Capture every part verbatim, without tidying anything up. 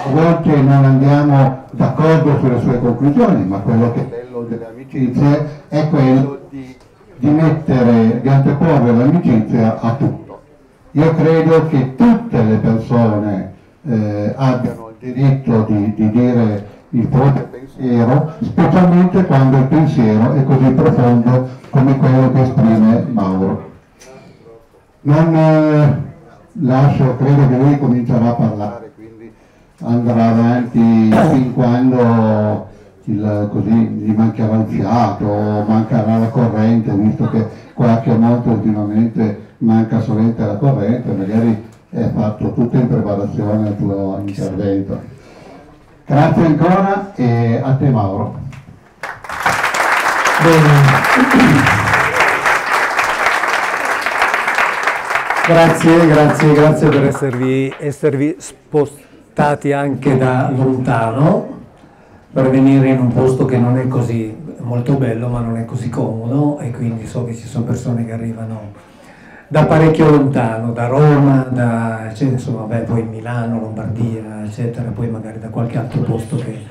A volte non andiamo d'accordo sulle sue conclusioni, ma quello che è bello delle amicizie è quello di, di mettere, di anteporre l'amicizia a tutto. Io credo che tutte le persone eh, abbiano il diritto di, di dire il proprio pensiero, specialmente quando il pensiero è così profondo come quello che esprime Mauro. Non eh, lascio, credo che lui comincerà a parlare, andrà avanti fin quando il, così, gli mancherà il fiato, mancherà la corrente, visto che qua che molto ultimamente manca solamente la corrente, magari è fatto tutto in preparazione al tuo intervento. Grazie ancora e a te Mauro. Bene. Grazie, grazie, grazie per esservi, esservi spostati anche da lontano per venire in un posto che non è così molto bello, ma non è così comodo, e quindi so che ci sono persone che arrivano da parecchio lontano, da Roma, da, cioè, insomma, beh, poi Milano, Lombardia, eccetera, poi magari da qualche altro posto che,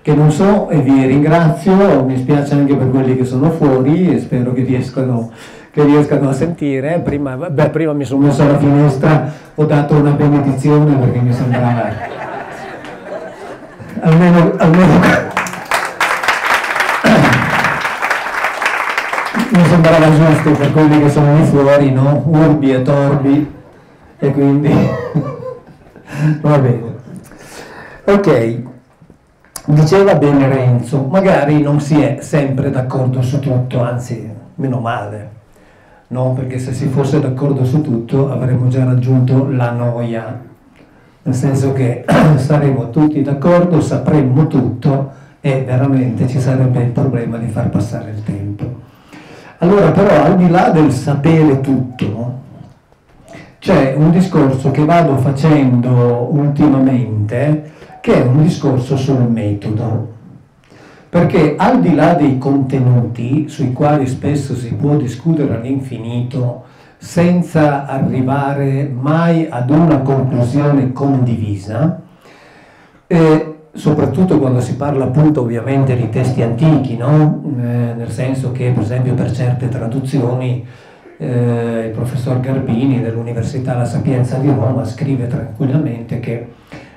che non so, e vi ringrazio, mi spiace anche per quelli che sono fuori e spero che riescano che riescano a sentire. Prima, beh, prima mi sono messo alla finestra, ho dato una benedizione perché mi sembrava almeno, almeno... mi sembrava giusto per quelli che sono lì fuori, no? Urbi e torbi, e quindi va bene. Ok, diceva bene Renzo, magari non si è sempre d'accordo su tutto, anzi, meno male. No, perché se si fosse d'accordo su tutto avremmo già raggiunto la noia, nel senso che saremmo tutti d'accordo, sapremmo tutto e veramente ci sarebbe il problema di far passare il tempo. Allora però, al di là del sapere tutto, c'è un discorso che vado facendo ultimamente, che è un discorso sul metodo. Perché al di là dei contenuti, sui quali spesso si può discutere all'infinito senza arrivare mai ad una conclusione condivisa, e soprattutto quando si parla appunto ovviamente di testi antichi, no? Eh, nel senso che per esempio per certe traduzioni eh, il professor Garbini dell'Università La Sapienza di Roma scrive tranquillamente che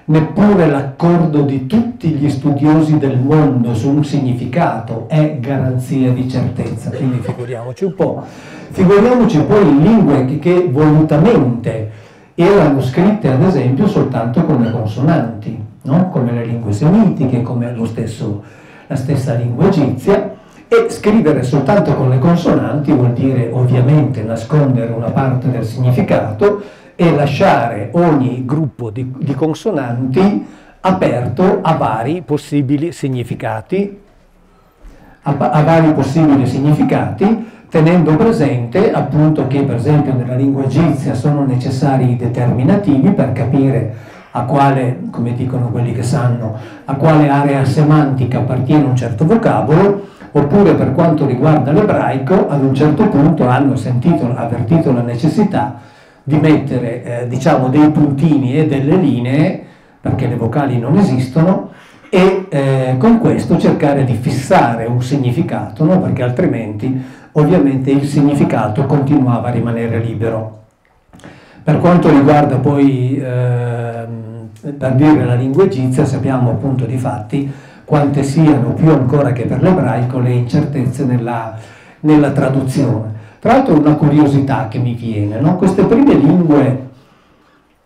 neppure l'accordo di tutti gli studiosi del mondo su un significato è garanzia di certezza, quindi figuriamoci un po'. Figuriamoci poi in lingue che, che volutamente erano scritte ad esempio soltanto con le consonanti, no? Come le lingue semitiche, come lo stesso, la stessa lingua egizia, e scrivere soltanto con le consonanti vuol dire ovviamente nascondere una parte del significato e lasciare ogni gruppo di, di consonanti aperto a vari possibili significati, a, a vari possibili significati, tenendo presente appunto che per esempio nella lingua egizia sono necessari i determinativi per capire a quale, come dicono quelli che sanno, a quale area semantica appartiene un certo vocabolo, oppure per quanto riguarda l'ebraico ad un certo punto hanno sentito, avvertito la necessità di mettere eh, diciamo dei puntini e delle linee, perché le vocali non esistono, e eh, con questo cercare di fissare un significato, no? Perché altrimenti ovviamente il significato continuava a rimanere libero. Per quanto riguarda poi, eh, per dire, la lingua egizia, sappiamo appunto di fatti quante siano, più ancora che per l'ebraico, le incertezze nella, nella traduzione. Tra l'altro una curiosità che mi viene, no? Queste prime lingue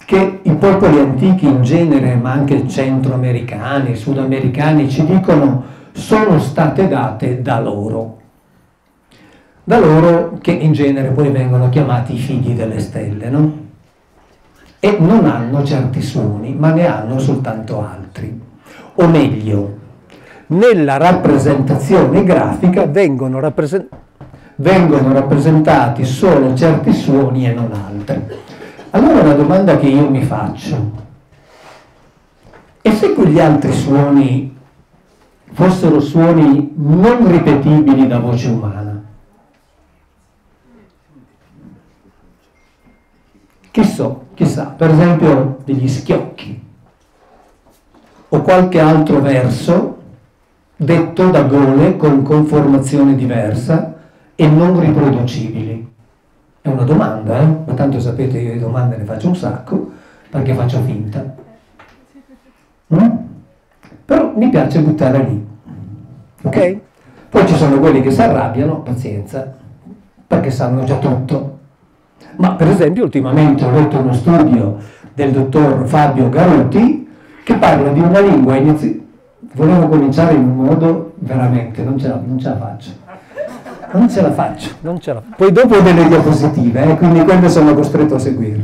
che i popoli antichi in genere, ma anche centroamericani, sudamericani, ci dicono sono state date da loro, da loro che in genere poi vengono chiamati i figli delle stelle, no? E non hanno certi suoni, ma ne hanno soltanto altri, o meglio, nella rappresentazione grafica vengono rappresentati vengono rappresentati solo certi suoni e non altri. Allora la domanda che io mi faccio, e se quegli altri suoni fossero suoni non ripetibili da voce umana? Chi so, chissà, per esempio degli schiocchi o qualche altro verso detto da gole con conformazione diversa e non riproducibili. È una domanda, eh? Ma tanto sapete, io le domande ne faccio un sacco perché faccio finta. Mm? Però mi piace buttare lì. Ok? Poi ci sono quelli che si arrabbiano, pazienza, perché sanno già tutto. Ma per esempio ultimamente ho letto uno studio del dottor Fabio Garuti che parla di una lingua inizi... volevo cominciare in un modo veramente, non ce la, non ce la faccio. Non ce la faccio. Non ce la... Poi dopo ho delle diapositive, eh, quindi quelle sono costretto a seguirle.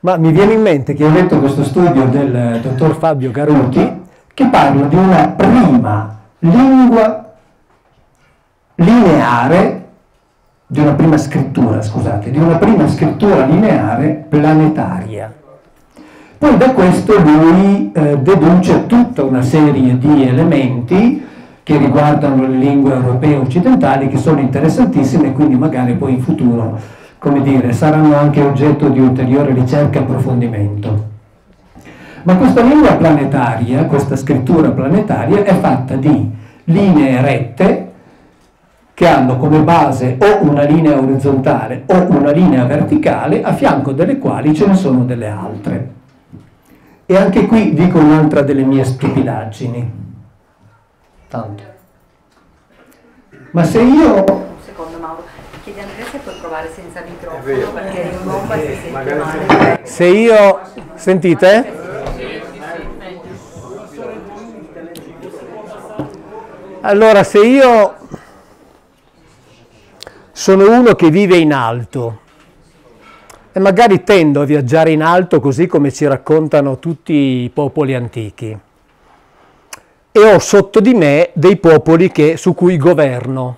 Ma mi viene in mente che ho letto questo studio del dottor Fabio Garuti che parla di una prima lingua lineare, di una prima scrittura, scusate, di una prima scrittura lineare planetaria. Poi da questo lui eh, deduce tutta una serie di elementi che riguardano le lingue europee e occidentali che sono interessantissime e quindi magari poi in futuro, come dire, saranno anche oggetto di ulteriore ricerca e approfondimento. Ma questa lingua planetaria, questa scrittura planetaria, è fatta di linee rette che hanno come base o una linea orizzontale o una linea verticale, a fianco delle quali ce ne sono delle altre. E anche qui dico un'altra delle mie stupidaggini. Tanto. Ma se io... Secondo Mauro, chiedi a Andrea se puoi provare senza microfono, perché in bomba si sente male. Se io... Sentite? Allora, se io... sono uno che vive in alto e magari tendo a viaggiare in alto così come ci raccontano tutti i popoli antichi e ho sotto di me dei popoli che, su cui governo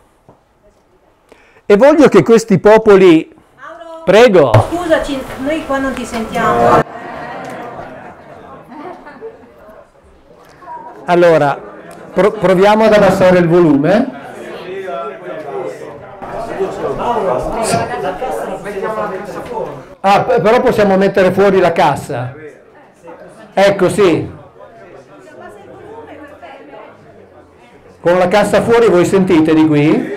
e voglio che questi popoli... Mauro, prego! Scusaci, noi qua non ti sentiamo. Allora, pro- proviamo ad abbassare il volume. Ah, però possiamo mettere fuori la cassa. Ecco, sì. Con la cassa fuori voi sentite di qui?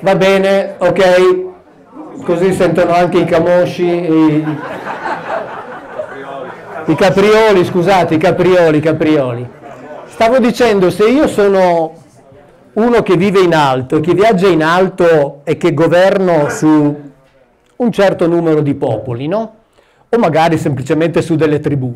Va bene, ok. Così sentono anche i camosci, i, i caprioli, scusate, i caprioli, caprioli. Stavo dicendo, se io sono... uno che vive in alto, che viaggia in alto e che governo su un certo numero di popoli, no? O magari semplicemente su delle tribù.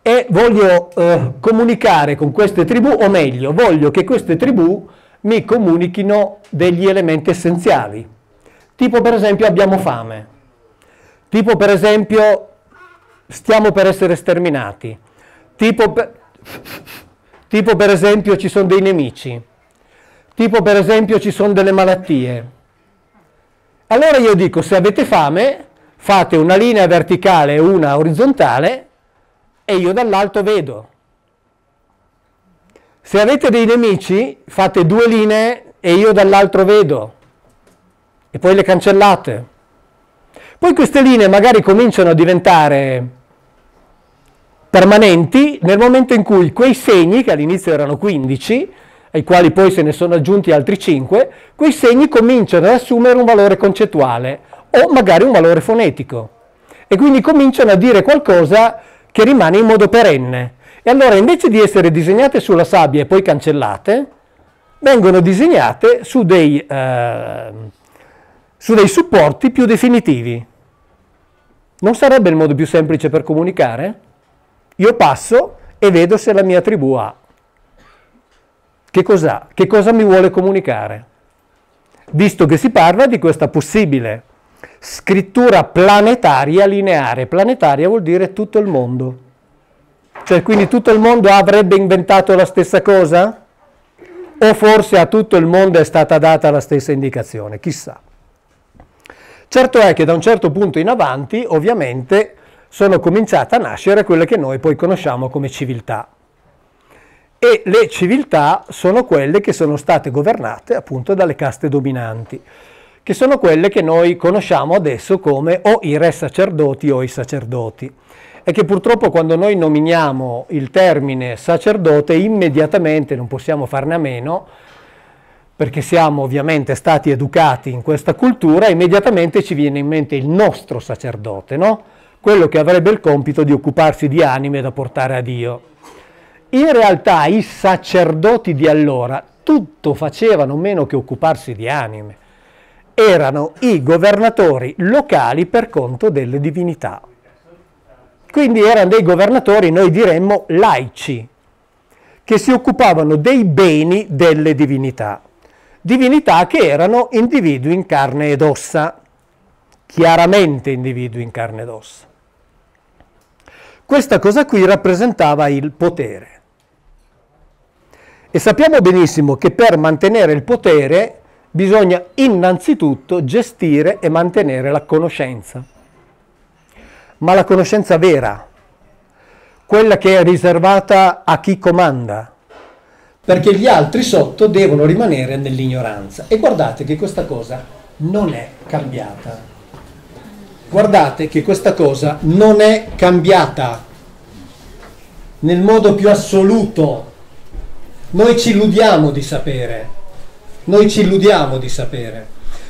E voglio eh, comunicare con queste tribù, o meglio, voglio che queste tribù mi comunichino degli elementi essenziali. Tipo per esempio abbiamo fame, tipo per esempio stiamo per essere sterminati, tipo per... tipo per esempio ci sono dei nemici, tipo per esempio ci sono delle malattie. Allora io dico, se avete fame, fate una linea verticale e una orizzontale e io dall'alto vedo. Se avete dei nemici, fate due linee e io dall'altro vedo e poi le cancellate. Poi queste linee magari cominciano a diventare... permanenti nel momento in cui quei segni, che all'inizio erano quindici, ai quali poi se ne sono aggiunti altri cinque, quei segni cominciano ad assumere un valore concettuale o magari un valore fonetico e quindi cominciano a dire qualcosa che rimane in modo perenne. E allora invece di essere disegnate sulla sabbia e poi cancellate, vengono disegnate su dei, eh, su dei supporti più definitivi. Non sarebbe il modo più semplice per comunicare? Io passo e vedo se la mia tribù ha. Che cos'ha? Che cosa mi vuole comunicare? Visto che si parla di questa possibile scrittura planetaria lineare. Planetaria vuol dire tutto il mondo. Cioè, quindi tutto il mondo avrebbe inventato la stessa cosa? O forse a tutto il mondo è stata data la stessa indicazione? Chissà. Certo è che da un certo punto in avanti, ovviamente... sono cominciate a nascere quelle che noi poi conosciamo come civiltà. E le civiltà sono quelle che sono state governate appunto dalle caste dominanti, che sono quelle che noi conosciamo adesso come o i re sacerdoti o i sacerdoti, e che purtroppo quando noi nominiamo il termine sacerdote immediatamente non possiamo farne a meno, perché siamo ovviamente stati educati in questa cultura, immediatamente ci viene in mente il nostro sacerdote, no? Quello che avrebbe il compito di occuparsi di anime da portare a Dio. In realtà i sacerdoti di allora tutto facevano meno che occuparsi di anime. Erano i governatori locali per conto delle divinità. Quindi erano dei governatori, noi diremmo, laici, che si occupavano dei beni delle divinità. Divinità che erano individui in carne ed ossa, chiaramente individui in carne ed ossa. Questa cosa qui rappresentava il potere. E sappiamo benissimo che per mantenere il potere bisogna innanzitutto gestire e mantenere la conoscenza. Ma la conoscenza vera, quella che è riservata a chi comanda, perché gli altri sotto devono rimanere nell'ignoranza. E guardate che questa cosa non è cambiata. Guardate che questa cosa non è cambiata nel modo più assoluto. Noi ci illudiamo di sapere. Noi ci illudiamo di sapere.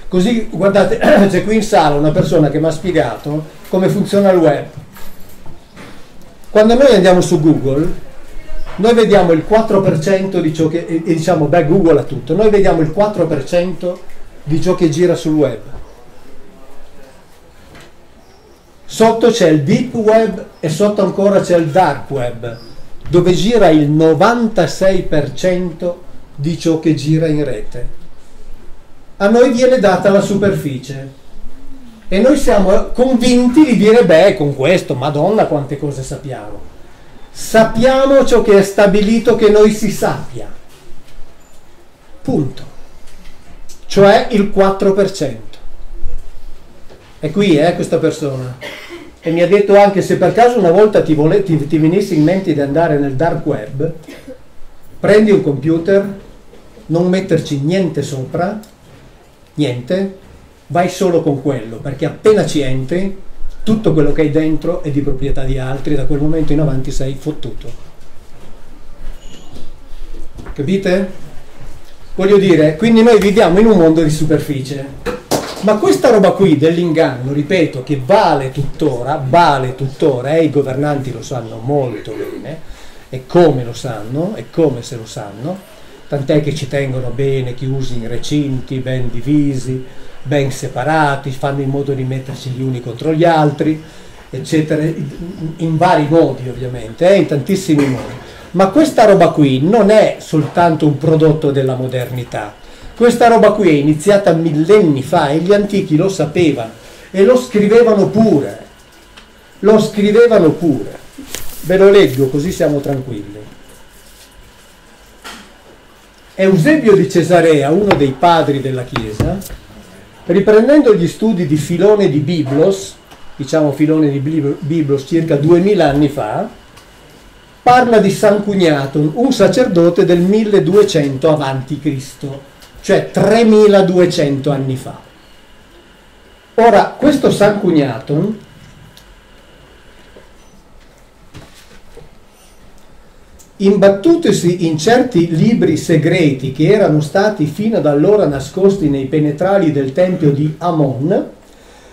Così, guardate, c'è qui in sala una persona che mi ha spiegato come funziona il web. Quando noi andiamo su Google, noi vediamo il quattro per cento di ciò che, e diciamo, beh, Google ha tutto, noi vediamo il quattro per cento di ciò che gira sul web. Sotto c'è il deep web e sotto ancora c'è il dark web, dove gira il novantasei per cento di ciò che gira in rete. A noi viene data la superficie e noi siamo convinti di dire, beh, con questo, madonna, quante cose sappiamo. Sappiamo ciò che è stabilito che noi si sappia, punto, cioè il quattro per cento. È qui eh, questa persona, e mi ha detto anche, se per caso una volta ti, vole- ti, ti venisse in mente di andare nel dark web, prendi un computer, non metterci niente sopra, niente, vai solo con quello, perché appena ci entri tutto quello che hai dentro è di proprietà di altri, da quel momento in avanti sei fottuto. Capite? Voglio dire, quindi noi viviamo in un mondo di superficie, ma questa roba qui dell'inganno, ripeto, che vale tuttora, vale tuttora, e eh, i governanti lo sanno molto bene, e come lo sanno, e come se lo sanno, tant'è che ci tengono bene chiusi in recinti, ben divisi, ben separati, fanno in modo di mettersi gli uni contro gli altri, eccetera, in vari modi ovviamente, eh, in tantissimi modi. Ma questa roba qui non è soltanto un prodotto della modernità, questa roba qui è iniziata millenni fa e gli antichi lo sapevano e lo scrivevano pure, lo scrivevano pure. Ve lo leggo così siamo tranquilli. Eusebio di Cesarea, uno dei padri della Chiesa, riprendendo gli studi di Filone di Biblos, diciamo Filone di Biblos circa duemila anni fa, parla di San Cugnato, un sacerdote del milleduecento avanti Cristo, cioè tremiladuecento anni fa. Ora, questo San Cugnato imbattutosi in certi libri segreti che erano stati fino ad allora nascosti nei penetrali del tempio di Amon,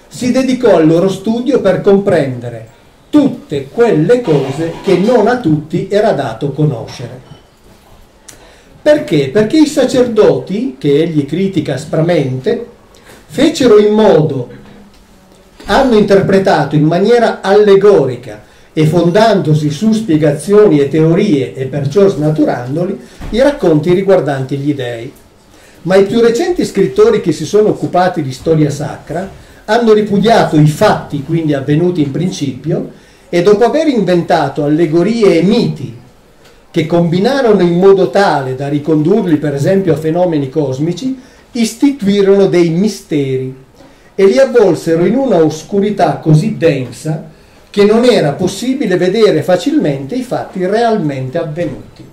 si dedicò al loro studio per comprendere tutte quelle cose che non a tutti era dato conoscere. Perché? Perché i sacerdoti, che egli critica aspramente, fecero in modo, hanno interpretato in maniera allegorica e fondandosi su spiegazioni e teorie e perciò snaturandoli, i racconti riguardanti gli dei. Ma i più recenti scrittori che si sono occupati di storia sacra hanno ripudiato i fatti, quindi avvenuti in principio, e dopo aver inventato allegorie e miti che combinarono in modo tale da ricondurli per esempio a fenomeni cosmici, istituirono dei misteri e li avvolsero in una oscurità così densa che non era possibile vedere facilmente i fatti realmente avvenuti.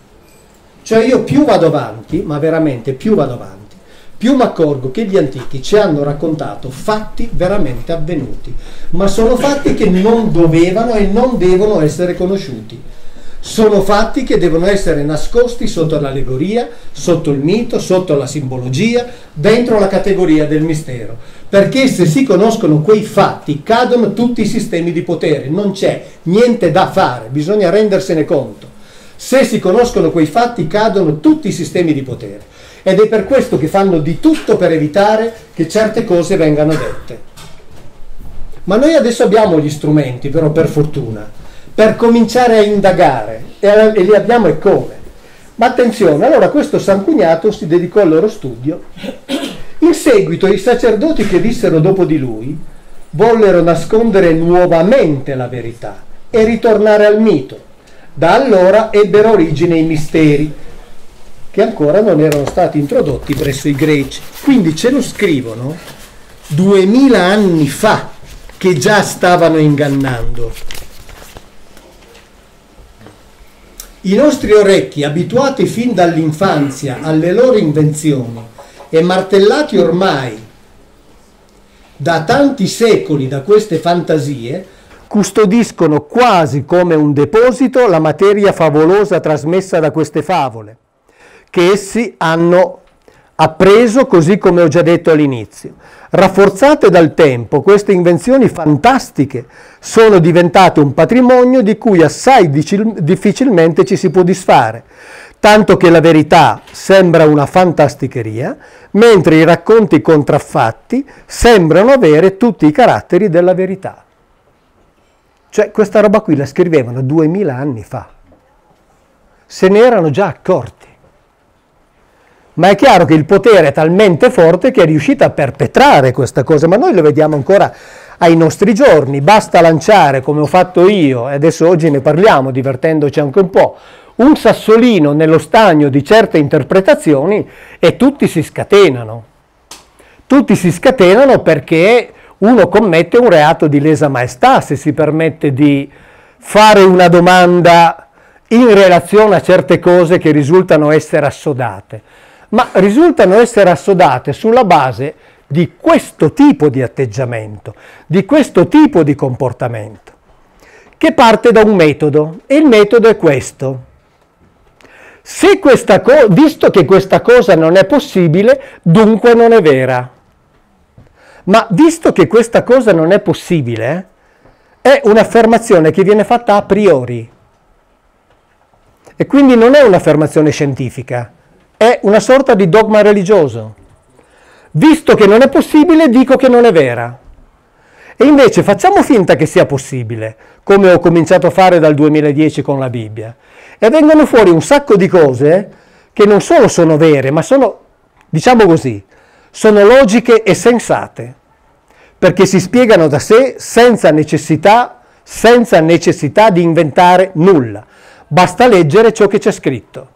Cioè io più vado avanti, ma veramente più vado avanti, più mi accorgo che gli antichi ci hanno raccontato fatti veramente avvenuti, ma sono fatti che non dovevano e non devono essere conosciuti. Sono fatti che devono essere nascosti sotto l'allegoria, sotto il mito, sotto la simbologia, dentro la categoria del mistero. Perché se si conoscono quei fatti, cadono tutti i sistemi di potere, non c'è niente da fare, bisogna rendersene conto. Se si conoscono quei fatti, cadono tutti i sistemi di potere. Ed è per questo che fanno di tutto per evitare che certe cose vengano dette. Ma noi adesso abbiamo gli strumenti, però, per fortuna, per cominciare a indagare, e li abbiamo e come. Ma attenzione, allora questo San Cognato si dedicò al loro studio. In seguito i sacerdoti che vissero dopo di lui vollero nascondere nuovamente la verità e ritornare al mito. Da allora ebbero origine i misteri, che ancora non erano stati introdotti presso i greci. Quindi ce lo scrivono duemila anni fa che già stavano ingannando. I nostri orecchi, abituati fin dall'infanzia alle loro invenzioni e martellati ormai da tanti secoli da queste fantasie, custodiscono quasi come un deposito la materia favolosa trasmessa da queste favole, che essi hanno appreso, così come ho già detto all'inizio. Rafforzate dal tempo, queste invenzioni fantastiche sono diventate un patrimonio di cui assai difficilmente ci si può disfare, tanto che la verità sembra una fantasticheria, mentre i racconti contraffatti sembrano avere tutti i caratteri della verità. Cioè, questa roba qui la scrivevano duemila anni fa, se ne erano già accorti. Ma è chiaro che il potere è talmente forte che è riuscito a perpetrare questa cosa, ma noi lo vediamo ancora ai nostri giorni. Basta lanciare, come ho fatto io, e adesso oggi ne parliamo divertendoci anche un po', un sassolino nello stagno di certe interpretazioni e tutti si scatenano. Tutti si scatenano perché uno commette un reato di lesa maestà se si permette di fare una domanda in relazione a certe cose che risultano essere assodate. Ma risultano essere assodate sulla base di questo tipo di atteggiamento, di questo tipo di comportamento, che parte da un metodo, e il metodo è questo. Se questa co- visto che questa cosa non è possibile, dunque non è vera. Ma visto che questa cosa non è possibile, è un'affermazione che viene fatta a priori, e quindi non è un'affermazione scientifica, è una sorta di dogma religioso. Visto che non è possibile, dico che non è vera. E invece facciamo finta che sia possibile, come ho cominciato a fare dal duemiladieci con la Bibbia. E vengono fuori un sacco di cose che non solo sono vere, ma sono, diciamo così, sono logiche e sensate, perché si spiegano da sé senza necessità, senza necessità di inventare nulla. Basta leggere ciò che c'è scritto.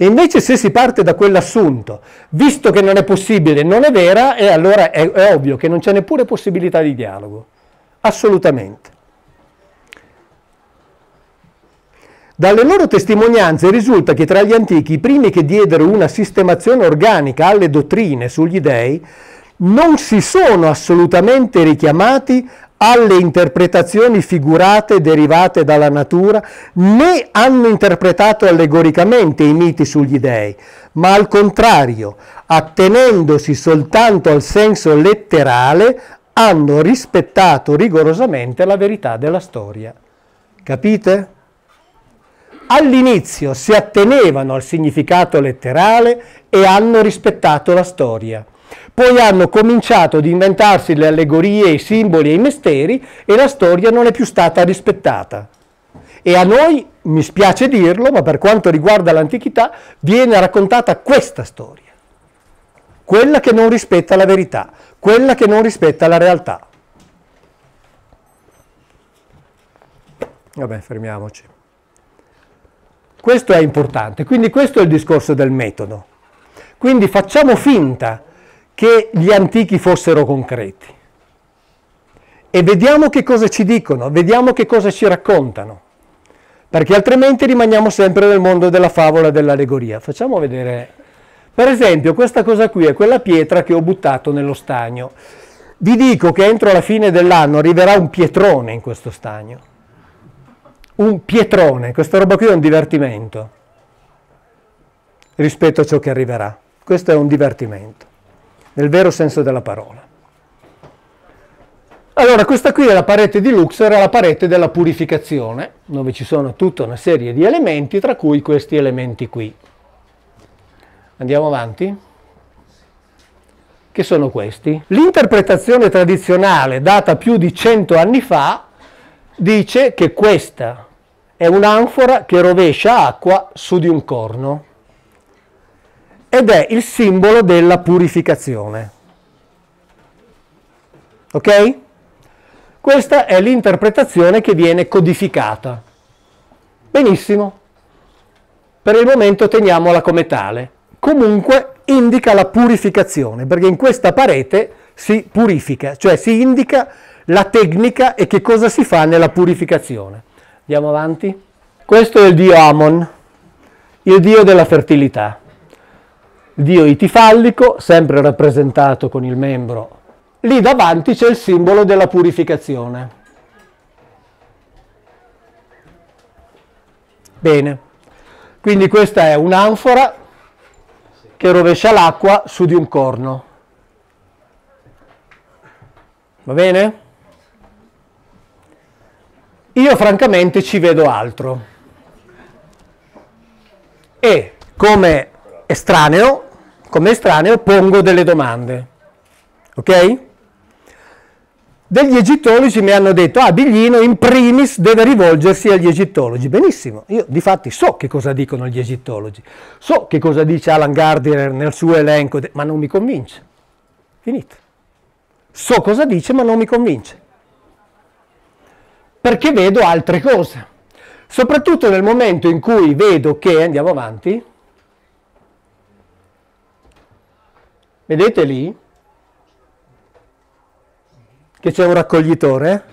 E invece se si parte da quell'assunto, visto che non è possibile, non è vera, e allora è, è ovvio che non c'è neppure possibilità di dialogo. Assolutamente. Dalle loro testimonianze risulta che tra gli antichi i primi che diedero una sistemazione organica alle dottrine sugli dei non si sono assolutamente richiamati alle interpretazioni figurate derivate dalla natura, né hanno interpretato allegoricamente i miti sugli dei, ma al contrario, attenendosi soltanto al senso letterale, hanno rispettato rigorosamente la verità della storia. Capite? All'inizio si attenevano al significato letterale e hanno rispettato la storia. Poi hanno cominciato ad inventarsi le allegorie, i simboli e i misteri, e la storia non è più stata rispettata. E a noi, mi spiace dirlo, ma per quanto riguarda l'antichità, viene raccontata questa storia. Quella che non rispetta la verità, quella che non rispetta la realtà. Vabbè, fermiamoci. Questo è importante, quindi questo è il discorso del metodo. Quindi facciamo finta che gli antichi fossero concreti. E vediamo che cosa ci dicono, vediamo che cosa ci raccontano, perché altrimenti rimaniamo sempre nel mondo della favola e dell'allegoria. Facciamo vedere Per esempio questa cosa qui è quella pietra che ho buttato nello stagno. Vi dico che entro la fine dell'anno arriverà un pietrone in questo stagno. Un pietrone, questa roba qui è un divertimento rispetto a ciò che arriverà. Questo è un divertimento, nel vero senso della parola. Allora, questa qui è la parete di Luxor, è la parete della purificazione, dove ci sono tutta una serie di elementi, tra cui questi elementi qui. Andiamo avanti. Che sono questi? L'interpretazione tradizionale, data più di cento anni fa, dice che questa è un'anfora che rovescia acqua su di un corno ed è il simbolo della purificazione. Ok? Questa è l'interpretazione che viene codificata. Benissimo. Per il momento teniamola come tale. Comunque indica la purificazione, perché in questa parete si purifica, cioè si indica la tecnica e che cosa si fa nella purificazione. Andiamo avanti. Questo è il dio Amon, il dio della fertilità. Il dio itifallico, sempre rappresentato con il membro. Lì davanti c'è il simbolo della purificazione. Bene. Quindi questa è un'anfora che rovescia l'acqua su di un corno. Va bene? Io francamente ci vedo altro. E come estraneo, come estraneo pongo delle domande. Ok? Degli egittologi mi hanno detto, ah, Biglino in primis deve rivolgersi agli egittologi. Benissimo, io di fatti so che cosa dicono gli egittologi, so che cosa dice Alan Gardiner nel suo elenco, ma non mi convince. Finito. So cosa dice ma non mi convince, perché vedo altre cose, soprattutto nel momento in cui vedo che, andiamo avanti, vedete lì che c'è un raccoglitore?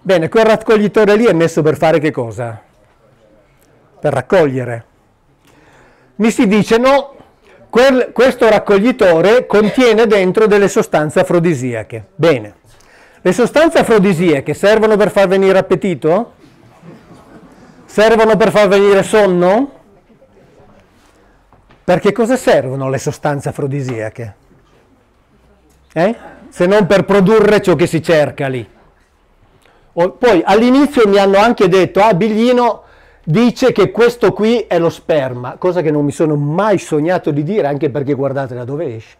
Bene, quel raccoglitore lì è messo per fare che cosa? Per raccogliere. Mi si dice no, Quel, questo raccoglitore contiene dentro delle sostanze afrodisiache. Bene, le sostanze afrodisiache servono per far venire appetito? Servono per far venire sonno? Per che cosa servono le sostanze afrodisiache? Eh? Se non per produrre ciò che si cerca lì. O, poi all'inizio mi hanno anche detto, ah, Biglino dice che questo qui è lo sperma, cosa che non mi sono mai sognato di dire, anche perché guardate da dove esce.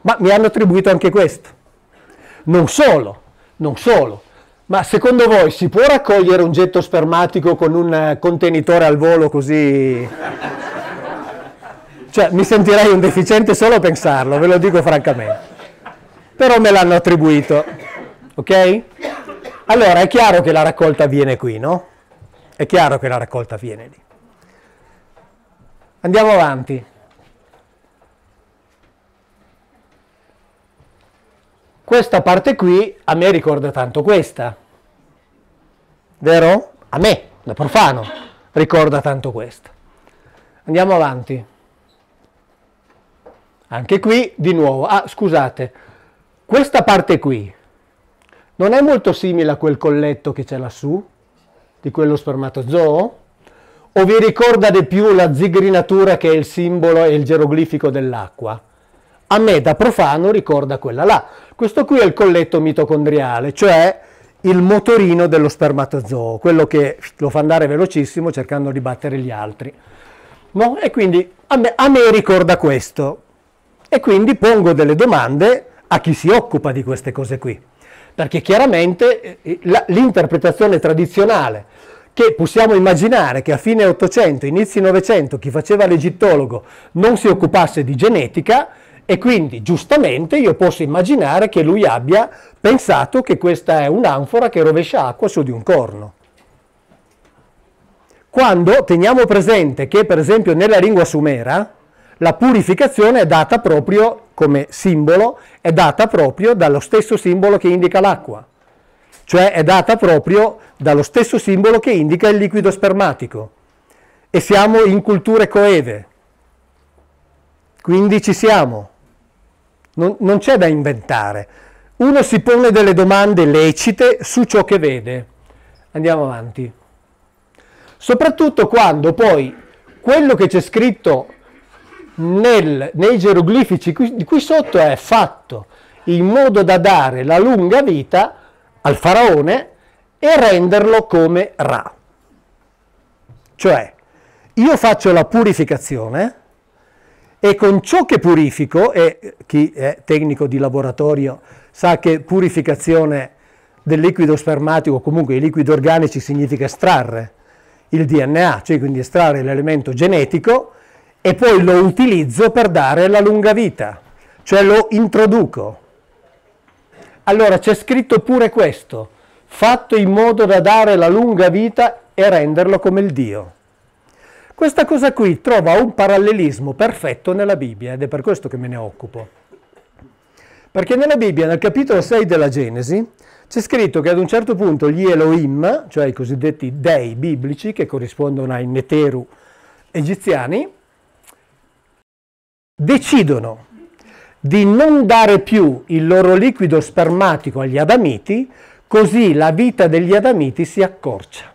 Ma mi hanno attribuito anche questo. Non solo, non solo, ma secondo voi si può raccogliere un getto spermatico con un contenitore al volo così? Cioè, mi sentirei un deficiente solo a pensarlo, ve lo dico francamente. Però me l'hanno attribuito, ok? Allora, è chiaro che la raccolta avviene qui, no? È chiaro che la raccolta avviene lì. Andiamo avanti. Questa parte qui a me ricorda tanto questa. Vero? A me, da profano, ricorda tanto questa. Andiamo avanti. Anche qui, di nuovo. Ah, scusate. Questa parte qui non è molto simile a quel colletto che c'è lassù, di quello spermatozoo? O vi ricorda di più la zigrinatura che è il simbolo e il geroglifico dell'acqua? A me, da profano, ricorda quella là. Questo qui è il colletto mitocondriale, cioè il motorino dello spermatozoo, quello che lo fa andare velocissimo cercando di battere gli altri. No? E quindi a me, a me ricorda questo. E quindi pongo delle domande a chi si occupa di queste cose qui. Perché chiaramente l'interpretazione tradizionale che possiamo immaginare che a fine Ottocento, inizi Novecento, chi faceva l'egittologo non si occupasse di genetica, e quindi giustamente io posso immaginare che lui abbia pensato che questa è un'anfora che rovescia acqua su di un corno. Quando teniamo presente che per esempio nella lingua sumera la purificazione è data proprio come simbolo, è data proprio dallo stesso simbolo che indica l'acqua, cioè è data proprio dallo stesso simbolo che indica il liquido spermatico. e siamo in culture coeve, quindi ci siamo, non, non c'è da inventare. Uno si pone delle domande lecite su ciò che vede. Andiamo avanti. Soprattutto quando poi quello che c'è scritto nel, nei geroglifici qui, di qui sotto è fatto in modo da dare la lunga vita al faraone e renderlo come Ra. Cioè, io faccio la purificazione e con ciò che purifico, e chi è tecnico di laboratorio sa che purificazione del liquido spermatico, comunque i liquidi organici, significa estrarre il D N A, cioè quindi estrarre l'elemento genetico, e poi lo utilizzo per dare la lunga vita, cioè lo introduco. Allora c'è scritto pure questo, fatto in modo da dare la lunga vita e renderlo come il Dio. Questa cosa qui trova un parallelismo perfetto nella Bibbia, ed è per questo che me ne occupo. Perché nella Bibbia, nel capitolo sei della Genesi, c'è scritto che ad un certo punto gli Elohim, cioè i cosiddetti dei biblici, che corrispondono ai Neteru egiziani, decidono di non dare più il loro liquido spermatico agli Adamiti, così la vita degli Adamiti si accorcia.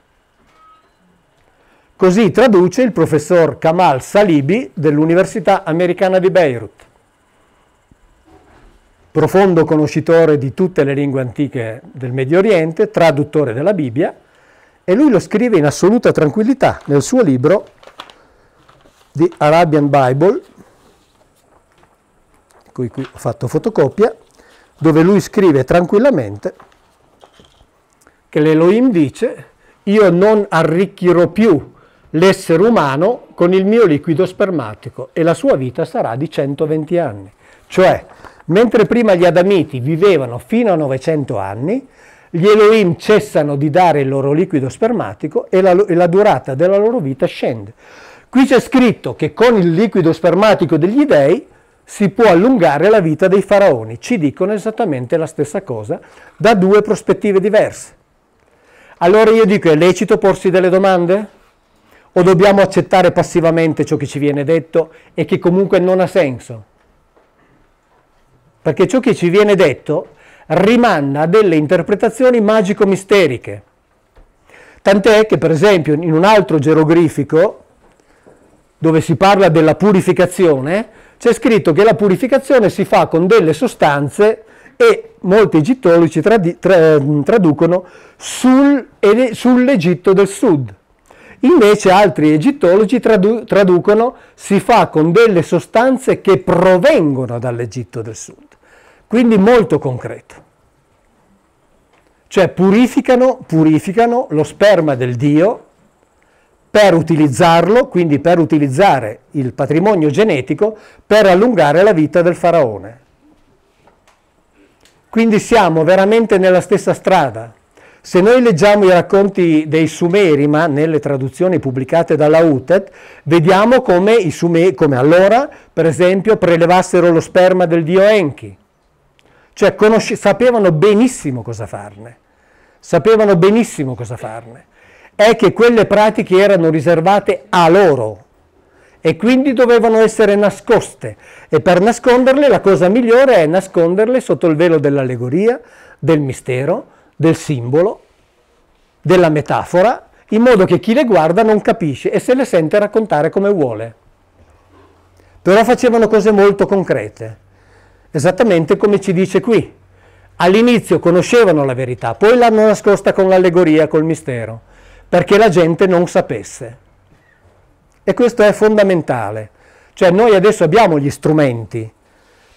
Così traduce il professor Kamal Salibi dell'Università Americana di Beirut, profondo conoscitore di tutte le lingue antiche del Medio Oriente, traduttore della Bibbia, e lui lo scrive in assoluta tranquillità nel suo libro The Arabian Bible, di cui qui ho fatto fotocopia, dove lui scrive tranquillamente che l'Elohim dice: io non arricchirò più l'essere umano con il mio liquido spermatico e la sua vita sarà di centoventi anni. Cioè, mentre prima gli Adamiti vivevano fino a novecento anni, gli Elohim cessano di dare il loro liquido spermatico e la, e la durata della loro vita scende. Qui c'è scritto che con il liquido spermatico degli dei si può allungare la vita dei faraoni. Ci dicono esattamente la stessa cosa da due prospettive diverse. Allora io dico, è lecito porsi delle domande? O dobbiamo accettare passivamente ciò che ci viene detto e che comunque non ha senso? Perché ciò che ci viene detto rimanda a delle interpretazioni magico-misteriche. Tant'è che, per esempio, in un altro geroglifico, dove si parla della purificazione, c'è scritto che la purificazione si fa con delle sostanze e molti egittologi trad- tra- traducono sul, sull'Egitto del Sud. Invece altri egittologi tradu- traducono si fa con delle sostanze che provengono dall'Egitto del Sud. Quindi molto concreto. Cioè purificano, purificano lo sperma del Dio per utilizzarlo, quindi per utilizzare il patrimonio genetico per allungare la vita del faraone. Quindi siamo veramente nella stessa strada. Se noi leggiamo i racconti dei Sumeri, ma nelle traduzioni pubblicate dalla U T E T, vediamo come, i Sumeri, come allora, per esempio, prelevassero lo sperma del dio Enki. Cioè conosce, sapevano benissimo cosa farne. Sapevano benissimo cosa farne. È che quelle pratiche erano riservate a loro e quindi dovevano essere nascoste. E per nasconderle la cosa migliore è nasconderle sotto il velo dell'allegoria, del mistero, del simbolo, della metafora, in modo che chi le guarda non capisce e se le sente raccontare come vuole. Però facevano cose molto concrete, esattamente come ci dice qui. All'inizio conoscevano la verità, poi l'hanno nascosta con l'allegoria, col mistero, perché la gente non sapesse. E questo è fondamentale. Cioè noi adesso abbiamo gli strumenti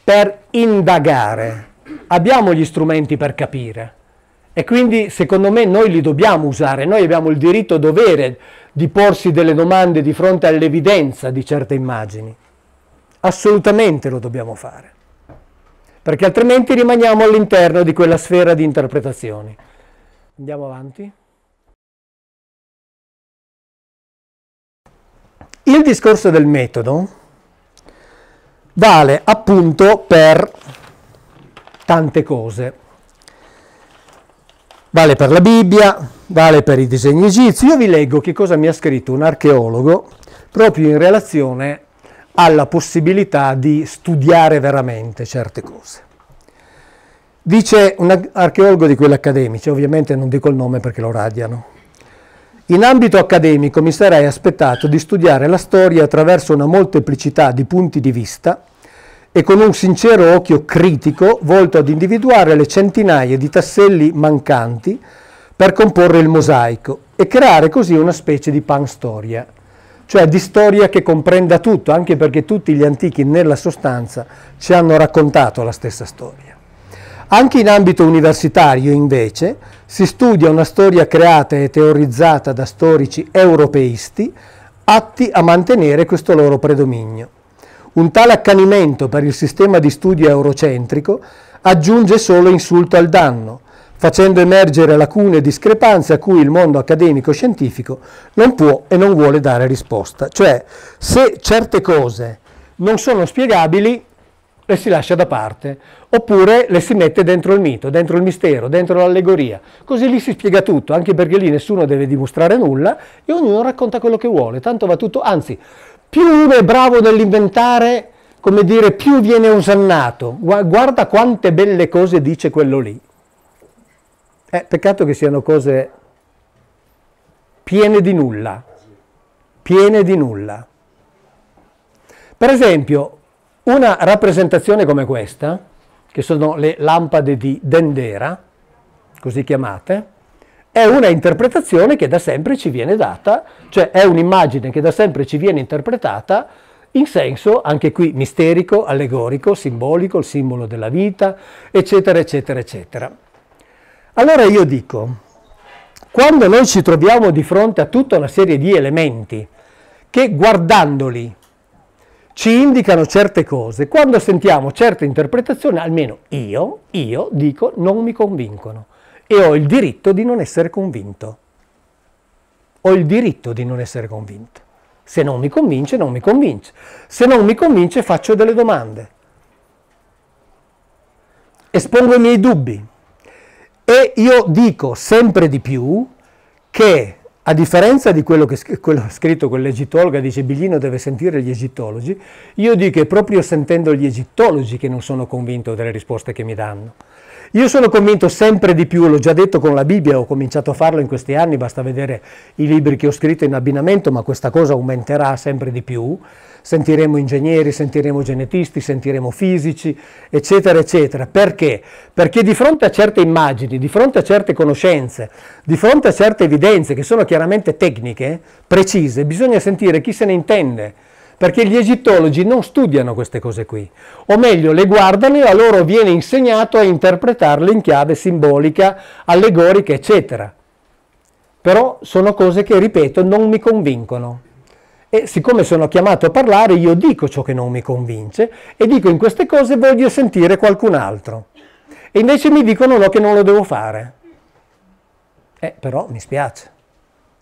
per indagare, abbiamo gli strumenti per capire. E quindi secondo me noi li dobbiamo usare, noi abbiamo il diritto dovere di porsi delle domande di fronte all'evidenza di certe immagini. Assolutamente lo dobbiamo fare, perché altrimenti rimaniamo all'interno di quella sfera di interpretazioni. Andiamo avanti. Il discorso del metodo vale appunto per tante cose. Vale per la Bibbia, vale per i disegni egizi. Io vi leggo che cosa mi ha scritto un archeologo proprio in relazione alla possibilità di studiare veramente certe cose. Dice un archeologo di quelli accademici, ovviamente non dico il nome perché lo radiano: in ambito accademico mi sarei aspettato di studiare la storia attraverso una molteplicità di punti di vista e con un sincero occhio critico volto ad individuare le centinaia di tasselli mancanti per comporre il mosaico e creare così una specie di panstoria, cioè di storia che comprenda tutto, anche perché tutti gli antichi nella sostanza ci hanno raccontato la stessa storia. Anche in ambito universitario, invece, si studia una storia creata e teorizzata da storici europeisti atti a mantenere questo loro predominio. Un tale accanimento per il sistema di studio eurocentrico aggiunge solo insulto al danno, facendo emergere lacune e discrepanze a cui il mondo accademico-scientifico non può e non vuole dare risposta. Cioè, se certe cose non sono spiegabili, le si lascia da parte, oppure le si mette dentro il mito, dentro il mistero, dentro l'allegoria. Così lì si spiega tutto, anche perché lì nessuno deve dimostrare nulla e ognuno racconta quello che vuole, tanto va tutto, anzi, più uno è bravo nell'inventare, come dire, più viene osannato. Guarda quante belle cose dice quello lì. Eh, peccato che siano cose piene di nulla, piene di nulla. Per esempio, una rappresentazione come questa, che sono le lampade di Dendera, così chiamate, è una interpretazione che da sempre ci viene data, cioè è un'immagine che da sempre ci viene interpretata in senso, anche qui, misterico, allegorico, simbolico, il simbolo della vita, eccetera, eccetera, eccetera. Allora io dico, quando noi ci troviamo di fronte a tutta una serie di elementi che guardandoli ci indicano certe cose, quando sentiamo certe interpretazioni, almeno io, io dico, non mi convincono e ho il diritto di non essere convinto. Ho il diritto di non essere convinto. Se non mi convince, non mi convince. Se non mi convince, faccio delle domande. Espongo i miei dubbi. E io dico sempre di più che, a differenza di quello che quello scritto quell'egittologa, dice Biglino deve sentire gli egittologi, io dico che è proprio sentendo gli egittologi che non sono convinto delle risposte che mi danno. Io sono convinto sempre di più, l'ho già detto con la Bibbia, ho cominciato a farlo in questi anni, basta vedere i libri che ho scritto in abbinamento, ma questa cosa aumenterà sempre di più. Sentiremo ingegneri, sentiremo genetisti, sentiremo fisici, eccetera, eccetera. Perché? Perché di fronte a certe immagini, di fronte a certe conoscenze, di fronte a certe evidenze che sono chiaramente tecniche, precise, bisogna sentire chi se ne intende, perché gli egittologi non studiano queste cose qui, o meglio le guardano e a loro viene insegnato a interpretarle in chiave simbolica, allegorica, eccetera. Però sono cose che, ripeto, non mi convincono. E siccome sono chiamato a parlare, io dico ciò che non mi convince e dico in queste cose voglio sentire qualcun altro. E invece mi dicono no, che non lo devo fare. Eh, però mi spiace.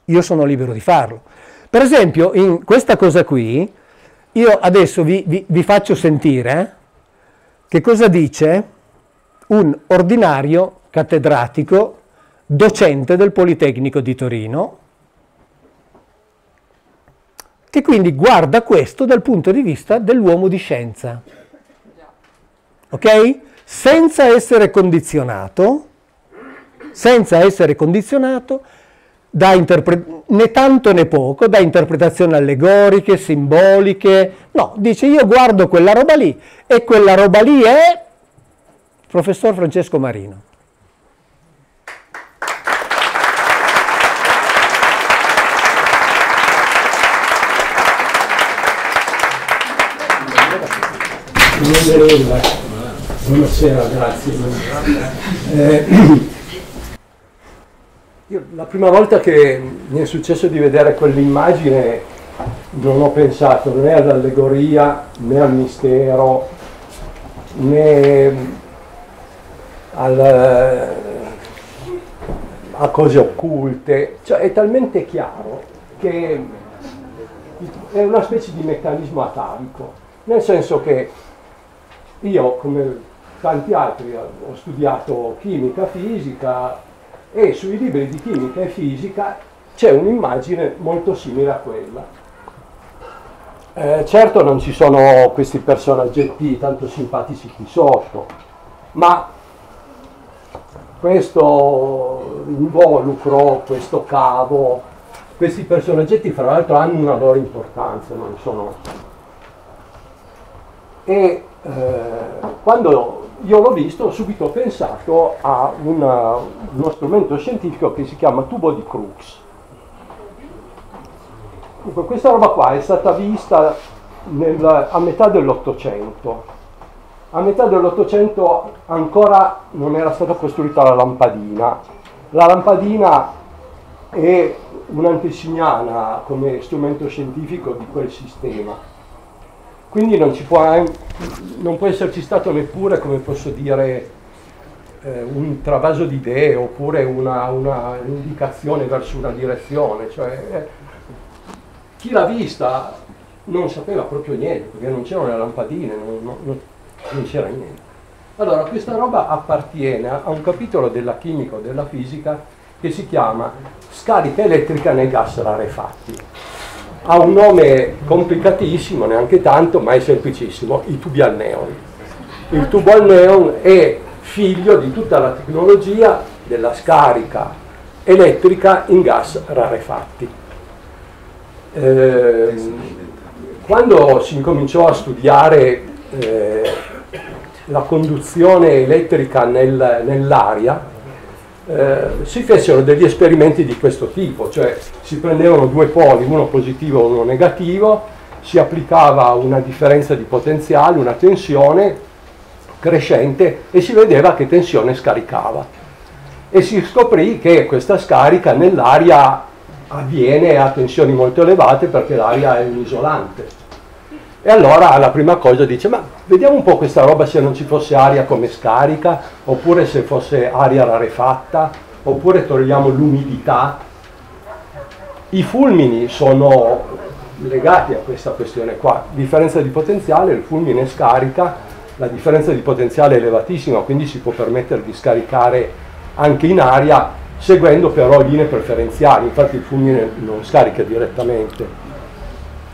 Io sono libero di farlo. Per esempio, in questa cosa qui, io adesso vi, vi, vi faccio sentire che cosa dice un ordinario cattedratico docente del Politecnico di Torino, che quindi guarda questo dal punto di vista dell'uomo di scienza, ok? Senza essere condizionato, senza essere condizionato da né tanto né poco, da interpretazioni allegoriche, simboliche, no, dice io guardo quella roba lì e quella roba lì è il professor Francesco Marino. Buonasera, grazie. Eh, io la prima volta che mi è successo di vedere quell'immagine non ho pensato né all'allegoria, né al mistero, né al, a cose occulte. Cioè, è talmente chiaro che è una specie di meccanismo atavico, nel senso che io, come tanti altri, ho studiato chimica, fisica e sui libri di chimica e fisica c'è un'immagine molto simile a quella. Eh, certo non ci sono questi personaggetti tanto simpatici qui sotto, ma questo involucro, questo cavo, questi personaggetti fra l'altro hanno una loro importanza, non sono... E eh, quando io l'ho visto ho subito pensato a una, uno strumento scientifico che si chiama tubo di Crookes. Dunque, questa roba qua è stata vista nel, a metà dell'Ottocento. A metà dell'Ottocento ancora non era stata costruita la lampadina. La lampadina è un'antesignana come strumento scientifico di quel sistema. Quindi non, ci può, non può esserci stato neppure, come posso dire, eh, un travaso di idee oppure una, una indicazione verso una direzione. Cioè, eh, chi l'ha vista non sapeva proprio niente, perché non c'erano le lampadine, non, non, non c'era niente. Allora, questa roba appartiene a un capitolo della chimica o della fisica che si chiama scarica elettrica nei gas rarefatti. Ha un nome complicatissimo, neanche tanto, ma è semplicissimo: i tubi al neon. Il tubo al neon è figlio di tutta la tecnologia della scarica elettrica in gas rarefatti. Eh, quando si incominciò a studiare eh, la conduzione elettrica nel, nell'aria, Eh, si fecero degli esperimenti di questo tipo, cioè si prendevano due poli, uno positivo e uno negativo, si applicava una differenza di potenziale, una tensione crescente e si vedeva che tensione scaricava. E si scoprì che questa scarica nell'aria avviene a tensioni molto elevate perché l'aria è un isolante. E allora la prima cosa dice: ma vediamo un po' questa roba, se non ci fosse aria come scarica, oppure se fosse aria rarefatta, oppure togliamo l'umidità. I fulmini sono legati a questa questione qua, differenza di potenziale, il fulmine scarica, la differenza di potenziale è elevatissima, quindi si può permettere di scaricare anche in aria, seguendo però linee preferenziali, infatti il fulmine non scarica direttamente,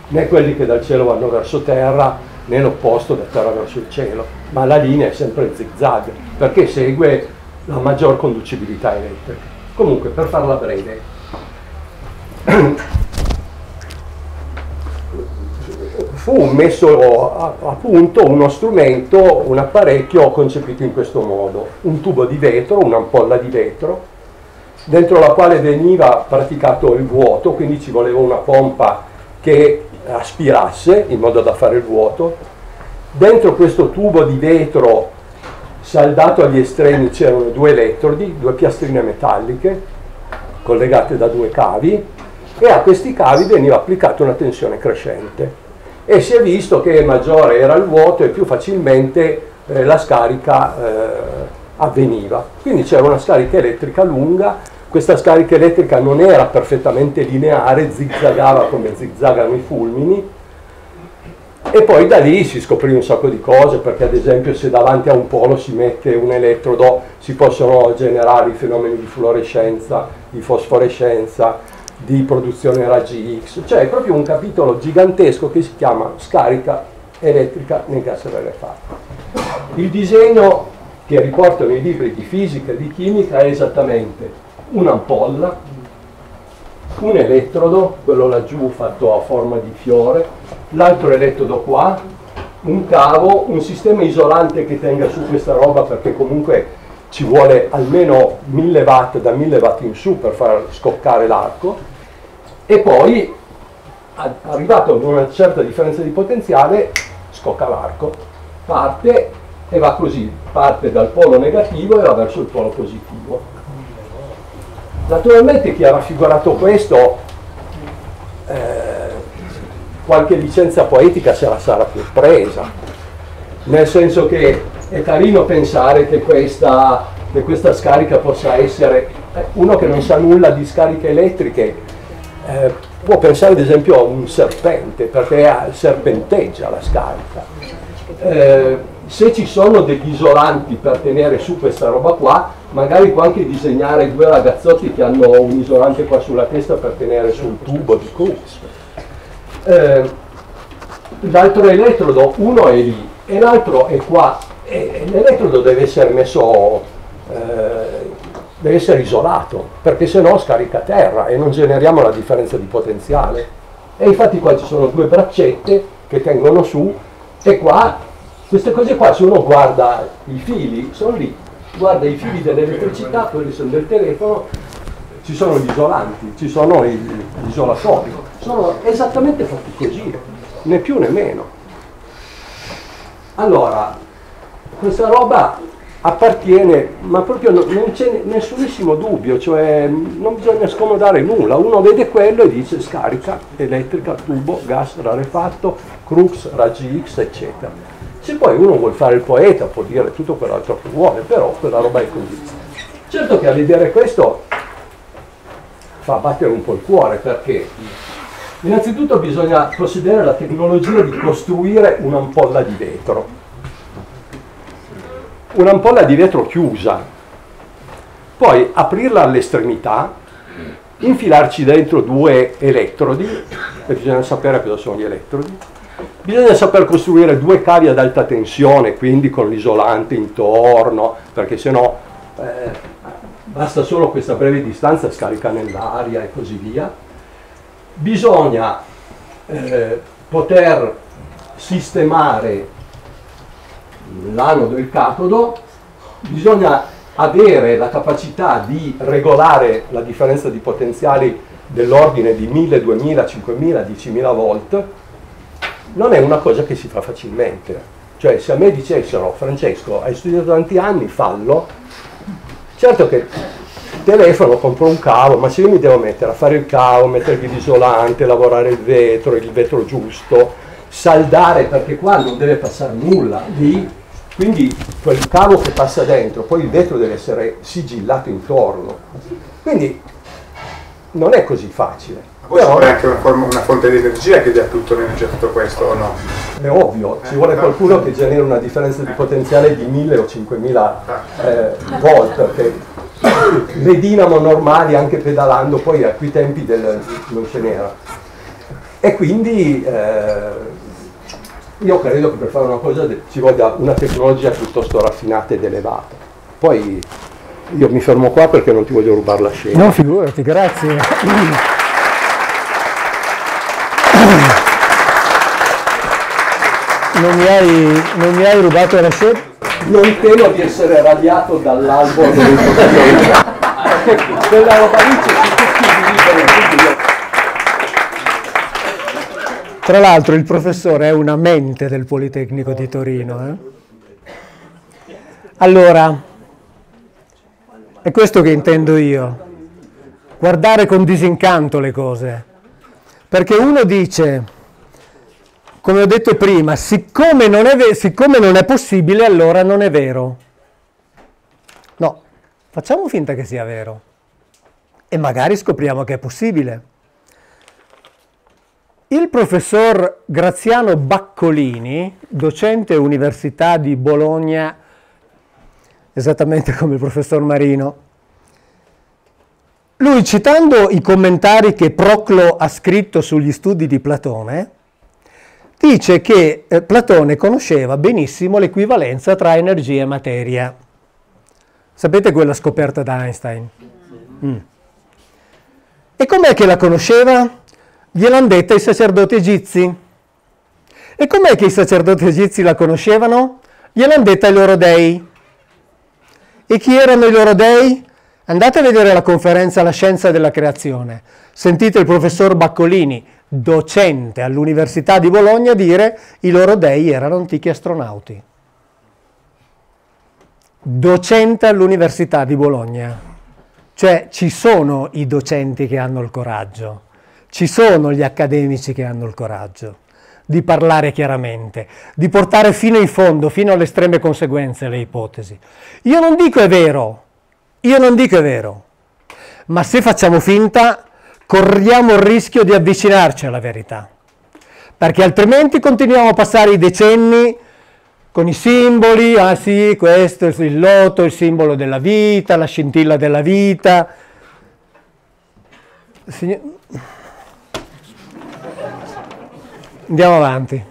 né quelli che dal cielo vanno verso terra, né l'opposto da terra verso il cielo, ma la linea è sempre in zigzag, perché segue la maggior conducibilità elettrica. Comunque, per farla breve, fu messo a punto uno strumento, un apparecchio concepito in questo modo: un tubo di vetro, un'ampolla di vetro, dentro la quale veniva praticato il vuoto, quindi ci voleva una pompa che aspirasse in modo da fare il vuoto. Dentro questo tubo di vetro saldato agli estremi c'erano due elettrodi, due piastrine metalliche collegate da due cavi, e a questi cavi veniva applicata una tensione crescente, e si è visto che maggiore era il vuoto e più facilmente eh, la scarica eh, avveniva. Quindi c'era una scarica elettrica lunga. Questa scarica elettrica non era perfettamente lineare, zizzagava come zizzagano i fulmini, e poi da lì si scoprì un sacco di cose, perché ad esempio se davanti a un polo si mette un elettrodo si possono generare i fenomeni di fluorescenza, di fosforescenza, di produzione raggi X, cioè è proprio un capitolo gigantesco che si chiama scarica elettrica nei gas rarefatti. Il disegno che riportano i libri di fisica e di chimica è esattamente un'ampolla, un elettrodo, quello laggiù fatto a forma di fiore, l'altro elettrodo qua, un cavo, un sistema isolante che tenga su questa roba, perché comunque ci vuole almeno mille watt, da mille watt in su, per far scoccare l'arco, e poi, arrivato ad una certa differenza di potenziale, scocca l'arco, parte e va così, parte dal polo negativo e va verso il polo positivo. Naturalmente chi ha raffigurato questo eh, qualche licenza poetica se la sarà più presa, nel senso che è carino pensare che questa, che questa scarica possa essere... eh, uno che non sa nulla di scariche elettriche eh, può pensare ad esempio a un serpente, perché serpenteggia la scarica. Eh, se ci sono degli isolanti per tenere su questa roba qua, magari può anche disegnare due ragazzotti che hanno un isolante qua sulla testa per tenere su un tubo di coax. Eh, l'altro elettrodo, uno è lì e l'altro è qua, e l'elettrodo deve essere messo, eh, deve essere isolato, perché se no scarica terra e non generiamo la differenza di potenziale. E infatti qua ci sono due braccette che tengono su, e qua queste cose qua, se uno guarda i fili, sono lì, guarda i fili dell'elettricità, quelli sono del telefono, ci sono gli isolanti, ci sono gli isolatori, sono esattamente fatti così, né più né meno. Allora, questa roba appartiene, ma proprio non c'è nessunissimo dubbio, cioè non bisogna scomodare nulla, uno vede quello e dice scarica elettrica, tubo, gas rarefatto, crux, raggi X, eccetera. Se poi uno vuol fare il poeta, può dire tutto quell'altro che vuole, però quella roba è così. Certo che a vedere questo fa battere un po' il cuore, perché innanzitutto bisogna possedere la tecnologia di costruire un'ampolla di vetro. Un'ampolla di vetro chiusa, poi aprirla all'estremità, infilarci dentro due elettrodi, e bisogna sapere cosa sono gli elettrodi. Bisogna saper costruire due cavi ad alta tensione, quindi con l'isolante intorno, perché sennò eh, basta solo questa breve distanza, scarica nell'aria e così via. Bisogna eh, poter sistemare l'anodo e il catodo, bisogna avere la capacità di regolare la differenza di potenziali dell'ordine di mille, duemila, cinquemila, diecimila volt. Non è una cosa che si fa facilmente, cioè se a me dicessero Francesco hai studiato tanti anni, fallo, certo che telefono, compro un cavo, ma se io mi devo mettere a fare il cavo, mettergli l'isolante, lavorare il vetro, il vetro giusto, saldare, perché qua non deve passare nulla lì, quindi quel cavo che passa dentro, poi il vetro deve essere sigillato intorno, quindi non è così facile. Poi ci vuole anche una, forma, una fonte di energia che dia tutto l'energia a tutto questo, o no? È ovvio, ci vuole qualcuno che generi una differenza di potenziale di mille o cinquemila eh, volt, che le dinamo normali anche pedalando poi a quei tempi del, non ce n'era. E quindi eh, io credo che per fare una cosa ci voglia una tecnologia piuttosto raffinata ed elevata. Poi io mi fermo qua perché non ti voglio rubare la scena. No, figurati, grazie. Non mi, hai, non mi hai rubato la scena? Non temo di essere radiato dall'albo del quella roba lì c'è tutti i liberi. Tra l'altro il professore è una mente del Politecnico di Torino. Eh? Allora, è questo che intendo io. Guardare con disincanto le cose. Perché uno dice... Come ho detto prima, siccome non è, siccome non è possibile, allora non è vero. No, facciamo finta che sia vero. E magari scopriamo che è possibile. Il professor Graziano Baccolini, docente all'Università di Bologna, esattamente come il professor Marino, lui citando i commentari che Proclo ha scritto sugli studi di Platone, dice che eh, Platone conosceva benissimo l'equivalenza tra energia e materia. Sapete quella scoperta da Einstein? Mm. E com'è che la conosceva? Gliel'hanno detta i sacerdoti egizi. E com'è che i sacerdoti egizi la conoscevano? Gliel'hanno detta i loro dei. E chi erano i loro dei? Andate a vedere la conferenza La Scienza della Creazione. Sentite il professor Baccolini, docente all'Università di Bologna, dire i loro dei erano antichi astronauti. Docente all'Università di Bologna. Cioè ci sono i docenti che hanno il coraggio, ci sono gli accademici che hanno il coraggio di parlare chiaramente, di portare fino in fondo, fino alle estreme conseguenze le ipotesi. Io non dico è vero, io non dico è vero, ma se facciamo finta corriamo il rischio di avvicinarci alla verità, perché altrimenti continuiamo a passare i decenni con i simboli, ah sì, questo è il loto, il simbolo della vita, la scintilla della vita. Sign- Andiamo avanti.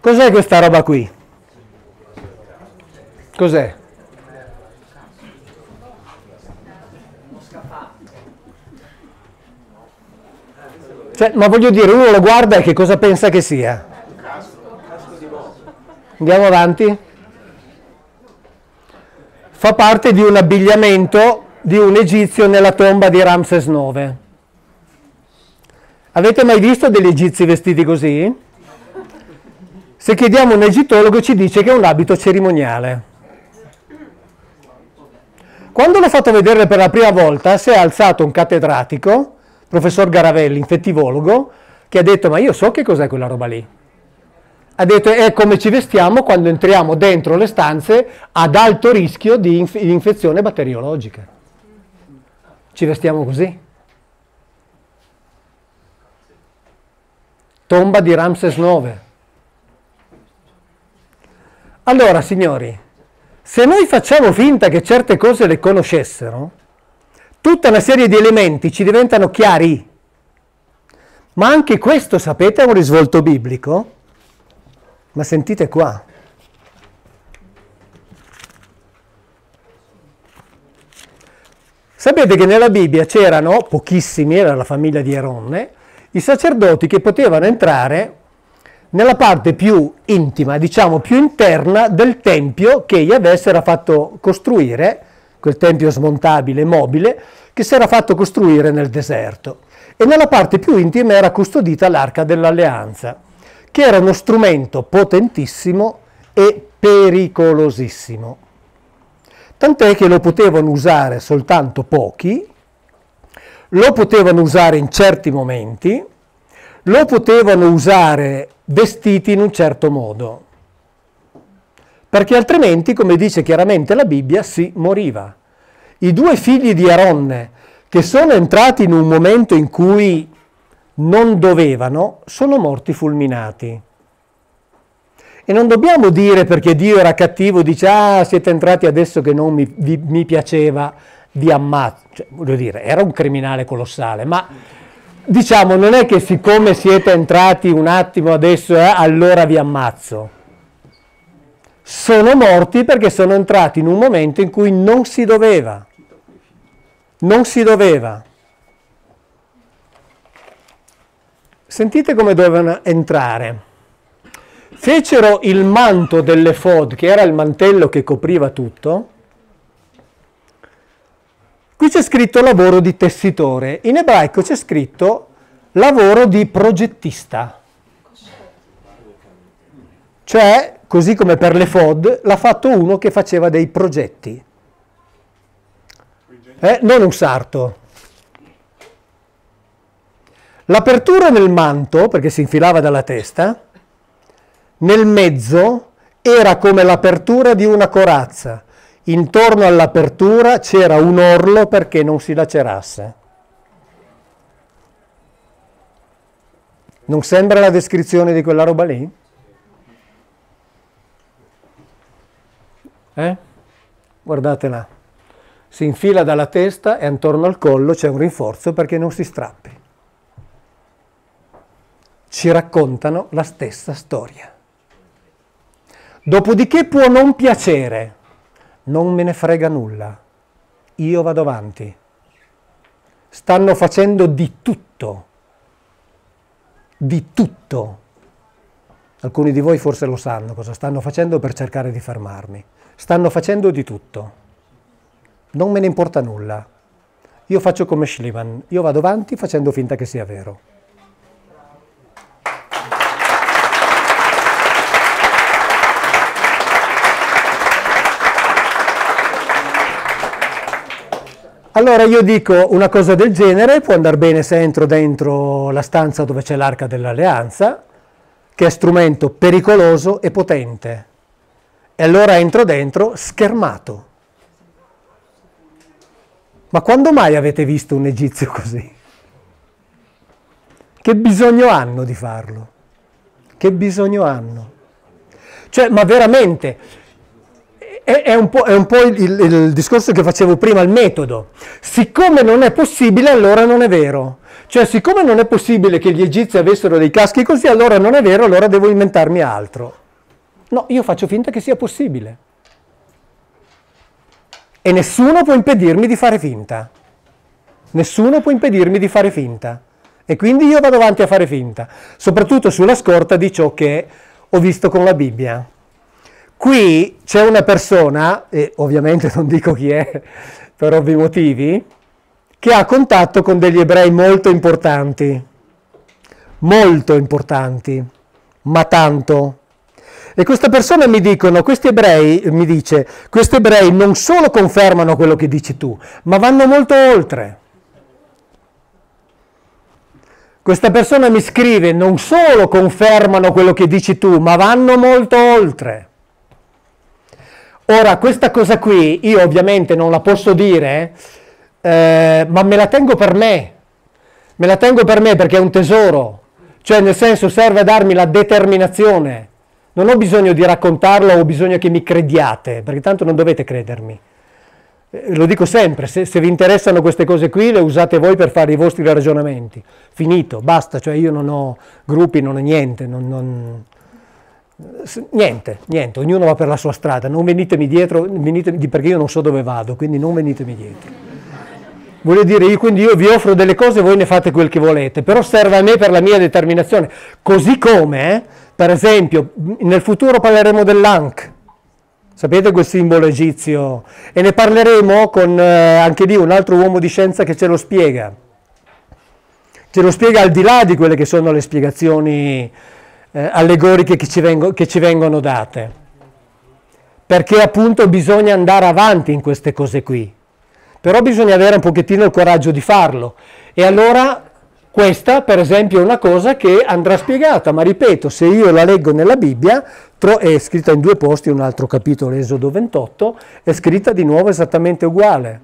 Cos'è questa roba qui? Cos'è? Cioè, ma voglio dire, uno lo guarda e che cosa pensa che sia? Andiamo avanti. Fa parte di un abbigliamento di un egizio nella tomba di Ramses nove. Avete mai visto degli egizi vestiti così? Se chiediamo a un egittologo ci dice che è un abito cerimoniale. Quando l'ho fatto vedere per la prima volta si è alzato un cattedratico, professor Garavelli, infettivologo, che ha detto: ma io so che cos'è quella roba lì. Ha detto: è come ci vestiamo quando entriamo dentro le stanze ad alto rischio di inf- infezione batteriologica. Ci vestiamo così. Tomba di Ramses nove. Allora, signori, se noi facciamo finta che certe cose le conoscessero, tutta una serie di elementi ci diventano chiari. Ma anche questo, sapete, è un risvolto biblico? Ma sentite qua. Sapete che nella Bibbia c'erano, pochissimi, era la famiglia di Aaronne, i sacerdoti che potevano entrare nella parte più intima, diciamo più interna del tempio che Yahweh si era fatto costruire, quel tempio smontabile, mobile, che si era fatto costruire nel deserto. E nella parte più intima era custodita l'Arca dell'Alleanza, che era uno strumento potentissimo e pericolosissimo. Tant'è che lo potevano usare soltanto pochi, lo potevano usare in certi momenti, lo potevano usare vestiti in un certo modo, perché altrimenti, come dice chiaramente la Bibbia, si moriva. I due figli di Aaronne, che sono entrati in un momento in cui non dovevano, sono morti fulminati. E non dobbiamo dire perché Dio era cattivo, dice: ah, siete entrati adesso che non mi, vi, mi piaceva, vi ammazzo. Cioè, voglio dire, era un criminale colossale, ma diciamo non è che siccome siete entrati un attimo adesso, eh, allora vi ammazzo. Sono morti perché sono entrati in un momento in cui non si doveva. Non si doveva. Sentite come dovevano entrare. Fecero il manto dell'efod, che era il mantello che copriva tutto. Qui c'è scritto lavoro di tessitore. In ebraico c'è scritto lavoro di progettista. Cioè, così come per l'efod, l'ha fatto uno che faceva dei progetti. Eh, non un sarto. L'apertura nel manto, perché si infilava dalla testa, nel mezzo era come l'apertura di una corazza. Intorno all'apertura c'era un orlo perché non si lacerasse. Non sembra la descrizione di quella roba lì? Eh? Guardatela. Si infila dalla testa e intorno al collo c'è un rinforzo perché non si strappi. Ci raccontano la stessa storia. Dopodiché può non piacere, non me ne frega nulla, io vado avanti. Stanno facendo di tutto, di tutto. Alcuni di voi forse lo sanno cosa stanno facendo per cercare di fermarmi. Stanno facendo di tutto, non me ne importa nulla. Io faccio come Schliemann, io vado avanti facendo finta che sia vero. Allora io dico una cosa del genere, può andare bene se entro dentro la stanza dove c'è l'Arca dell'Alleanza, che è strumento pericoloso e potente. E allora entro dentro schermato. Ma quando mai avete visto un egizio così? Che bisogno hanno di farlo? Che bisogno hanno? Cioè, ma veramente, è, è un po', è un po' il, il, il discorso che facevo prima, il metodo. Siccome non è possibile, allora non è vero. Cioè, siccome non è possibile che gli egizi avessero dei caschi così, allora non è vero, allora devo inventarmi altro. No, io faccio finta che sia possibile. E nessuno può impedirmi di fare finta. Nessuno può impedirmi di fare finta. E quindi io vado avanti a fare finta, soprattutto sulla scorta di ciò che ho visto con la Bibbia. Qui c'è una persona, e ovviamente non dico chi è per ovvi motivi, che ha contatto con degli ebrei molto importanti, molto importanti, ma tanto. E questa persona mi dicono, questi ebrei, mi dice, questi ebrei non solo confermano quello che dici tu, ma vanno molto oltre. Questa persona mi scrive, non solo confermano quello che dici tu, ma vanno molto oltre. Ora, questa cosa qui, io ovviamente non la posso dire, eh, ma me la tengo per me. Me la tengo per me perché è un tesoro. Cioè, nel senso, serve a darmi la determinazione. Non ho bisogno di raccontarlo, ho bisogno che mi crediate, perché tanto non dovete credermi. Eh, lo dico sempre, se, se vi interessano queste cose qui, le usate voi per fare i vostri ragionamenti. Finito, basta, cioè io non ho gruppi, non ho niente, non, non... niente, niente, ognuno va per la sua strada, non venitemi dietro, venitemi, perché io non so dove vado, quindi non venitemi dietro. Voglio dire, io, quindi io vi offro delle cose, voi ne fate quel che volete, però serve a me per la mia determinazione, così come... Eh, per esempio, nel futuro parleremo dell'Ankh, sapete quel simbolo egizio? E ne parleremo con eh, anche lì un altro uomo di scienza che ce lo spiega. Ce lo spiega al di là di quelle che sono le spiegazioni eh, allegoriche che ci, vengo, che ci vengono date. Perché appunto bisogna andare avanti in queste cose qui. Però bisogna avere un pochettino il coraggio di farlo. E allora... Questa, per esempio, è una cosa che andrà spiegata, ma ripeto, se io la leggo nella Bibbia, è scritta in due posti, un altro capitolo, Esodo ventotto, è scritta di nuovo esattamente uguale.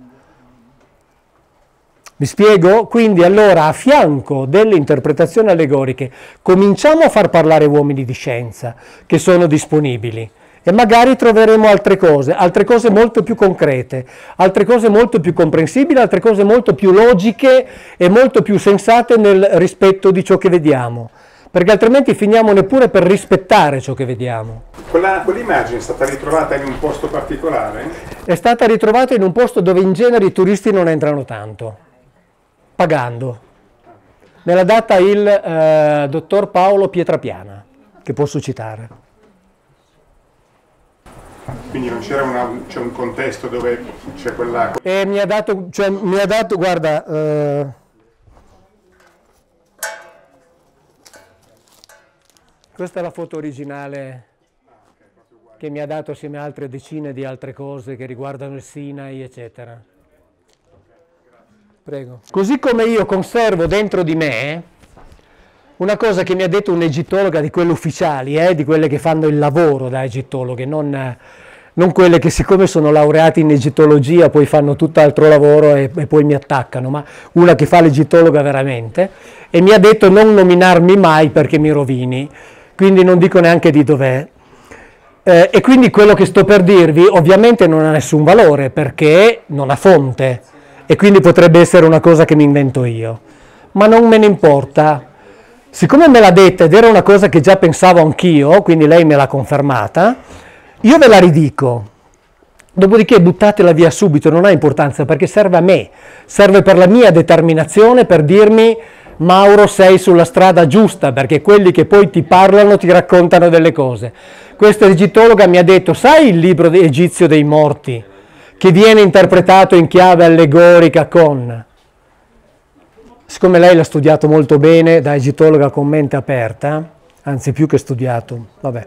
Vi spiego? Quindi allora, a fianco delle interpretazioni allegoriche, cominciamo a far parlare uomini di scienza, che sono disponibili, e magari troveremo altre cose, altre cose molto più concrete, altre cose molto più comprensibili, altre cose molto più logiche e molto più sensate nel rispetto di ciò che vediamo, perché altrimenti finiamo neppure per rispettare ciò che vediamo. Quell'immagine è stata ritrovata in un posto particolare? È stata ritrovata in un posto dove in genere i turisti non entrano tanto, pagando. Me l'ha data il eh, dottor Paolo Pietrapiana, che posso citare. Quindi non c'era un contesto dove c'è quella... E mi ha dato, cioè, mi ha dato guarda... Eh... Questa è la foto originale che mi ha dato assieme a altre decine di altre cose che riguardano il Sinai, eccetera. Prego. Così come io conservo dentro di me una cosa che mi ha detto un'egittologa di quelle ufficiali, eh, di quelle che fanno il lavoro da egittologhe, non, non quelle che siccome sono laureati in egittologia poi fanno tutt'altro lavoro e, e poi mi attaccano, ma una che fa l'egittologa veramente, e mi ha detto non nominarmi mai perché mi rovini, quindi non dico neanche di dov'è. Eh, e quindi quello che sto per dirvi ovviamente non ha nessun valore perché non ha fonte e quindi potrebbe essere una cosa che mi invento io, ma non me ne importa. Siccome me l'ha detta ed era una cosa che già pensavo anch'io, quindi lei me l'ha confermata, io ve la ridico. Dopodiché buttatela via subito, non ha importanza perché serve a me, serve per la mia determinazione per dirmi Mauro sei sulla strada giusta perché quelli che poi ti parlano ti raccontano delle cose. Questa egittologa mi ha detto, sai il libro egizio dei morti che viene interpretato in chiave allegorica con... Siccome lei l'ha studiato molto bene, da egittologa con mente aperta, anzi più che studiato, vabbè,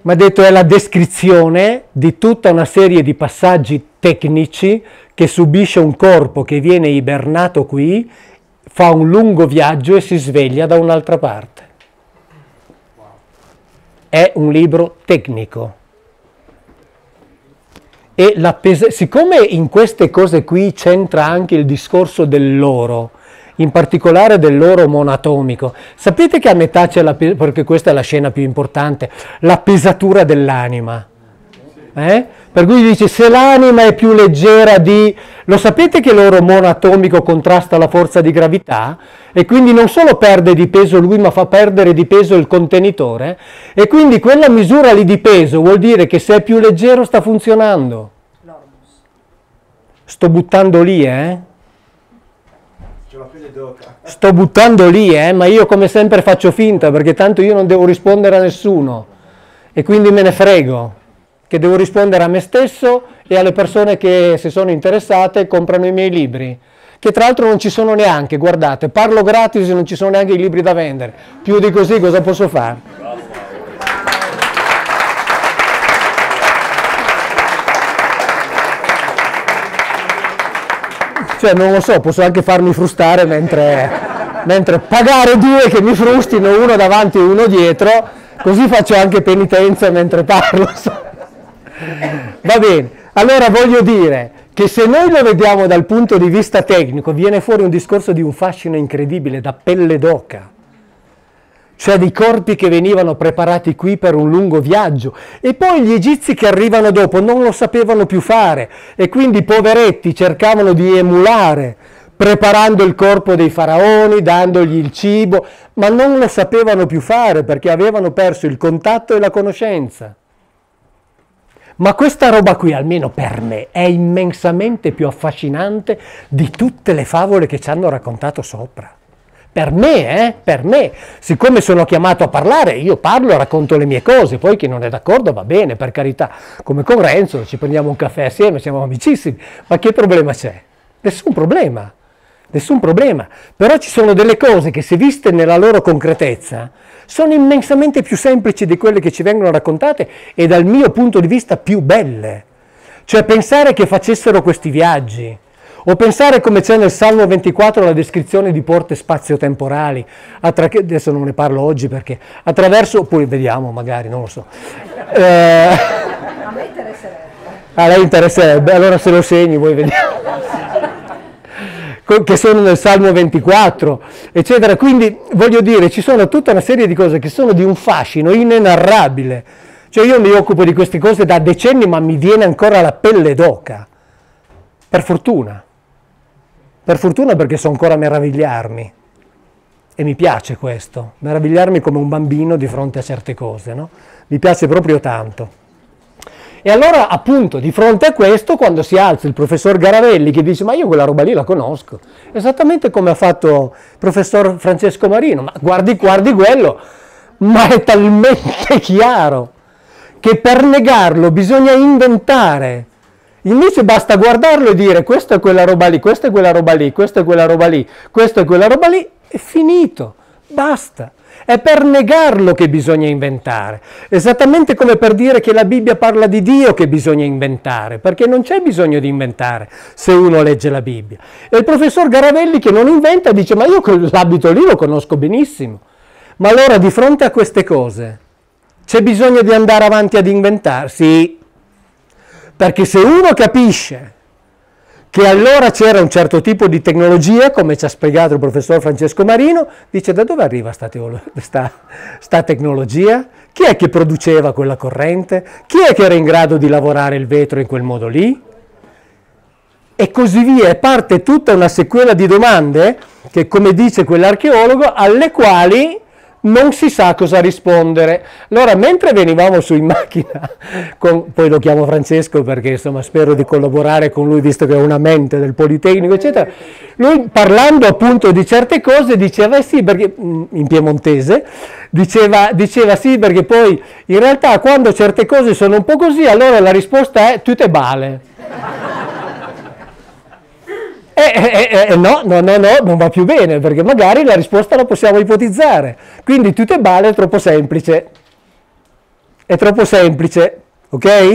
mi ha detto è la descrizione di tutta una serie di passaggi tecnici che subisce un corpo che viene ibernato qui, fa un lungo viaggio e si sveglia da un'altra parte. È un libro tecnico. E la siccome in queste cose qui c'entra anche il discorso dell'oro in particolare del loro monatomico. Sapete che a metà c'è la, perché questa è la scena più importante, la pesatura dell'anima. Eh? Per cui dice, se l'anima è più leggera di... Lo sapete che il loro mono atomico contrasta la forza di gravità? E quindi non solo perde di peso lui, ma fa perdere di peso il contenitore? E quindi quella misura lì di peso vuol dire che se è più leggero sta funzionando. Sto buttando lì, eh? Sto buttando lì, eh? Ma io come sempre faccio finta, perché tanto io non devo rispondere a nessuno. E quindi me ne frego. Che devo rispondere a me stesso e alle persone che, se sono interessate, comprano i miei libri, che tra l'altro non ci sono neanche, guardate, parlo gratis e non ci sono neanche i libri da vendere, più di così cosa posso fare? Cioè non lo so, posso anche farmi frustare mentre, mentre pagare due che mi frustino, uno davanti e uno dietro, così faccio anche penitenza mentre parlo. Va bene, allora voglio dire che se noi lo vediamo dal punto di vista tecnico viene fuori un discorso di un fascino incredibile, da pelle d'oca, cioè di corpi che venivano preparati qui per un lungo viaggio, e poi gli egizi che arrivano dopo non lo sapevano più fare e quindi i poveretti cercavano di emulare, preparando il corpo dei faraoni, dandogli il cibo, ma non lo sapevano più fare perché avevano perso il contatto e la conoscenza. Ma questa roba qui, almeno per me, è immensamente più affascinante di tutte le favole che ci hanno raccontato sopra. Per me, eh? Per me. Siccome sono chiamato a parlare, io parlo, racconto le mie cose, poi chi non è d'accordo va bene, per carità. Come con Renzo, ci prendiamo un caffè assieme, siamo amicissimi. Ma che problema c'è? Nessun problema. Nessun problema. Però ci sono delle cose che, se viste nella loro concretezza, sono immensamente più semplici di quelle che ci vengono raccontate e dal mio punto di vista più belle. Cioè pensare che facessero questi viaggi, o pensare come c'è nel Salmo ventiquattro la descrizione di porte spazio-temporali, adesso non ne parlo oggi perché attraverso, poi vediamo magari, non lo so. Eh, a me interesserebbe. A lei interesserebbe, allora se lo segni voi vediamo. Che sono nel Salmo ventiquattro, eccetera. Quindi voglio dire, ci sono tutta una serie di cose che sono di un fascino inenarrabile. Cioè io mi occupo di queste cose da decenni, ma mi viene ancora la pelle d'oca. Per fortuna. Per fortuna, perché so ancora meravigliarmi. E mi piace questo, meravigliarmi come un bambino di fronte a certe cose, no? Mi piace proprio tanto. E allora appunto di fronte a questo, quando si alza il professor Garavelli che dice ma io quella roba lì la conosco, esattamente come ha fatto il professor Francesco Marino, ma guardi guardi quello, ma è talmente chiaro che per negarlo bisogna inventare, invece basta guardarlo e dire questa è quella roba lì, questa è quella roba lì, questa è quella roba lì, questa è quella roba lì, è finito, basta. È per negarlo che bisogna inventare, esattamente come per dire che la Bibbia parla di Dio che bisogna inventare, perché non c'è bisogno di inventare se uno legge la Bibbia. E il professor Garavelli che non inventa dice ma io quell'abito lì lo conosco benissimo. Ma allora di fronte a queste cose c'è bisogno di andare avanti ad inventare? Sì, perché se uno capisce che allora c'era un certo tipo di tecnologia, come ci ha spiegato il professor Francesco Marino, dice da dove arriva sta, sta, sta tecnologia? Chi è che produceva quella corrente? Chi è che era in grado di lavorare il vetro in quel modo lì? E così via, e parte tutta una sequela di domande che, come dice quell'archeologo, alle quali non si sa cosa rispondere. Allora, mentre venivamo su in macchina, con, poi lo chiamo Francesco perché insomma spero di collaborare con lui visto che è una mente del Politecnico, eccetera, lui parlando appunto di certe cose diceva sì perché, in piemontese, diceva, diceva sì perché poi in realtà quando certe cose sono un po' così allora la risposta è tutte bale. Eh, eh, eh, no, no, no, no, non va più bene, perché magari la risposta la possiamo ipotizzare. Quindi tutte bale è troppo semplice. È troppo semplice, ok? E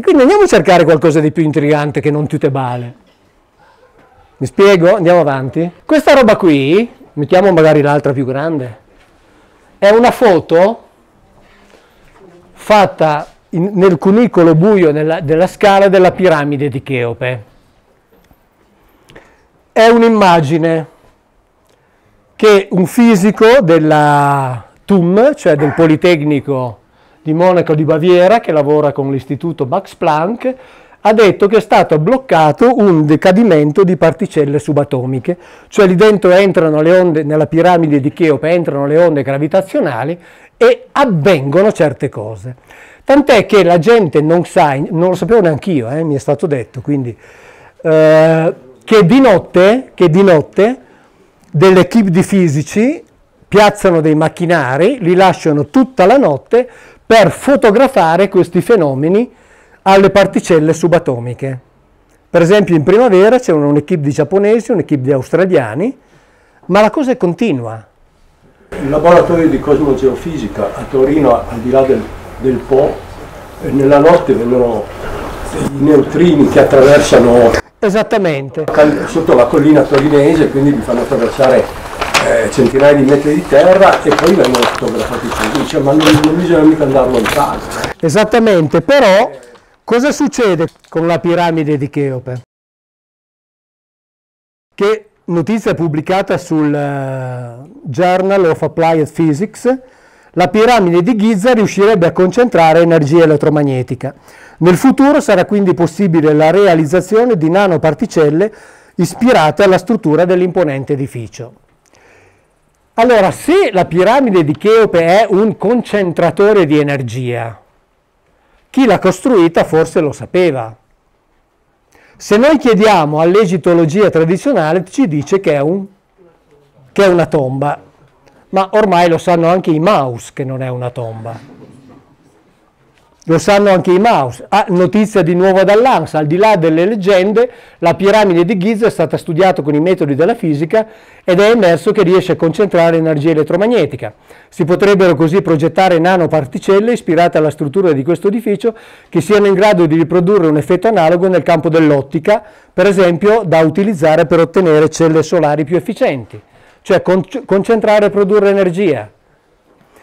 quindi andiamo a cercare qualcosa di più intrigante che non tutte bale. Mi spiego? Andiamo avanti. Questa roba qui, mettiamo magari l'altra più grande, è una foto fatta in, nel cunicolo buio nella, della scala della piramide di Cheope. È un'immagine che un fisico della T U M, cioè del Politecnico di Monaco di Baviera, che lavora con l'istituto Max Planck, ha detto che è stato bloccato un decadimento di particelle subatomiche, cioè lì dentro entrano le onde, nella piramide di Cheope entrano le onde gravitazionali e avvengono certe cose. Tant'è che la gente non sa, non lo sapevo neanche io, eh, mi è stato detto, quindi, eh, che di notte, che di notte dell'equipe di fisici piazzano dei macchinari, li lasciano tutta la notte per fotografare questi fenomeni alle particelle subatomiche. Per esempio in primavera c'erano un'equipe di giapponesi, un'equipe di australiani, ma la cosa è continua. Il laboratorio di cosmogeofisica a Torino, al di là del, del Po, nella notte vengono i neutrini che attraversano... Esattamente. Sotto la collina torinese, quindi vi fanno attraversare... Eh, centinaia di metri di terra e poi vengono fotografati tutti, cioè, ma non, non bisogna mica andare lontano. Esattamente, però cosa succede con la piramide di Cheope? Che notizia pubblicata sul uh, Journal of Applied Physics, la piramide di Giza riuscirebbe a concentrare energia elettromagnetica. Nel futuro sarà quindi possibile la realizzazione di nanoparticelle ispirate alla struttura dell'imponente edificio. Allora, se la piramide di Cheope è un concentratore di energia, chi l'ha costruita forse lo sapeva. Se noi chiediamo all'egittologia tradizionale, ci dice che è, un, che è una tomba, ma ormai lo sanno anche i Maus che non è una tomba. Lo sanno anche i Maus. Ah, notizia di nuovo dall'ANSA, al di là delle leggende, la piramide di Giza è stata studiata con i metodi della fisica ed è emerso che riesce a concentrare energia elettromagnetica. Si potrebbero così progettare nanoparticelle ispirate alla struttura di questo edificio che siano in grado di riprodurre un effetto analogo nel campo dell'ottica, per esempio da utilizzare per ottenere celle solari più efficienti, cioè con- concentrare e produrre energia.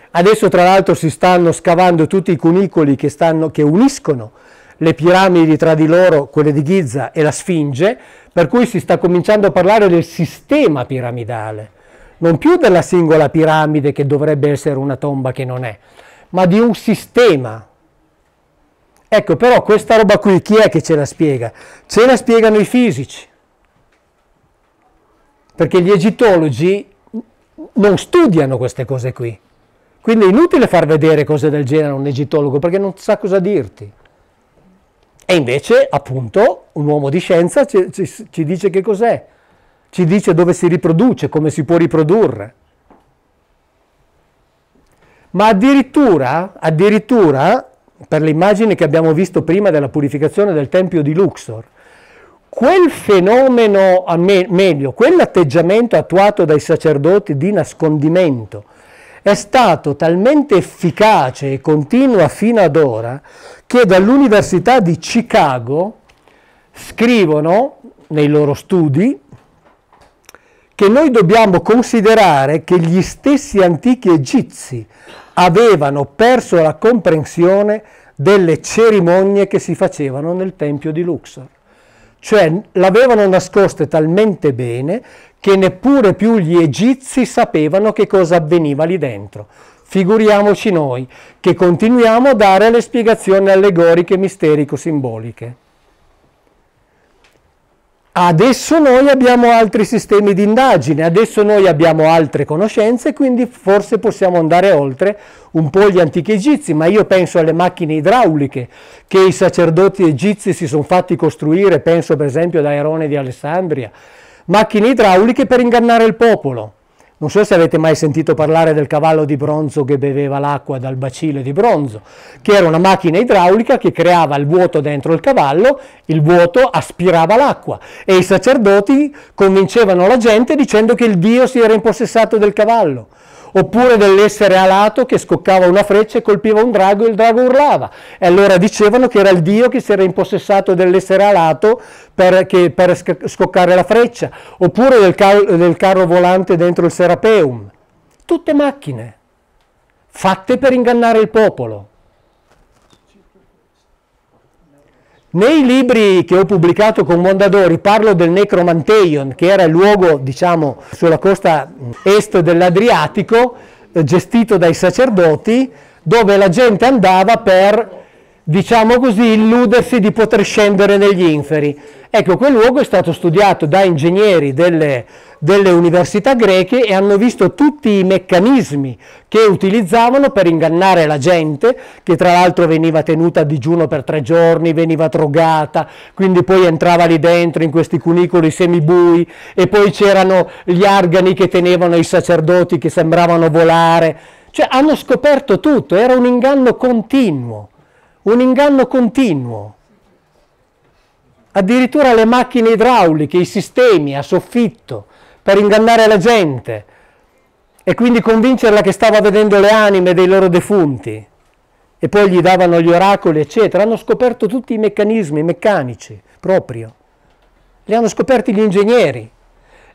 Adesso tra l'altro si stanno scavando tutti i cunicoli che, stanno, che uniscono le piramidi tra di loro, quelle di Giza e la Sfinge, per cui si sta cominciando a parlare del sistema piramidale, non più della singola piramide che dovrebbe essere una tomba che non è, ma di un sistema. Ecco, però questa roba qui chi è che ce la spiega? Ce la spiegano i fisici, perché gli egittologi non studiano queste cose qui. Quindi è inutile far vedere cose del genere a un egittologo, perché non sa cosa dirti. E invece, appunto, un uomo di scienza ci, ci, ci dice che cos'è, ci dice dove si riproduce, come si può riprodurre. Ma addirittura, addirittura, per le immagini che abbiamo visto prima della purificazione del Tempio di Luxor, quel fenomeno, meglio, quell'atteggiamento attuato dai sacerdoti di nascondimento, è stato talmente efficace e continua fino ad ora che dall'Università di Chicago scrivono nei loro studi che noi dobbiamo considerare che gli stessi antichi egizi avevano perso la comprensione delle cerimonie che si facevano nel Tempio di Luxor. Cioè l'avevano nascoste talmente bene che neppure più gli egizi sapevano che cosa avveniva lì dentro. Figuriamoci noi, che continuiamo a dare le spiegazioni allegoriche, misterico-simboliche. Adesso noi abbiamo altri sistemi di indagine, adesso noi abbiamo altre conoscenze, quindi forse possiamo andare oltre un po' gli antichi egizi, ma io penso alle macchine idrauliche che i sacerdoti egizi si sono fatti costruire, penso per esempio ad Airone di Alessandria, macchine idrauliche per ingannare il popolo. Non so se avete mai sentito parlare del cavallo di bronzo che beveva l'acqua dal bacile di bronzo, che era una macchina idraulica che creava il vuoto dentro il cavallo, il vuoto aspirava l'acqua e i sacerdoti convincevano la gente dicendo che il dio si era impossessato del cavallo, oppure dell'essere alato che scoccava una freccia e colpiva un drago e il drago urlava. E allora dicevano che era il dio che si era impossessato dell'essere alato per, che, per scoccare la freccia, oppure del, ca del carro volante dentro il Serapeum. Tutte macchine fatte per ingannare il popolo. Nei libri che ho pubblicato con Mondadori parlo del Necromanteion, che era il luogo, diciamo, sulla costa est dell'Adriatico, gestito dai sacerdoti, dove la gente andava per, diciamo così, illudersi di poter scendere negli inferi. Ecco, quel luogo è stato studiato da ingegneri delle, delle università greche e hanno visto tutti i meccanismi che utilizzavano per ingannare la gente, che tra l'altro veniva tenuta a digiuno per tre giorni, veniva drogata, quindi poi entrava lì dentro in questi cunicoli semibui e poi c'erano gli argani che tenevano i sacerdoti che sembravano volare. Cioè hanno scoperto tutto, era un inganno continuo. Un inganno continuo, addirittura le macchine idrauliche, i sistemi a soffitto per ingannare la gente e quindi convincerla che stava vedendo le anime dei loro defunti e poi gli davano gli oracoli eccetera, hanno scoperto tutti i meccanismi meccanici proprio, li hanno scoperti gli ingegneri.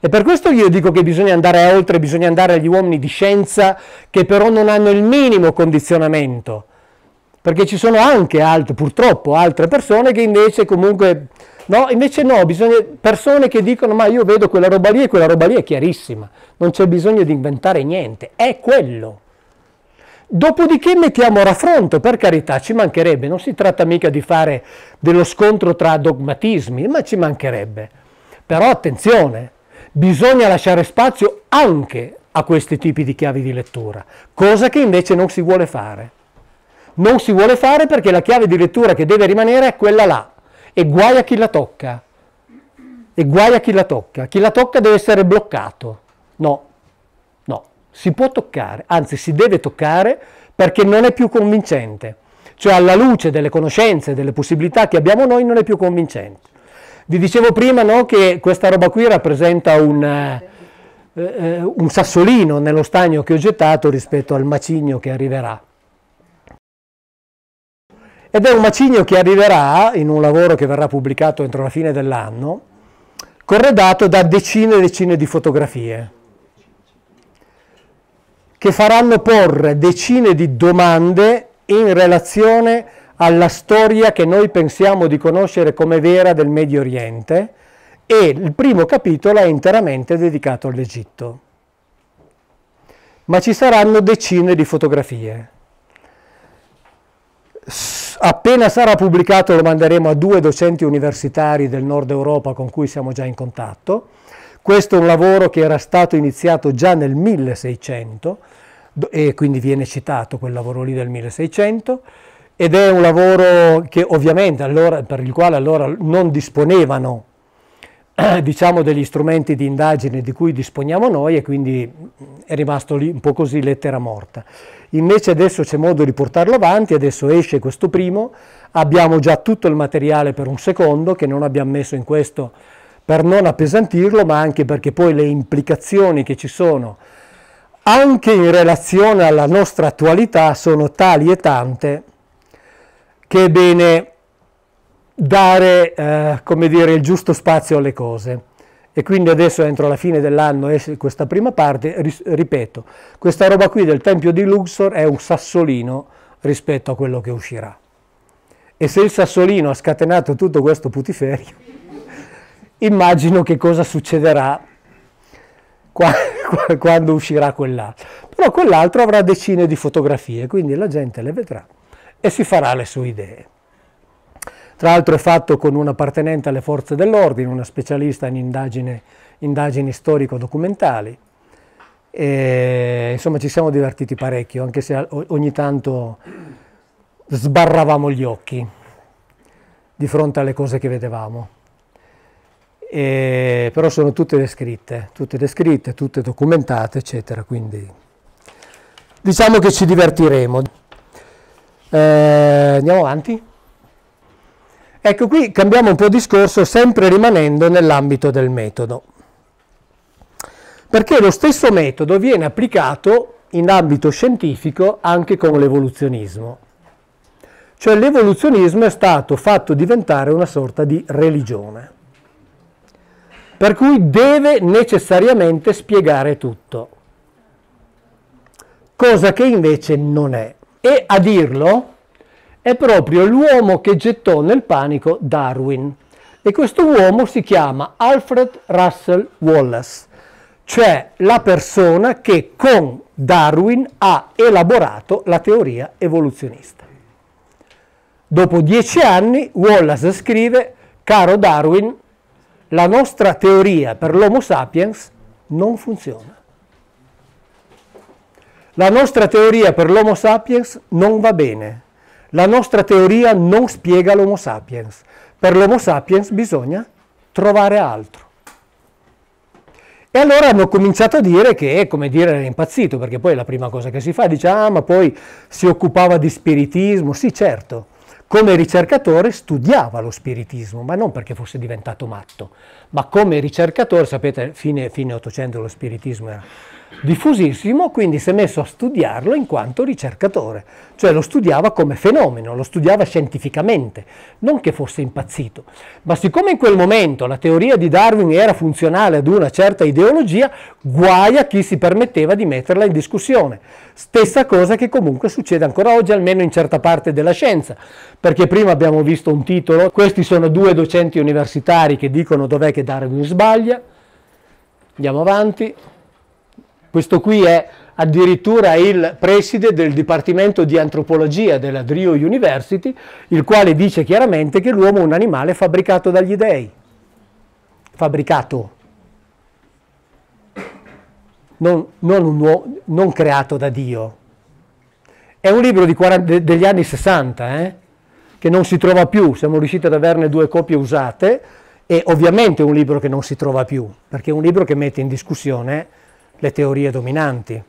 E per questo io dico che bisogna andare oltre, bisogna andare agli uomini di scienza che però non hanno il minimo condizionamento. Perché ci sono anche altre, purtroppo, altre persone che invece comunque, no, invece no, bisogna, persone che dicono ma io vedo quella roba lì e quella roba lì è chiarissima, non c'è bisogno di inventare niente, è quello. Dopodiché mettiamo raffronto, per carità, ci mancherebbe, non si tratta mica di fare dello scontro tra dogmatismi, ma ci mancherebbe. Però attenzione, bisogna lasciare spazio anche a questi tipi di chiavi di lettura, cosa che invece non si vuole fare. Non si vuole fare perché la chiave di lettura che deve rimanere è quella là, e guai a chi la tocca, e guai a chi la tocca, chi la tocca deve essere bloccato, no, no, si può toccare, anzi si deve toccare perché non è più convincente, cioè alla luce delle conoscenze, delle possibilità che abbiamo noi non è più convincente. Vi dicevo prima, no, che questa roba qui rappresenta un, eh, un sassolino nello stagno che ho gettato rispetto al macigno che arriverà. Ed è un macigno che arriverà in un lavoro che verrà pubblicato entro la fine dell'anno, corredato da decine e decine di fotografie, che faranno porre decine di domande in relazione alla storia che noi pensiamo di conoscere come vera del Medio Oriente, e il primo capitolo è interamente dedicato all'Egitto. Ma ci saranno decine di fotografie. Appena sarà pubblicato lo manderemo a due docenti universitari del nord Europa con cui siamo già in contatto. Questo è un lavoro che era stato iniziato già nel milleseicento e quindi viene citato quel lavoro lì del milleseicento, ed è un lavoro che ovviamente allora, per il quale allora non disponevano eh, diciamo degli strumenti di indagine di cui disponiamo noi, e quindi è rimasto lì un po' così, lettera morta. Invece adesso c'è modo di portarlo avanti, adesso esce questo primo, abbiamo già tutto il materiale per un secondo che non abbiamo messo in questo per non appesantirlo, ma anche perché poi le implicazioni che ci sono anche in relazione alla nostra attualità sono tali e tante che è bene dare eh, come dire, il giusto spazio alle cose. E quindi adesso entro la fine dell'anno esce questa prima parte, ripeto, questa roba qui del Tempio di Luxor è un sassolino rispetto a quello che uscirà. E se il sassolino ha scatenato tutto questo putiferio, immagino che cosa succederà quando uscirà quell'altro. Però quell'altro avrà decine di fotografie, quindi la gente le vedrà e si farà le sue idee. Tra l'altro è fatto con un appartenente alle forze dell'ordine, una specialista in indagini, indagini storico-documentali. Insomma ci siamo divertiti parecchio, anche se ogni tanto sbarravamo gli occhi di fronte alle cose che vedevamo. E, però sono tutte descritte, tutte descritte, tutte documentate, eccetera, quindi diciamo che ci divertiremo. Eh, andiamo avanti. Ecco, qui cambiamo un po' discorso, sempre rimanendo nell'ambito del metodo. Perché lo stesso metodo viene applicato in ambito scientifico anche con l'evoluzionismo. Cioè l'evoluzionismo è stato fatto diventare una sorta di religione, per cui deve necessariamente spiegare tutto, cosa che invece non è. E a dirlo è proprio l'uomo che gettò nel panico Darwin, e questo uomo si chiama Alfred Russel Wallace, cioè la persona che con Darwin ha elaborato la teoria evoluzionista. Dopo dieci anni Wallace scrive: caro Darwin, la nostra teoria per l'Homo sapiens non funziona. La nostra teoria per l'Homo sapiens non va bene. La nostra teoria non spiega l'Homo sapiens. Per l'Homo sapiens bisogna trovare altro. E allora hanno cominciato a dire che, come dire, era impazzito, perché poi la prima cosa che si fa, dice, ah, ma poi si occupava di spiritismo. Sì, certo, come ricercatore studiava lo spiritismo, ma non perché fosse diventato matto, ma come ricercatore, sapete, fine, fine Ottocento lo spiritismo era diffusissimo, quindi si è messo a studiarlo in quanto ricercatore, cioè lo studiava come fenomeno, lo studiava scientificamente, non che fosse impazzito. Ma siccome in quel momento la teoria di Darwin era funzionale ad una certa ideologia, guai a chi si permetteva di metterla in discussione. Stessa cosa che comunque succede ancora oggi, almeno in certa parte della scienza, perché prima abbiamo visto un titolo, questi sono due docenti universitari che dicono dov'è che Darwin sbaglia. Andiamo avanti. Questo qui è addirittura il preside del Dipartimento di Antropologia della Drew University, il quale dice chiaramente che l'uomo è un animale fabbricato dagli dèi. Fabbricato. Non, non, un uomo, non creato da Dio. È un libro di quaranta, degli anni sessanta, eh, che non si trova più. Siamo riusciti ad averne due copie usate, e ovviamente è un libro che non si trova più, perché è un libro che mette in discussione le teorie dominanti.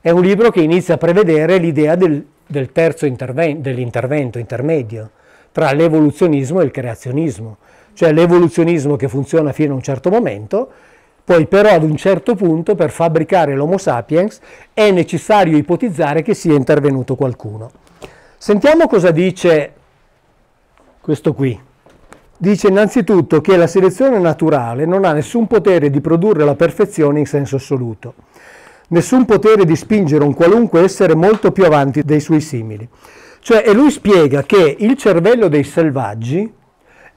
È un libro che inizia a prevedere l'idea del, del terzo intervento, dell'intervento intermedio tra l'evoluzionismo e il creazionismo, cioè l'evoluzionismo che funziona fino a un certo momento, poi però ad un certo punto per fabbricare l'Homo sapiens è necessario ipotizzare che sia intervenuto qualcuno. Sentiamo cosa dice questo qui. Dice innanzitutto che la selezione naturale non ha nessun potere di produrre la perfezione in senso assoluto, nessun potere di spingere un qualunque essere molto più avanti dei suoi simili. Cioè, e lui spiega che il cervello dei selvaggi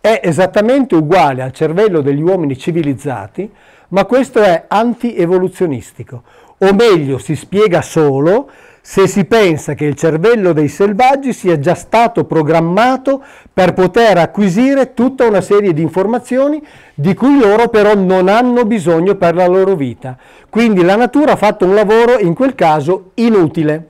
è esattamente uguale al cervello degli uomini civilizzati, ma questo è anti-evoluzionistico, o meglio si spiega solo se si pensa che il cervello dei selvaggi sia già stato programmato per poter acquisire tutta una serie di informazioni di cui loro però non hanno bisogno per la loro vita. Quindi la natura ha fatto un lavoro in quel caso inutile.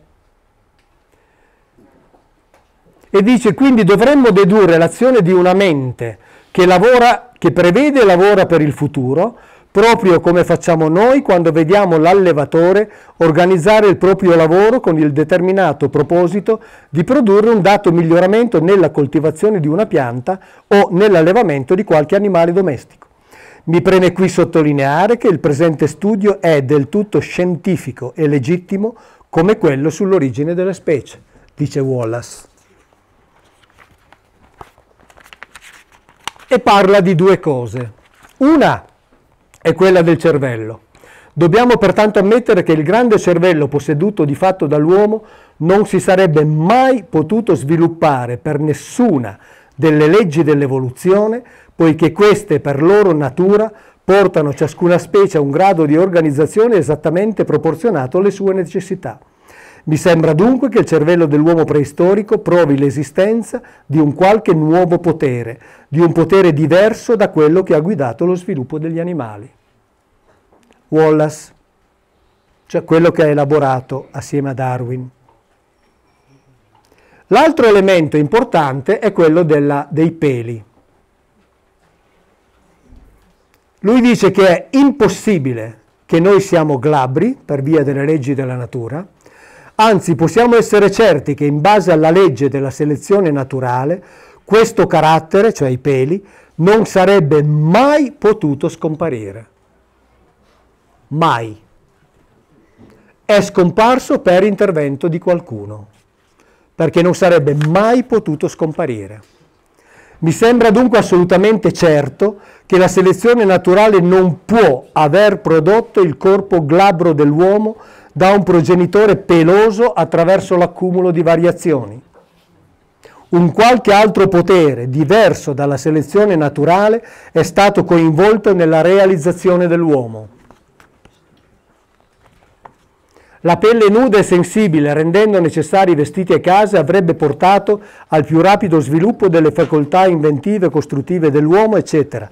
E dice quindi dovremmo dedurre l'azione di una mente che lavora, che prevede e lavora per il futuro, proprio come facciamo noi quando vediamo l'allevatore organizzare il proprio lavoro con il determinato proposito di produrre un dato miglioramento nella coltivazione di una pianta o nell'allevamento di qualche animale domestico. Mi preme qui sottolineare che il presente studio è del tutto scientifico e legittimo come quello sull'origine delle specie, dice Wallace. E parla di due cose. Una è quella del cervello. Dobbiamo pertanto ammettere che il grande cervello posseduto di fatto dall'uomo non si sarebbe mai potuto sviluppare per nessuna delle leggi dell'evoluzione, poiché queste per loro natura portano ciascuna specie a un grado di organizzazione esattamente proporzionato alle sue necessità. Mi sembra dunque che il cervello dell'uomo preistorico provi l'esistenza di un qualche nuovo potere, di un potere diverso da quello che ha guidato lo sviluppo degli animali. Wallace, cioè quello che ha elaborato assieme a Darwin. L'altro elemento importante è quello della, dei peli. Lui dice che è impossibile che noi siamo glabri per via delle leggi della natura. Anzi, possiamo essere certi che in base alla legge della selezione naturale questo carattere, cioè i peli, non sarebbe mai potuto scomparire. Mai. È scomparso per intervento di qualcuno, perché non sarebbe mai potuto scomparire. Mi sembra dunque assolutamente certo che la selezione naturale non può aver prodotto il corpo glabro dell'uomo da un progenitore peloso attraverso l'accumulo di variazioni. Un qualche altro potere, diverso dalla selezione naturale, è stato coinvolto nella realizzazione dell'uomo. La pelle nuda e sensibile, rendendo necessari vestiti e case, avrebbe portato al più rapido sviluppo delle facoltà inventive e costruttive dell'uomo, eccetera.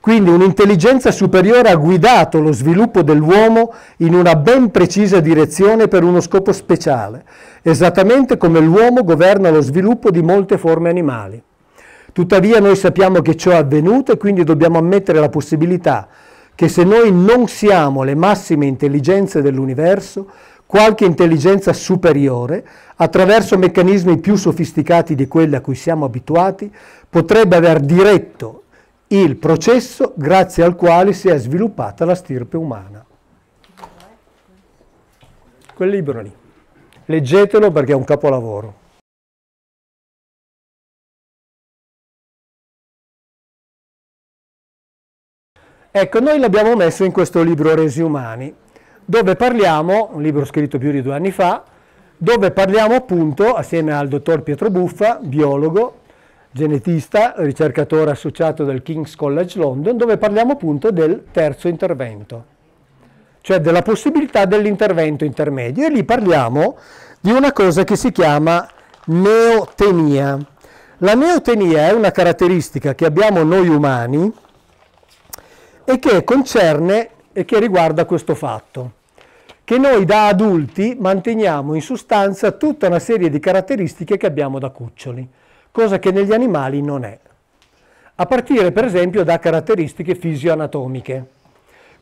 Quindi un'intelligenza superiore ha guidato lo sviluppo dell'uomo in una ben precisa direzione per uno scopo speciale, esattamente come l'uomo governa lo sviluppo di molte forme animali. Tuttavia noi sappiamo che ciò è avvenuto e quindi dobbiamo ammettere la possibilità che se noi non siamo le massime intelligenze dell'universo, qualche intelligenza superiore, attraverso meccanismi più sofisticati di quelli a cui siamo abituati, potrebbe aver diretto il processo grazie al quale si è sviluppata la stirpe umana. Quel libro lì. Leggetelo perché è un capolavoro. Ecco, noi l'abbiamo messo in questo libro Resi Umani, dove parliamo, un libro scritto più di due anni fa, dove parliamo appunto, assieme al dottor Pietro Buffa, biologo, genetista, ricercatore associato del King's College London, dove parliamo appunto del terzo intervento, cioè della possibilità dell'intervento intermedio. E lì parliamo di una cosa che si chiama neotenia. La neotenia è una caratteristica che abbiamo noi umani e che concerne e che riguarda questo fatto, che noi da adulti manteniamo in sostanza tutta una serie di caratteristiche che abbiamo da cuccioli, cosa che negli animali non è, a partire per esempio da caratteristiche fisioanatomiche.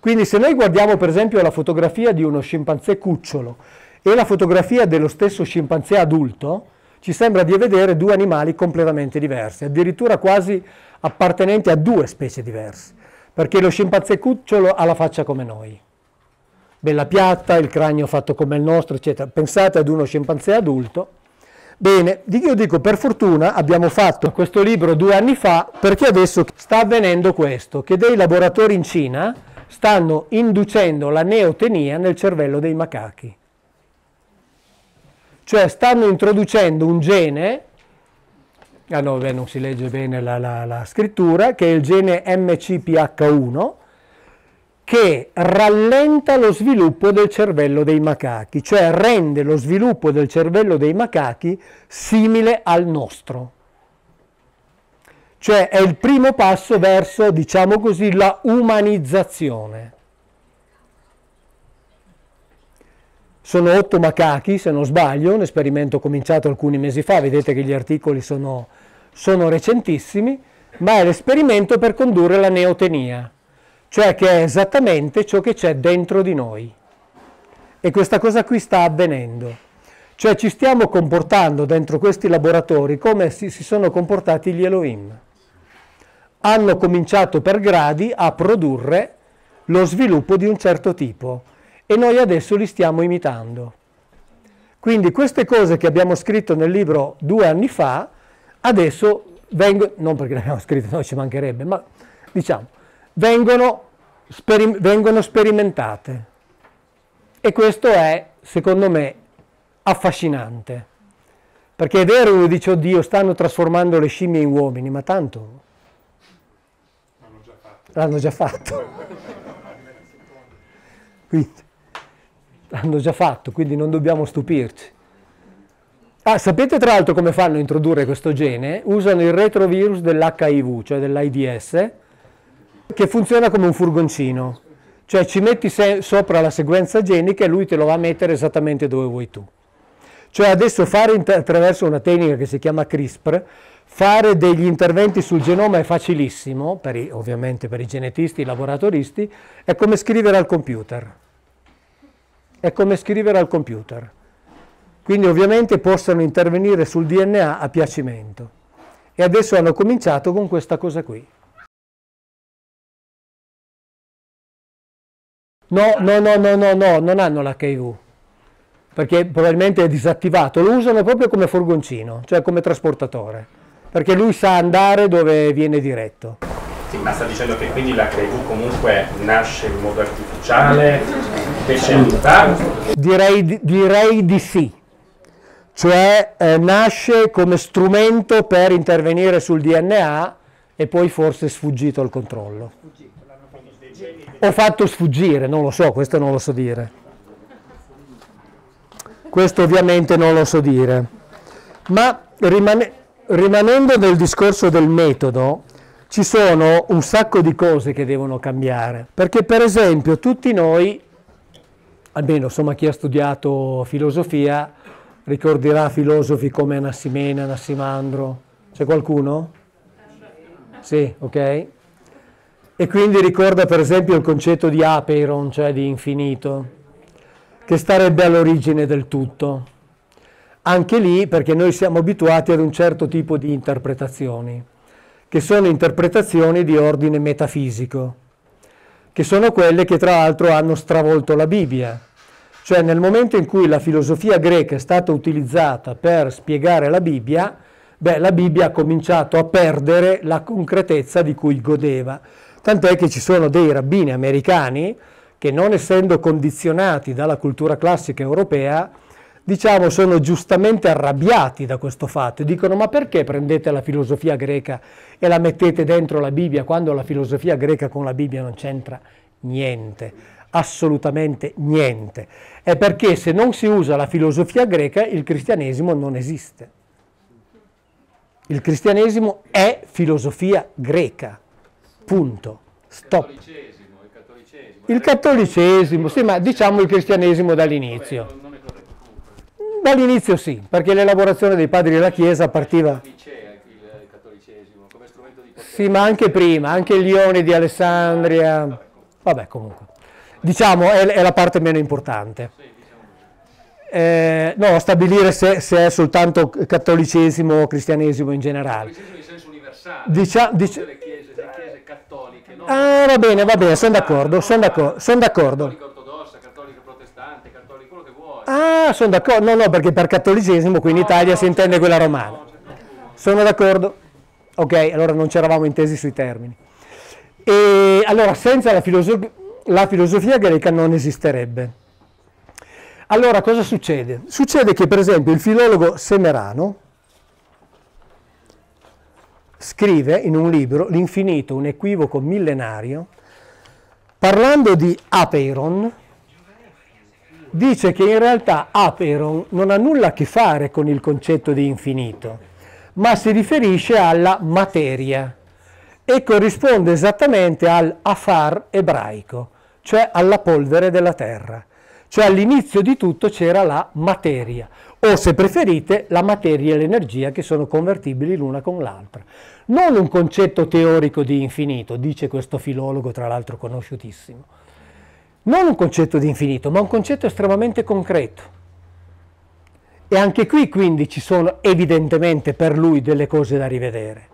Quindi se noi guardiamo per esempio la fotografia di uno scimpanzé cucciolo e la fotografia dello stesso scimpanzé adulto, ci sembra di vedere due animali completamente diversi, addirittura quasi appartenenti a due specie diverse, perché lo scimpanzé cucciolo ha la faccia come noi, bella piatta, il cranio fatto come il nostro, eccetera. Pensate ad uno scimpanzé adulto. Bene, io dico per fortuna abbiamo fatto questo libro due anni fa perché adesso sta avvenendo questo, che dei laboratori in Cina stanno inducendo la neotenia nel cervello dei macachi. Cioè stanno introducendo un gene, ah no, beh, non si legge bene la, la, la scrittura, che è il gene M C P H uno, che rallenta lo sviluppo del cervello dei macachi, cioè rende lo sviluppo del cervello dei macachi simile al nostro. Cioè è il primo passo verso, diciamo così, la umanizzazione. Sono otto macachi, se non sbaglio, un esperimento cominciato alcuni mesi fa, vedete che gli articoli sono, sono recentissimi, ma è l'esperimento per condurre la neotenia. Cioè che è esattamente ciò che c'è dentro di noi. E questa cosa qui sta avvenendo. Cioè ci stiamo comportando dentro questi laboratori come si, si sono comportati gli Elohim. Hanno cominciato per gradi a produrre lo sviluppo di un certo tipo e noi adesso li stiamo imitando. Quindi queste cose che abbiamo scritto nel libro due anni fa, adesso vengono, non perché le abbiamo scritte, no, ci mancherebbe, ma diciamo, Vengono, sperim- vengono sperimentate e questo è, secondo me, affascinante, perché è vero, uno dice, oddio, stanno trasformando le scimmie in uomini, ma tanto l'hanno già fatto, l'hanno già fatto. Quindi, l'hanno già fatto, quindi non dobbiamo stupirci. Ah, sapete tra l'altro come fanno a introdurre questo gene? Usano il retrovirus dell'H I V, cioè dell'AIDS, che funziona come un furgoncino, cioè ci metti sopra la sequenza genica e lui te lo va a mettere esattamente dove vuoi tu. Cioè adesso fare attraverso una tecnica che si chiama CRISPR, fare degli interventi sul genoma è facilissimo, per i, ovviamente per i genetisti, i laboratoristi, è come scrivere al computer. È come scrivere al computer. Quindi ovviamente possono intervenire sul D N A a piacimento. E adesso hanno cominciato con questa cosa qui. No, no, no, no, no, no, non hanno l'H I V, perché probabilmente è disattivato, lo usano proprio come furgoncino, cioè come trasportatore, perché lui sa andare dove viene diretto. Sì, ma sta dicendo che quindi l'H I V comunque nasce in modo artificiale, scelta? Direi, direi di sì, cioè eh, nasce come strumento per intervenire sul D N A e poi forse è sfuggito al controllo. Sfuggito, l'hanno fatto sfuggire. O fatto sfuggire, non lo so, questo non lo so dire. Questo ovviamente non lo so dire. Ma rimane, rimanendo nel discorso del metodo, ci sono un sacco di cose che devono cambiare. Perché per esempio tutti noi, almeno insomma chi ha studiato filosofia, ricorderà filosofi come Anassimene, Anassimandro. C'è qualcuno? Sì, ok. E quindi ricorda per esempio il concetto di apeiron, cioè di infinito, che starebbe all'origine del tutto. Anche lì perché noi siamo abituati ad un certo tipo di interpretazioni, che sono interpretazioni di ordine metafisico, che sono quelle che tra l'altro hanno stravolto la Bibbia. Cioè nel momento in cui la filosofia greca è stata utilizzata per spiegare la Bibbia, beh, la Bibbia ha cominciato a perdere la concretezza di cui godeva. Tant'è che ci sono dei rabbini americani che, non essendo condizionati dalla cultura classica europea, diciamo sono giustamente arrabbiati da questo fatto e dicono: ma perché prendete la filosofia greca e la mettete dentro la Bibbia quando la filosofia greca con la Bibbia non c'entra niente? Assolutamente niente. È perché se non si usa la filosofia greca il cristianesimo non esiste. Il cristianesimo è filosofia greca. Punto. Stop. Il cattolicesimo, il cattolicesimo, il cattolicesimo sì, ma diciamo il cristianesimo dall'inizio. Dall'inizio sì, perché l'elaborazione dei padri della Chiesa partiva... Il cattolicesimo come strumento di potere. Sì, ma anche prima, anche Lione di Alessandria. Vabbè, comunque. Diciamo, è, è la parte meno importante. Eh, no, stabilire se, se è soltanto cattolicesimo o cristianesimo in generale. Cattolicesimo in senso universale. Dicia, dic le, chiese, le chiese cattoliche, no? Ah, va bene, va bene, sono d'accordo, sono d'accordo. Sono d'accordo. Cattolica ortodossa, cattolica protestante, cattolica, quello che vuoi. Ah, sono d'accordo, no, no, perché per cattolicesimo qui in no, Italia no, si intende quella romana. No, sono d'accordo? Ok, allora non ci eravamo intesi sui termini. E allora, senza la filosofia... la filosofia greca non esisterebbe. Allora cosa succede? Succede che per esempio il filologo Semerano scrive in un libro, L'infinito, un equivoco millenario, parlando di apeiron, dice che in realtà apeiron non ha nulla a che fare con il concetto di infinito, ma si riferisce alla materia e corrisponde esattamente al afar ebraico, cioè alla polvere della terra, cioè all'inizio di tutto c'era la materia, o se preferite la materia e l'energia che sono convertibili l'una con l'altra. Non un concetto teorico di infinito, dice questo filologo tra l'altro conosciutissimo, non un concetto di infinito, ma un concetto estremamente concreto. E anche qui quindi ci sono evidentemente per lui delle cose da rivedere.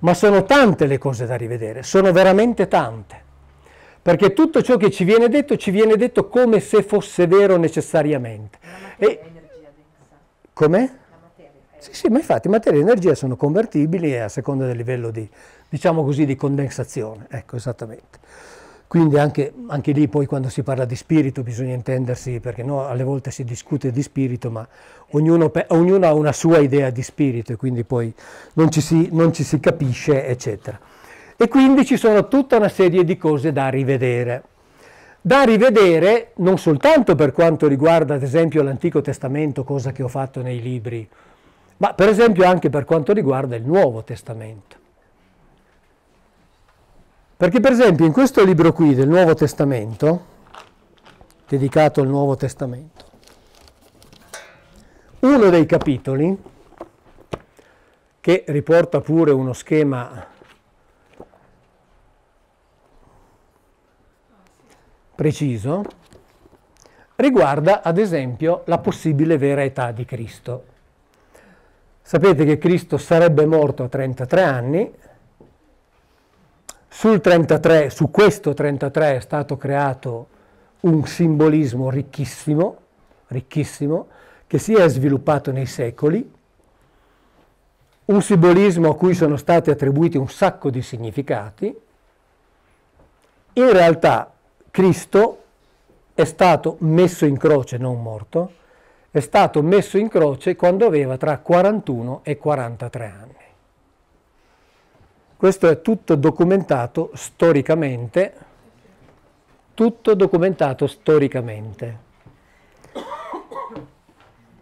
Ma sono tante le cose da rivedere, sono veramente tante, perché tutto ciò che ci viene detto ci viene detto come se fosse vero necessariamente. E... come? Sì, sì, ma infatti materia e energia sono convertibili a seconda del livello di, diciamo così, di condensazione, ecco, esattamente. Quindi anche, anche lì poi quando si parla di spirito bisogna intendersi, perché no, alle volte si discute di spirito, ma ognuno, ognuno ha una sua idea di spirito e quindi poi non ci, si, non ci si capisce, eccetera. E quindi ci sono tutta una serie di cose da rivedere. Da rivedere non soltanto per quanto riguarda ad esempio l'Antico Testamento, cosa che ho fatto nei libri, ma per esempio anche per quanto riguarda il Nuovo Testamento. Perché per esempio in questo libro qui del Nuovo Testamento, dedicato al Nuovo Testamento, uno dei capitoli, che riporta pure uno schema preciso, riguarda ad esempio la possibile vera età di Cristo. Sapete che Cristo sarebbe morto a trentatré anni. Sul trentatré, su questo trentatré è stato creato un simbolismo ricchissimo, ricchissimo, che si è sviluppato nei secoli, un simbolismo a cui sono stati attribuiti un sacco di significati. In realtà Cristo è stato messo in croce, non morto, è stato messo in croce quando aveva tra quarantuno e quarantatré anni. Questo è tutto documentato storicamente, tutto documentato storicamente.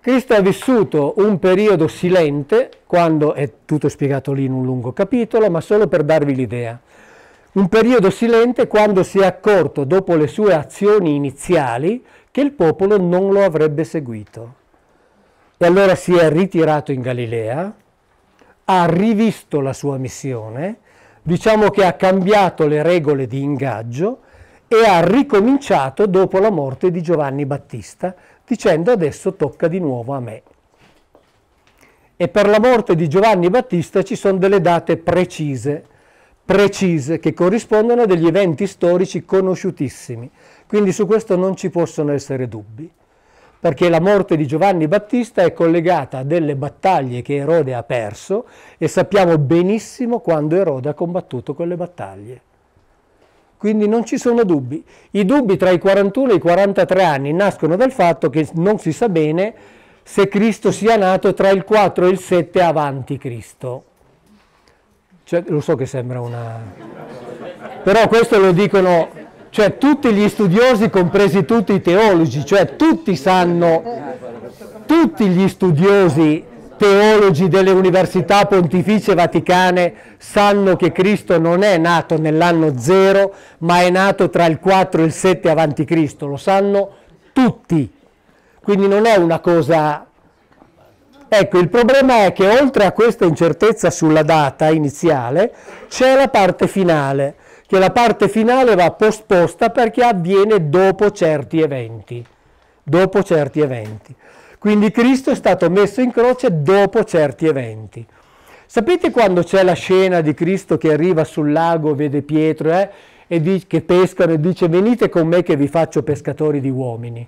Cristo ha vissuto un periodo silente, quando è tutto spiegato lì in un lungo capitolo, ma solo per darvi l'idea. Un periodo silente quando si è accorto, dopo le sue azioni iniziali, che il popolo non lo avrebbe seguito. E allora si è ritirato in Galilea, ha rivisto la sua missione, diciamo che ha cambiato le regole di ingaggio e ha ricominciato dopo la morte di Giovanni Battista, dicendo adesso tocca di nuovo a me. E per la morte di Giovanni Battista ci sono delle date precise, precise, che corrispondono a degli eventi storici conosciutissimi. Quindi su questo non ci possono essere dubbi, perché la morte di Giovanni Battista è collegata a delle battaglie che Erode ha perso e sappiamo benissimo quando Erode ha combattuto quelle battaglie. Quindi non ci sono dubbi. I dubbi tra i quarantuno e i quarantatré anni nascono dal fatto che non si sa bene se Cristo sia nato tra il quattro e il sette avanti Cristo. Cioè, lo so che sembra una... però questo lo dicono... cioè tutti gli studiosi, compresi tutti i teologi, cioè tutti sanno, tutti gli studiosi teologi delle università pontificie vaticane sanno che Cristo non è nato nell'anno zero, ma è nato tra il quattro e il sette avanti Cristo, lo sanno tutti, quindi non è una cosa... Ecco, il problema è che oltre a questa incertezza sulla data iniziale, c'è la parte finale, che la parte finale va posposta perché avviene dopo certi eventi, dopo certi eventi. Quindi Cristo è stato messo in croce dopo certi eventi. Sapete quando c'è la scena di Cristo che arriva sul lago, vede Pietro eh, e dice, che pescano e dice venite con me che vi faccio pescatori di uomini,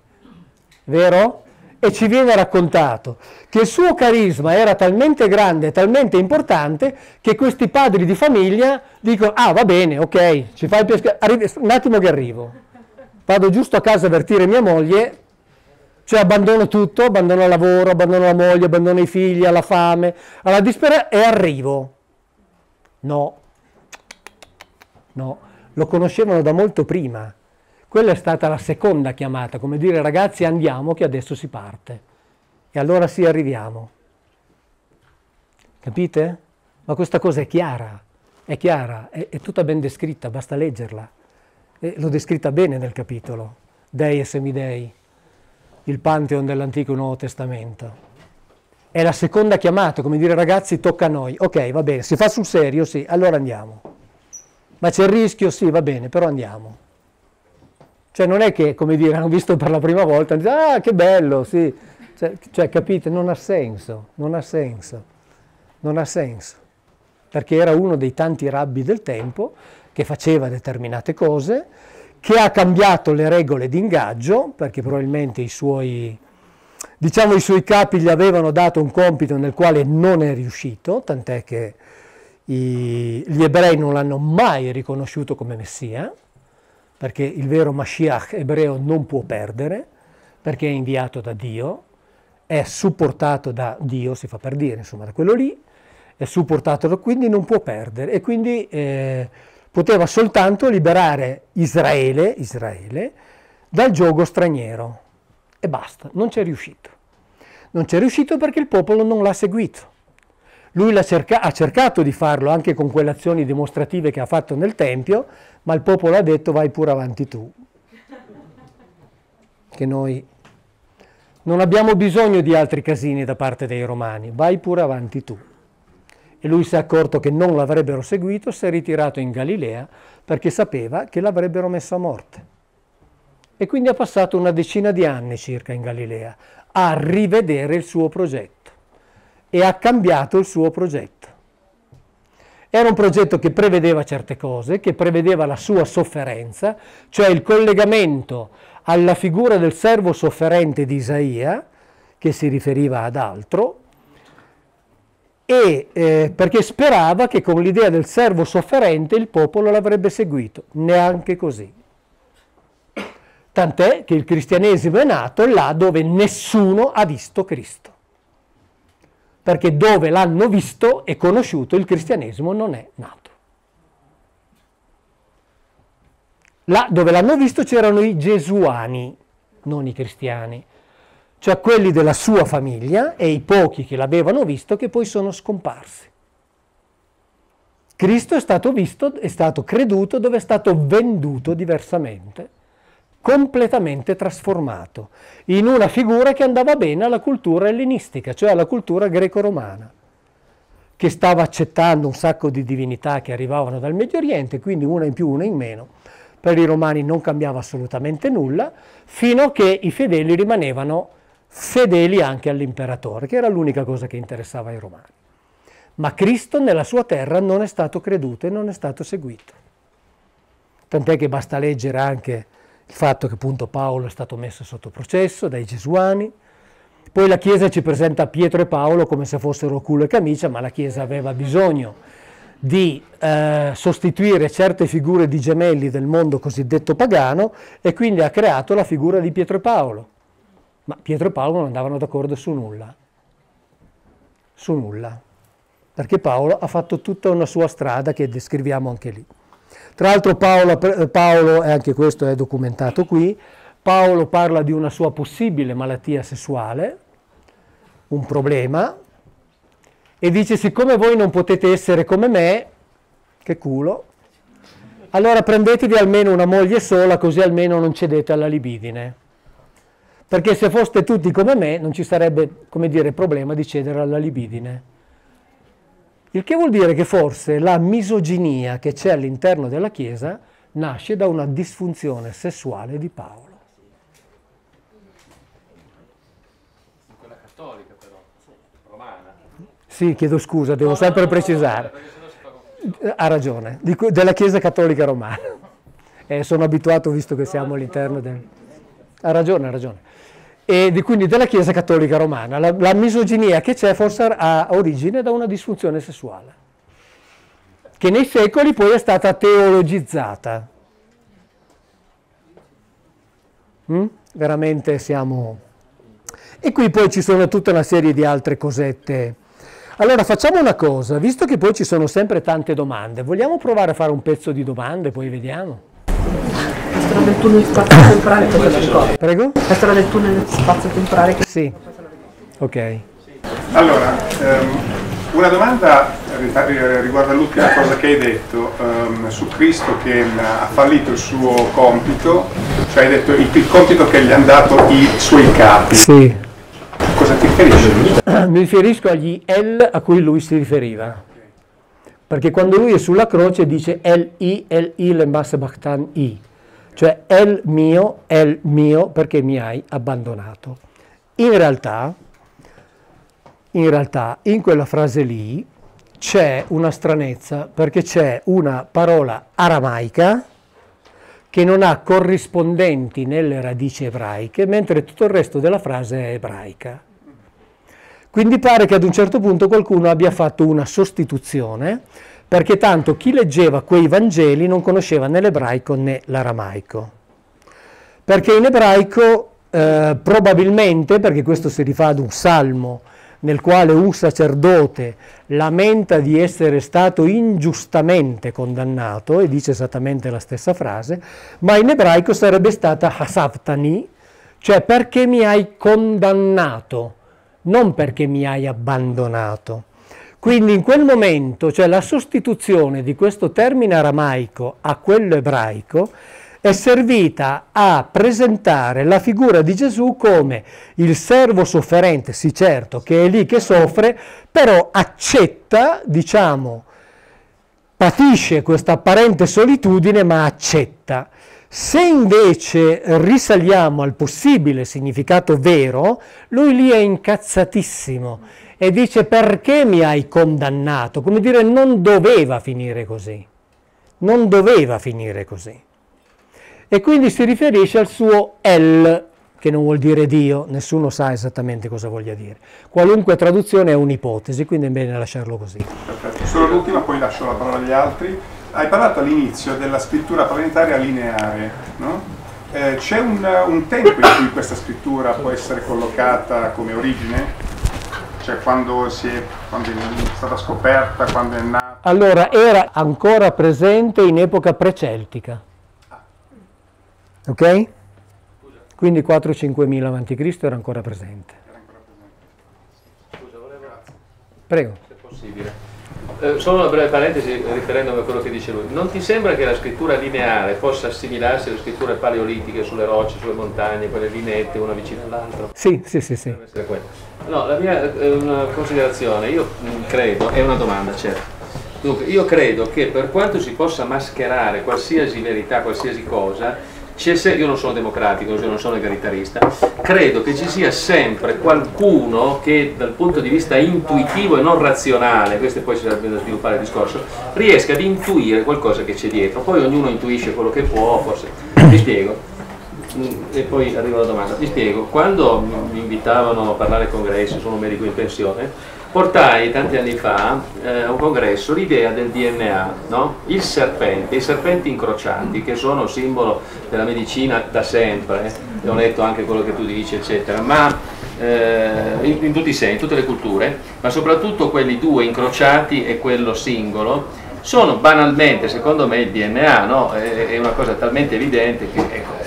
vero? E ci viene raccontato che il suo carisma era talmente grande, talmente importante, che questi padri di famiglia dicono, ah va bene, ok, ci fai pesca... Arri- un attimo che arrivo, vado giusto a casa a avvertire mia moglie, cioè abbandono tutto, abbandono il lavoro, abbandono la moglie, abbandono i figli, alla fame, alla disperazione e arrivo. No, no, lo conoscevano da molto prima. Quella è stata la seconda chiamata, come dire ragazzi andiamo che adesso si parte. E allora sì arriviamo. Capite? Ma questa cosa è chiara, è chiara, è, è tutta ben descritta, basta leggerla. E l'ho descritta bene nel capitolo, Dei e Semidei, il Pantheon dell'Antico e Nuovo Testamento. È la seconda chiamata, come dire ragazzi tocca a noi. Ok, va bene, si fa sul serio? Sì, allora andiamo. Ma c'è il rischio? Sì, va bene, però andiamo. Cioè non è che, come dire, hanno visto per la prima volta, dice, ah che bello, sì, cioè, cioè capite, non ha senso, non ha senso, non ha senso, perché era uno dei tanti rabbi del tempo che faceva determinate cose, che ha cambiato le regole di ingaggio, perché probabilmente i suoi, diciamo i suoi capi gli avevano dato un compito nel quale non è riuscito, tant'è che i, gli ebrei non l'hanno mai riconosciuto come Messia, perché il vero Mashiach ebreo non può perdere, perché è inviato da Dio, è supportato da Dio, si fa per dire, insomma, da quello lì, è supportato da, quindi non può perdere, e quindi eh, poteva soltanto liberare Israele, Israele dal giogo straniero, e basta, non c'è riuscito. Non c'è riuscito perché il popolo non l'ha seguito. Lui l'ha cerca- ha cercato di farlo anche con quelle azioni dimostrative che ha fatto nel Tempio, ma il popolo ha detto vai pure avanti tu, che noi non abbiamo bisogno di altri casini da parte dei Romani, vai pure avanti tu. E lui si è accorto che non l'avrebbero seguito, si è ritirato in Galilea perché sapeva che l'avrebbero messo a morte. E quindi ha passato una decina di anni circa in Galilea a rivedere il suo progetto. E ha cambiato il suo progetto. Era un progetto che prevedeva certe cose, che prevedeva la sua sofferenza, cioè il collegamento alla figura del servo sofferente di Isaia, che si riferiva ad altro, e eh, perché sperava che con l'idea del servo sofferente il popolo l'avrebbe seguito, neanche così. Tant'è che il cristianesimo è nato là dove nessuno ha visto Cristo. Perché dove l'hanno visto e conosciuto il cristianesimo non è nato. Là dove l'hanno visto c'erano i gesuani, non i cristiani, cioè quelli della sua famiglia e i pochi che l'avevano visto che poi sono scomparsi. Cristo è stato visto, è stato creduto dove è stato venduto diversamente, completamente trasformato, in una figura che andava bene alla cultura ellenistica, cioè alla cultura greco-romana, che stava accettando un sacco di divinità che arrivavano dal Medio Oriente, quindi una in più, una in meno. Per i romani non cambiava assolutamente nulla, fino a che i fedeli rimanevano fedeli anche all'imperatore, che era l'unica cosa che interessava ai romani. Ma Cristo nella sua terra non è stato creduto e non è stato seguito. Tant'è che basta leggere anche il fatto che appunto Paolo è stato messo sotto processo dai gesuani, poi la Chiesa ci presenta Pietro e Paolo come se fossero culo e camicia, ma la Chiesa aveva bisogno di eh, sostituire certe figure di gemelli del mondo cosiddetto pagano e quindi ha creato la figura di Pietro e Paolo. Ma Pietro e Paolo non andavano d'accordo su nulla, su nulla, perché Paolo ha fatto tutta una sua strada che descriviamo anche lì. Tra l'altro Paolo, Paolo, e anche questo è documentato qui, Paolo parla di una sua possibile malattia sessuale, un problema, e dice, siccome voi non potete essere come me, che culo, allora prendetevi almeno una moglie sola, così almeno non cedete alla libidine. Perché se foste tutti come me, non ci sarebbe, come dire, problema di cedere alla libidine. Il che vuol dire che forse la misoginia che c'è all'interno della Chiesa nasce da una disfunzione sessuale di Paolo. Sì, chiedo scusa, devo no, sempre no, no, precisare. No, ha ragione, di, della Chiesa Cattolica Romana. Eh, sono abituato, visto che no, siamo all'interno no, del... Ha ragione, ha ragione. E di, quindi della Chiesa Cattolica Romana. La, la misoginia che c'è forse ha origine da una disfunzione sessuale, che nei secoli poi è stata teologizzata. Mm? Veramente siamo... E qui poi ci sono tutta una serie di altre cosette... Allora facciamo una cosa, visto che poi ci sono sempre tante domande, vogliamo provare a fare un pezzo di domande, poi vediamo? La storia del tunnel spazio-temporale cosa ci ricorda? Prego? La storia del tunnel spazio-temporale che... Sì, ok. Allora, um, una domanda riguarda l'ultima cosa che hai detto, um, su Cristo che ha fallito il suo compito, cioè hai detto il, il compito che gli hanno dato i suoi capi. Sì. Cosa ti riferisci? Mi riferisco agli El a cui lui si riferiva. Perché quando lui è sulla croce dice El I, El I, Lembas Bachtan I. Cioè El mio, El mio, perché mi hai abbandonato. In realtà, in realtà, in quella frase lì c'è una stranezza, perché c'è una parola aramaica che non ha corrispondenti nelle radici ebraiche, mentre tutto il resto della frase è ebraica. Quindi pare che ad un certo punto qualcuno abbia fatto una sostituzione, perché tanto chi leggeva quei Vangeli non conosceva né l'ebraico né l'aramaico. Perché in ebraico, eh, probabilmente, perché questo si rifà ad un salmo, nel quale un sacerdote lamenta di essere stato ingiustamente condannato, e dice esattamente la stessa frase, ma in ebraico sarebbe stata hasavtani, cioè perché mi hai condannato, non perché mi hai abbandonato. Quindi in quel momento, cioè la sostituzione di questo termine aramaico a quello ebraico, è servita a presentare la figura di Gesù come il servo sofferente, sì certo che è lì che soffre, però accetta, diciamo, patisce questa apparente solitudine ma accetta. Se invece risaliamo al possibile significato vero, lui lì è incazzatissimo e dice perché mi hai condannato? Come dire, non doveva finire così, non doveva finire così. E quindi si riferisce al suo El, che non vuol dire Dio, nessuno sa esattamente cosa voglia dire. Qualunque traduzione è un'ipotesi, quindi è bene lasciarlo così. Perfetto. Solo l'ultima, poi lascio la parola agli altri. Hai parlato all'inizio della scrittura planetaria lineare, no? Eh, c'è un, un tempo in cui questa scrittura può essere collocata come origine? Cioè quando, si è, quando è stata scoperta, quando è nata? Allora, era ancora presente in epoca preceltica. Ok? Quindi quattro cinquemila avanti Cristo era ancora presente. Era ancora presente. Scusa, volevo... Prego. Se possibile. Eh, solo una breve parentesi, riferendomi a quello che dice lui. Non ti sembra che la scrittura lineare possa assimilarsi alle scritture paleolitiche sulle rocce, sulle montagne, quelle lineette, una vicina all'altra? Sì, sì, sì. sì. No, la mia eh, una considerazione, io credo, è una domanda, certo. Dunque, io credo che per quanto si possa mascherare qualsiasi verità, qualsiasi cosa, c'è se... io non sono democratico, io non sono egalitarista, credo che ci sia sempre qualcuno che dal punto di vista intuitivo e non razionale, questo poi ci sarebbe da sviluppare il discorso, riesca ad intuire qualcosa che c'è dietro, poi ognuno intuisce quello che può, forse. Vi spiego. E poi arriva la domanda, vi spiego, quando mi invitavano a parlare ai congressi, sono un medico in pensione, portai tanti anni fa eh, a un congresso l'idea del D N A, no? Il serpente, i serpenti incrociati che sono simbolo della medicina da sempre, eh? E ho letto anche quello che tu dici eccetera, ma eh, in, in tutti i sensi, in tutte le culture, ma soprattutto quelli due incrociati e quello singolo sono banalmente, secondo me, il D N A, no? è, è una cosa talmente evidente che ecco, ecco.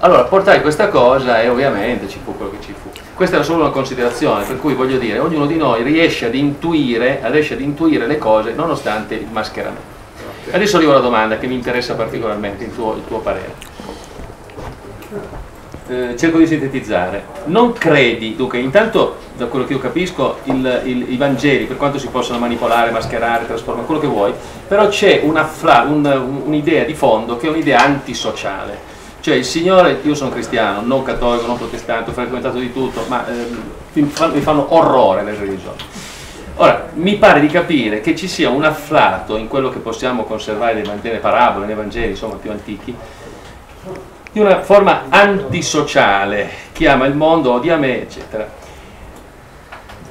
Allora portai questa cosa e ovviamente ci fu quello che ci fu. Questa era solo una considerazione, per cui voglio dire, ognuno di noi riesce ad intuire, riesce ad intuire le cose nonostante il mascheramento. Adesso arrivo alla domanda che mi interessa particolarmente, il tuo, il tuo parere. Eh, cerco di sintetizzare. Non credi, dunque, intanto da quello che io capisco, il, il, i Vangeli, per quanto si possano manipolare, mascherare, trasformare, quello che vuoi, però c'è un'idea un, un di fondo che è un'idea antisociale. Cioè il Signore, io sono cristiano, non cattolico, non protestante, ho frequentato di tutto, ma eh, mi fanno orrore le religioni. Ora, mi pare di capire che ci sia un afflato in quello che possiamo conservare nelle parabole, nei Vangeli, insomma più antichi, di una forma antisociale, chi ama il mondo odia me, eccetera.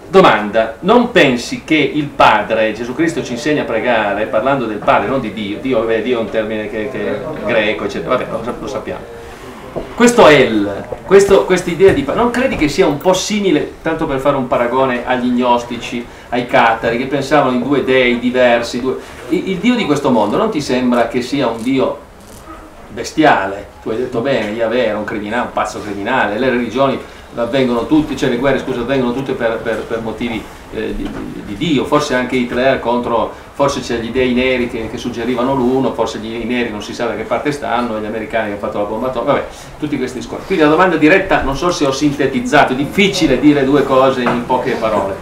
Domanda, non pensi che il Padre, Gesù Cristo ci insegna a pregare, parlando del Padre, non di Dio, Dio, vabbè, Dio è un termine che, che è greco, eccetera, vabbè, lo, lo sappiamo. Questo El, questa idea di Padre, non credi che sia un po' simile, tanto per fare un paragone agli gnostici, ai catari, che pensavano in due dei diversi, due... Il, il Dio di questo mondo non ti sembra che sia un Dio bestiale? Tu hai detto bene, Yahweh era un criminale, un pazzo criminale, le religioni... avvengono tutti, cioè le guerre scusa, avvengono tutte per, per, per motivi eh, di, di Dio, forse anche Hitler contro, forse c'è gli dei neri che, che suggerivano l'uno, forse gli dei neri non si sa da che parte stanno, gli americani che hanno fatto la bomba atomica, vabbè, tutti questi discorsi. Quindi la domanda diretta, non so se ho sintetizzato, è difficile dire due cose in poche parole.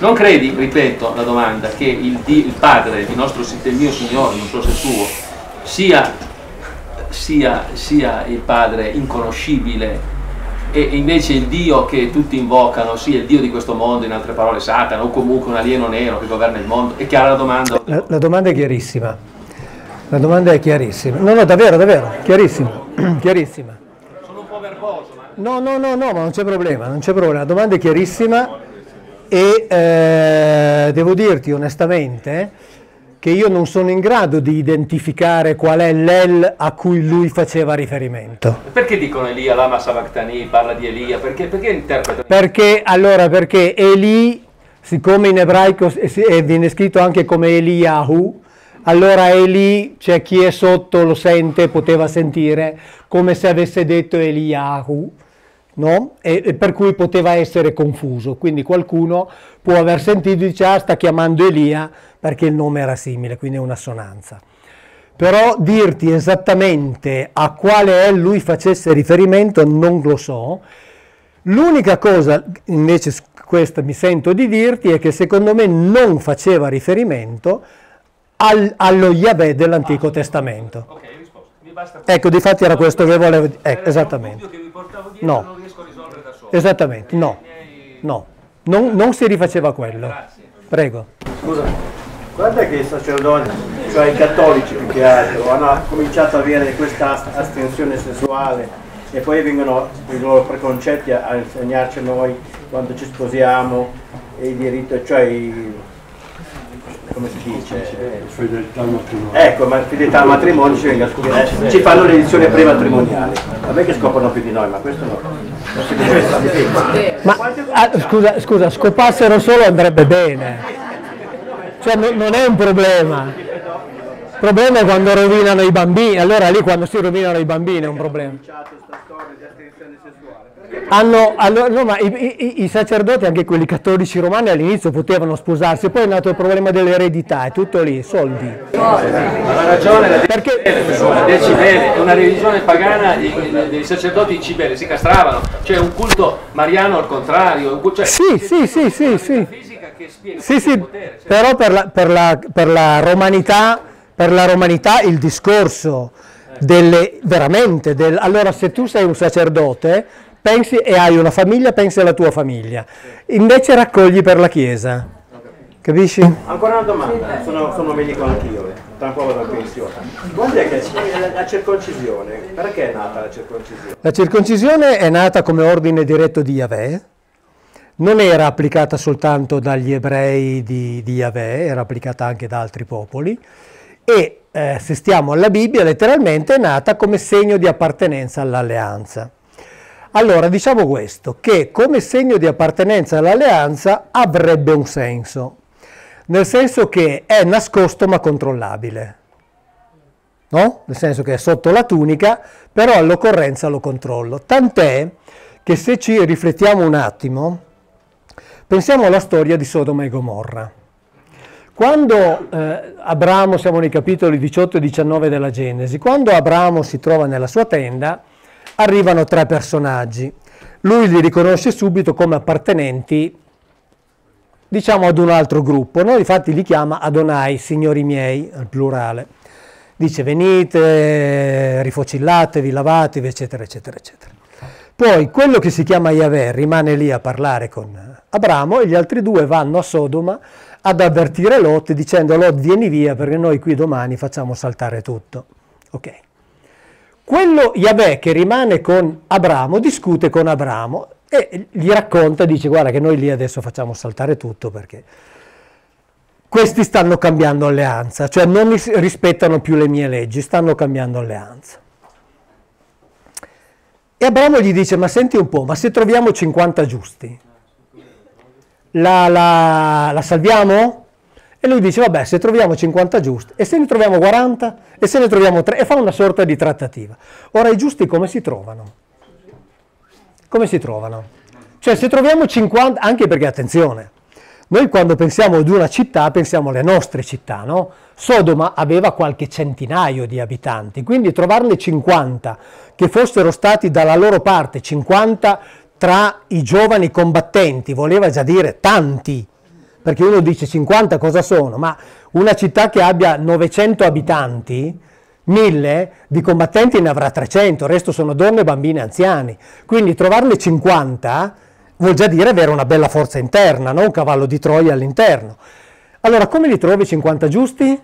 Non credi, ripeto la domanda, che il, Dio, il Padre, il, nostro, il mio Signore, non so se il tuo, sia, sia, sia il Padre inconoscibile, e invece il Dio che tutti invocano, sì, è il Dio di questo mondo, in altre parole Satana, o comunque un alieno nero che governa il mondo? È chiara la domanda? La, la domanda è chiarissima. La domanda è chiarissima. No, no, davvero, davvero, chiarissima. chiarissima. Sono un po' nervoso, ma... No, no, no, no, ma non c'è problema, non c'è problema. La domanda è chiarissima e eh, devo dirti onestamente che io non sono in grado di identificare qual è l'El a cui lui faceva riferimento. Perché dicono Elia, Lama Sabachthani, parla di Elia, perché, perché interpreta? Perché, allora, perché Eli, siccome in ebraico viene scritto anche come Eliyahu, allora Eli, cioè chi è sotto lo sente, poteva sentire, come se avesse detto Eliyahu, no? E, e per cui poteva essere confuso, quindi qualcuno può aver sentito, dice, ah, sta chiamando Elia, perché il nome era simile, quindi è un'assonanza. Però dirti esattamente a quale El lui facesse riferimento non lo so. L'unica cosa, invece questa mi sento di dirti, è che secondo me non faceva riferimento al, allo Yahweh dell'Antico ah, Testamento. Ok, risposta. Mi basta. Ecco, difatti era questo che volevo dire. Ecco, esattamente. Che mi portavo dietro, no. Non riesco a risolvere da solo. Esattamente, no. Miei... no. Non, non si rifaceva a quello. Grazie. Prego. Scusa. Guarda che i sacerdoti, cioè i cattolici più che altro, hanno cominciato a avere questa astensione sessuale e poi vengono i loro preconcetti a, a insegnarci noi quando ci sposiamo e il diritto, cioè i, come si dice, fedeltà al matrimonio. Ecco, ma fedeltà al matrimonio ci, venga, eh, ci fanno l'edizione prematrimoniale. A me che scoprono più di noi, ma questo no. Non si deve stare. Ma ah, scusa, scusa, scopassero solo andrebbe bene. Cioè no, non è un problema. Il problema è quando rovinano i bambini, allora lì quando si rovinano i bambini è un problema. Hanno, allora, no, ma i, i, i sacerdoti, anche quelli cattolici romani, all'inizio potevano sposarsi, poi è nato il problema dell'eredità, è tutto lì, soldi. No, ha ragione, la perché del Cibele, una religione pagana dei sacerdoti in Cibele, si castravano, cioè un culto mariano al contrario. Cioè, sì, sì, sì, sì, sì. Che spiega sì, sì, potere, cioè. Però per la, per, la, per, la romanità, per la romanità il discorso delle, veramente, del, allora se tu sei un sacerdote, pensi e hai una famiglia, pensi alla tua famiglia, invece raccogli per la Chiesa, capisci? Ancora una domanda, sono, sono medico anch'io, tra un po' vado in pensione. Quando è che la circoncisione, perché è nata la circoncisione? La circoncisione è nata come ordine diretto di Yahweh, non era applicata soltanto dagli ebrei di, di Yahweh, era applicata anche da altri popoli, e eh, se stiamo alla Bibbia, letteralmente è nata come segno di appartenenza all'alleanza. Allora, diciamo questo, che come segno di appartenenza all'alleanza avrebbe un senso, nel senso che è nascosto ma controllabile, no? Nel senso che è sotto la tunica, però all'occorrenza lo controllo. Tant'è che se ci riflettiamo un attimo, pensiamo alla storia di Sodoma e Gomorra. Quando eh, Abramo, siamo nei capitoli diciotto e diciannove della Genesi, quando Abramo si trova nella sua tenda, arrivano tre personaggi, lui li riconosce subito come appartenenti, diciamo, ad un altro gruppo, no? Infatti li chiama Adonai, signori miei, al plurale, dice venite, rifocillatevi, lavatevi, eccetera, eccetera, eccetera. Poi quello che si chiama Yahweh rimane lì a parlare con Abramo e gli altri due vanno a Sodoma ad avvertire Lot dicendo Lot vieni via perché noi qui domani facciamo saltare tutto, ok. Quello Yahweh che rimane con Abramo discute con Abramo e gli racconta, dice guarda che noi lì adesso facciamo saltare tutto perché questi stanno cambiando alleanza, cioè non rispettano più le mie leggi, stanno cambiando alleanza. E Abramo gli dice ma senti un po', ma se troviamo cinquanta giusti, la, la, la salviamo? E lui dice, vabbè, se troviamo cinquanta giusti, e se ne troviamo quaranta, e se ne troviamo tre, e fa una sorta di trattativa. Ora, i giusti come si trovano? Come si trovano? Cioè, se troviamo cinquanta, anche perché, attenzione, noi quando pensiamo ad una città, pensiamo alle nostre città, no? Sodoma aveva qualche centinaio di abitanti, quindi trovarne cinquanta, che fossero stati dalla loro parte, cinquanta tra i giovani combattenti, voleva già dire tanti, perché uno dice cinquanta cosa sono, ma una città che abbia novecento abitanti, mille, di combattenti ne avrà trecento, il resto sono donne, bambini, anziani. Quindi trovarne cinquanta vuol già dire avere una bella forza interna, non un cavallo di Troia all'interno. Allora, come li trovi cinquanta giusti?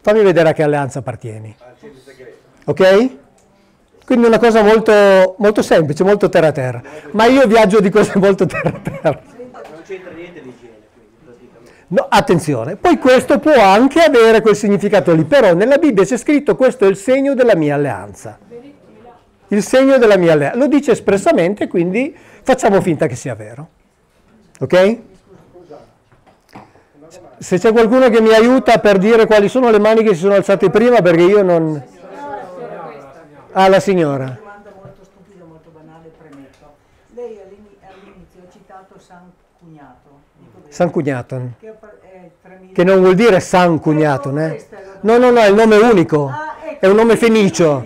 Fammi vedere a che alleanza appartieni. Ok? Quindi una cosa molto, molto semplice, molto terra-terra. Ma io viaggio di cose molto terra-terra. No, attenzione, poi questo può anche avere quel significato lì, però nella Bibbia c'è scritto questo è il segno della mia alleanza, il segno della mia alleanza, lo dice espressamente, quindi facciamo finta che sia vero, ok? Se c'è qualcuno che mi aiuta per dire quali sono le mani che si sono alzate prima, perché io non... Ah, la signora. San Cugnaton, che non vuol dire San Cugnaton, eh? No, no, no, è il nome unico, è un nome fenicio,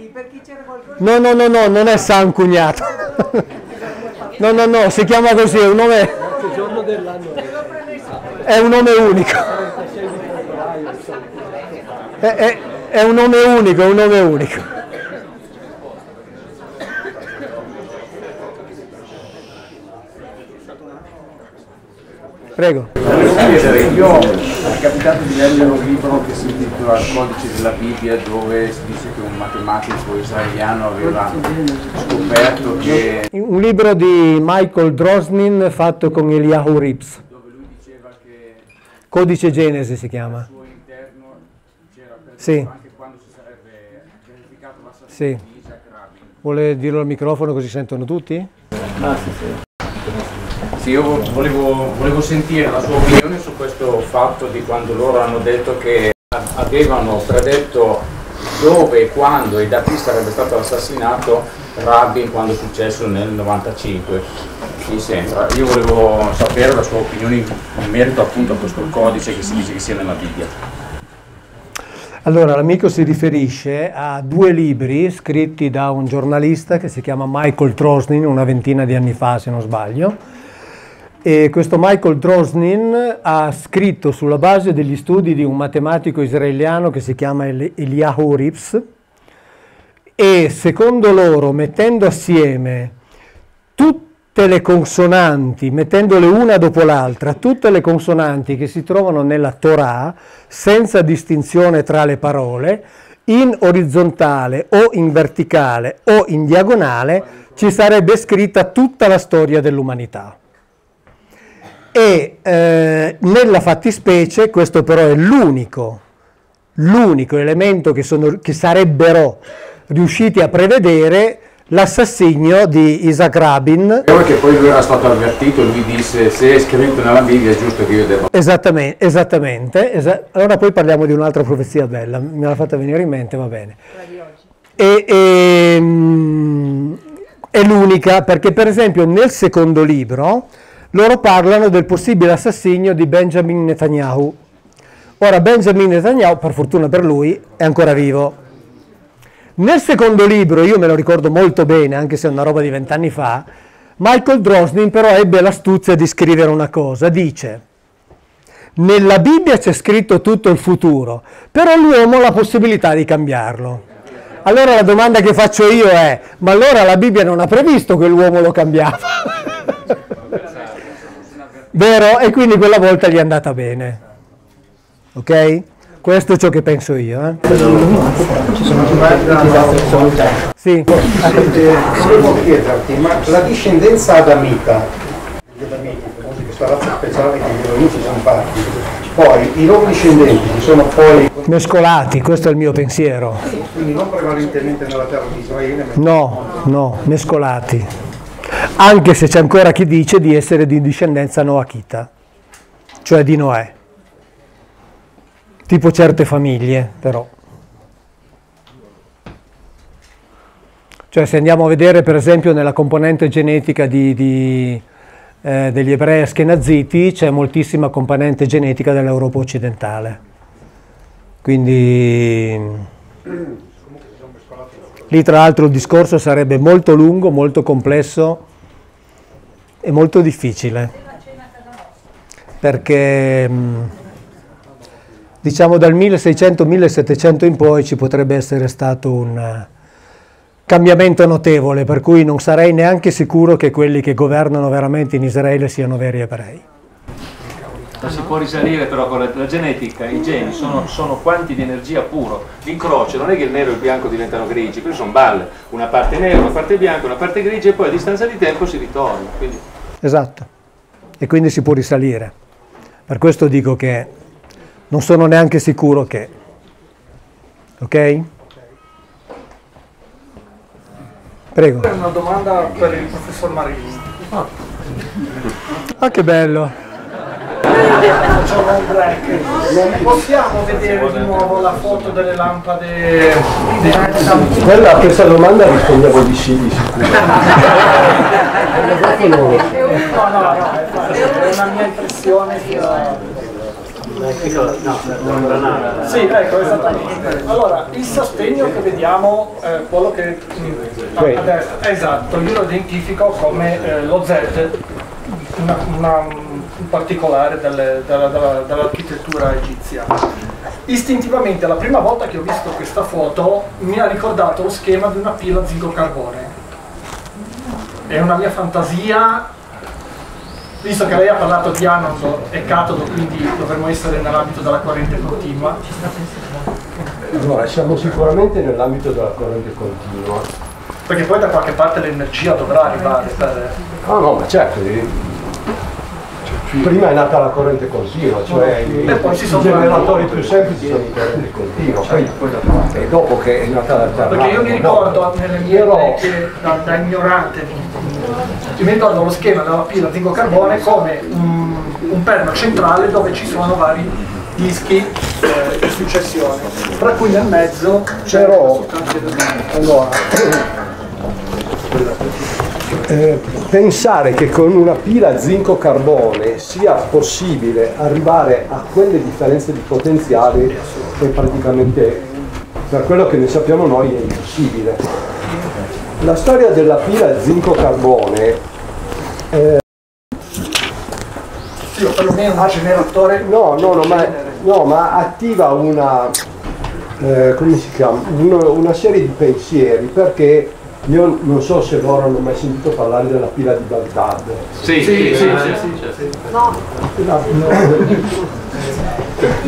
no, no, no, no, non è San Cugnaton, no, no, no, si chiama così, è un nome, è un nome unico, è, è, è un nome unico, è un nome unico. Prego. Volevo chiedere, io ho capitato di leggere un libro che si intitola Il codice della Bibbia, dove si dice che un matematico israeliano aveva scoperto che... Un libro di Michael Drosnin fatto con Eliyahu Rips. Dove lui diceva che Codice Genesi si chiama. Al suo interno c'era, sì, anche quando si sarebbe verificato l'assassinio, sì, di Isaac Rabin. Vuole dirlo al microfono così sentono tutti? Ah, sì, sì. Sì, io volevo, volevo sentire la sua opinione su questo fatto di quando loro hanno detto che avevano predetto dove e quando e da chi sarebbe stato assassinato Rabin quando è successo nel novantacinque. Mi sembra, io volevo sapere la sua opinione in merito appunto a questo codice che si dice che sia nella Bibbia. Allora, l'amico si riferisce a due libri scritti da un giornalista che si chiama Michael Drosnin, una ventina di anni fa se non sbaglio, e questo Michael Drosnin ha scritto sulla base degli studi di un matematico israeliano che si chiama Eliyahu Horitz, e secondo loro, mettendo assieme tutti tutte le consonanti, mettendole una dopo l'altra, tutte le consonanti che si trovano nella Torah, senza distinzione tra le parole, in orizzontale o in verticale o in diagonale, ci sarebbe scritta tutta la storia dell'umanità. E eh, nella fattispecie, questo però è l'unico, l'unico elemento che, sono, che sarebbero riusciti a prevedere, l'assassinio di Isaac Rabin. E che poi lui era stato avvertito, lui disse se è scritto nella Bibbia è giusto che io devo... Esattamente, esattamente. Esa... Allora poi parliamo di un'altra profezia bella, me l'ha fatta venire in mente, va bene. E, e, mh, è l'unica, perché per esempio nel secondo libro loro parlano del possibile assassinio di Benjamin Netanyahu. Ora Benjamin Netanyahu, per fortuna per lui, è ancora vivo. Nel secondo libro, io me lo ricordo molto bene, anche se è una roba di vent'anni fa, Michael Drosnin però ebbe l'astuzia di scrivere una cosa, dice nella Bibbia c'è scritto tutto il futuro, però l'uomo ha la possibilità di cambiarlo. Allora la domanda che faccio io è, ma allora la Bibbia non ha previsto che l'uomo lo cambiava? Vero? E quindi quella volta gli è andata bene. Ok? Questo è ciò che penso io. Eh. Ci sono tutti sì. Volevo chiederti, ma la discendenza adamita, così questa razza speciale che gli amici sono fatti, poi i loro discendenti si sono poi... mescolati, questo è il mio pensiero. Quindi non prevalentemente nella terra di Israele? No, no, mescolati. Anche se c'è ancora chi dice di essere di discendenza noachita, cioè di Noè. Tipo certe famiglie, però. Cioè se andiamo a vedere per esempio nella componente genetica di, di, eh, degli ebrei ashkenaziti, c'è moltissima componente genetica dell'Europa occidentale. Quindi lì tra l'altro il discorso sarebbe molto lungo, molto complesso e molto difficile. Perché... Mh, diciamo dal milleseicento millesettecento in poi ci potrebbe essere stato un cambiamento notevole, per cui non sarei neanche sicuro che quelli che governano veramente in Israele siano veri ebrei. Ma si può risalire però con la, la genetica, i geni sono, sono quanti di energia puro, l'incrocio, non è che il nero e il bianco diventano grigi, quelle sono balle, una parte nera, una parte bianca, una parte grigia e poi a distanza di tempo si ritorna. Quindi... Esatto, e quindi si può risalire, per questo dico che... non sono neanche sicuro che, ok? Prego. Una domanda per il professor Marini. Ah, ah che bello! Facciamo un break. Possiamo vedere di nuovo la foto delle lampade? Quella a questa domanda rispondevo di sì, di sicuro. No, no, no, è una mia impressione che... No, no, sì, ecco, esattamente. Allora, il sostegno che vediamo, eh, quello che mh, a, a destra, esatto, io lo identifico come eh, lo Z, una, una, un particolare delle, della, della, dell'architettura egizia. Istintivamente, la prima volta che ho visto questa foto, mi ha ricordato lo schema di una pila zinco-carbone. È una mia fantasia. Visto che lei ha parlato di anodo e catodo, quindi dovremmo essere nell'ambito della corrente continua. Allora, siamo sicuramente nell'ambito della corrente continua. Perché poi da qualche parte l'energia dovrà arrivare. Per... No, no, ma certo, cioè, Prima è nata la corrente continua, cioè i, i generatori più semplici sono in corrente continua, poi, e dopo che è nata la terra. Perché io mi ricordo no, nelle mie vecchie, da, da ignorante, io mi ricordo lo schema della pila zinco carbone come un, un perno centrale dove ci sono vari dischi eh, in successione, tra cui nel mezzo c'era allora, eh, pensare che con una pila zinco-carbone sia possibile arrivare a quelle differenze di potenziali è praticamente, per quello che ne sappiamo noi, è impossibile. La storia della pila zinco-carbone eh, io perlomeno un generatore no, no, no, ma, no, ma attiva una, eh, come si chiama? Uno, una serie di pensieri, perché io non so se loro hanno mai sentito parlare della pila di Baghdad. Sì, sì, sì, sì. No. No.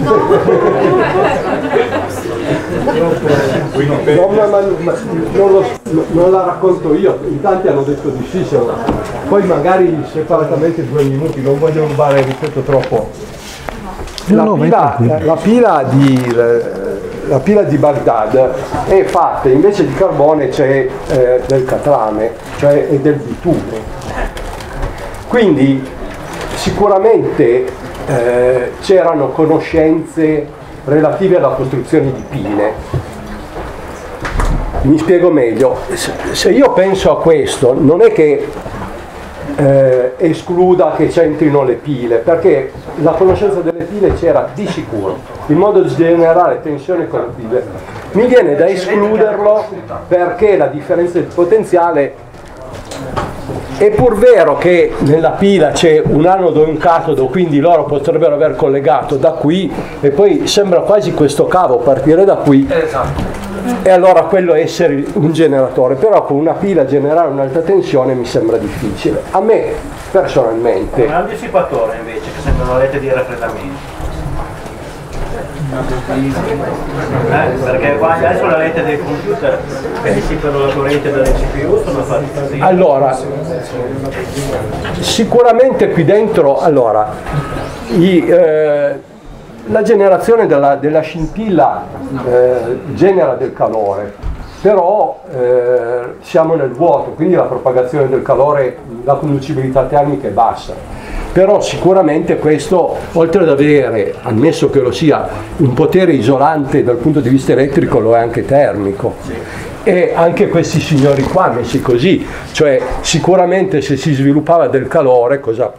No, ma, ma, ma, non, lo, non la racconto io, in tanti hanno detto di sì, poi magari separatamente due minuti, non voglio rubare, ripeto, troppo. La pila, la pila di... La pila di Baghdad è fatta, invece di carbone c'è eh, del catrame, cioè è del bitume. Quindi sicuramente eh, c'erano conoscenze relative alla costruzione di pile. Mi spiego meglio, se io penso a questo non è che eh, escluda che c'entrino le pile, perché la conoscenza delle pile c'era di sicuro. Il modo di generare tensione corruttive mi viene da escluderlo perché la differenza di potenziale è pur vero che nella pila c'è un anodo e un catodo, quindi loro potrebbero aver collegato da qui e poi sembra quasi questo cavo partire da qui e allora quello essere un generatore, però con una pila generare un'alta tensione mi sembra difficile a me personalmente. Un dissipatore invece che sembra una rete di raffreddamento. Eh, perché qua adesso la rete del computer che dissipano la corrente delle C P U sono fatte. Allora, sicuramente qui dentro allora i, eh, la generazione della, della scintilla eh, genera del calore, però eh, siamo nel vuoto, quindi la propagazione del calore, la conducibilità termica è bassa. Però sicuramente questo, oltre ad avere, ammesso che lo sia, un potere isolante dal punto di vista elettrico, lo è anche termico. E anche questi signori qua messi così, cioè sicuramente se si sviluppava del calore, cosa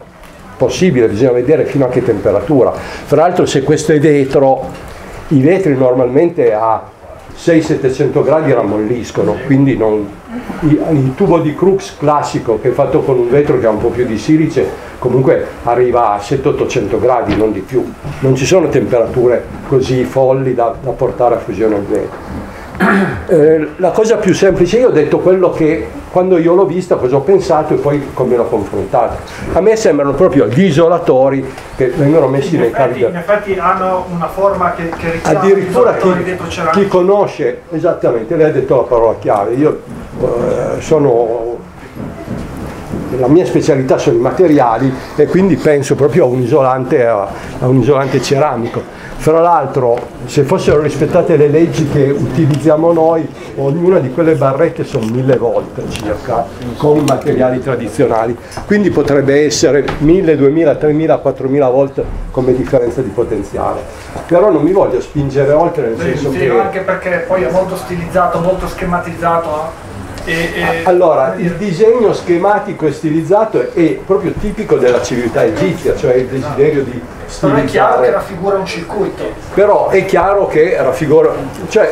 possibile, bisogna vedere fino a che temperatura. Fra l'altro se questo è vetro, i vetri normalmente a seicento settecento gradi rammolliscono, quindi non... Il tubo di Crookes classico che è fatto con un vetro che ha un po' più di silice comunque arriva a settecento ottocento gradi, non di più, non ci sono temperature così folli da, da portare a fusione al vetro. Eh, la cosa più semplice, io ho detto quello che quando io l'ho vista cosa ho pensato e poi come l'ho confrontato. A me sembrano proprio gli isolatori che vengono messi in nei carri. In effetti hanno una forma che, che richiama addirittura chi, chi conosce esattamente, lei ha detto la parola chiave. Io Uh, sono, la mia specialità sono i materiali e quindi penso proprio a un isolante, a, a un isolante ceramico. Fra l'altro se fossero rispettate le leggi che utilizziamo noi, ognuna di quelle barrette sono mille volte circa con materiali tradizionali, quindi potrebbe essere mille, duemila, tremila, quattromila volte come differenza di potenziale, però non mi voglio spingere oltre, nel senso che anche perché poi è molto stilizzato, molto schematizzato. Allora, il disegno schematico e stilizzato è proprio tipico della civiltà egizia, cioè il desiderio di stilizzare. Non è chiaro che raffigura un circuito. Però è chiaro che raffigura, cioè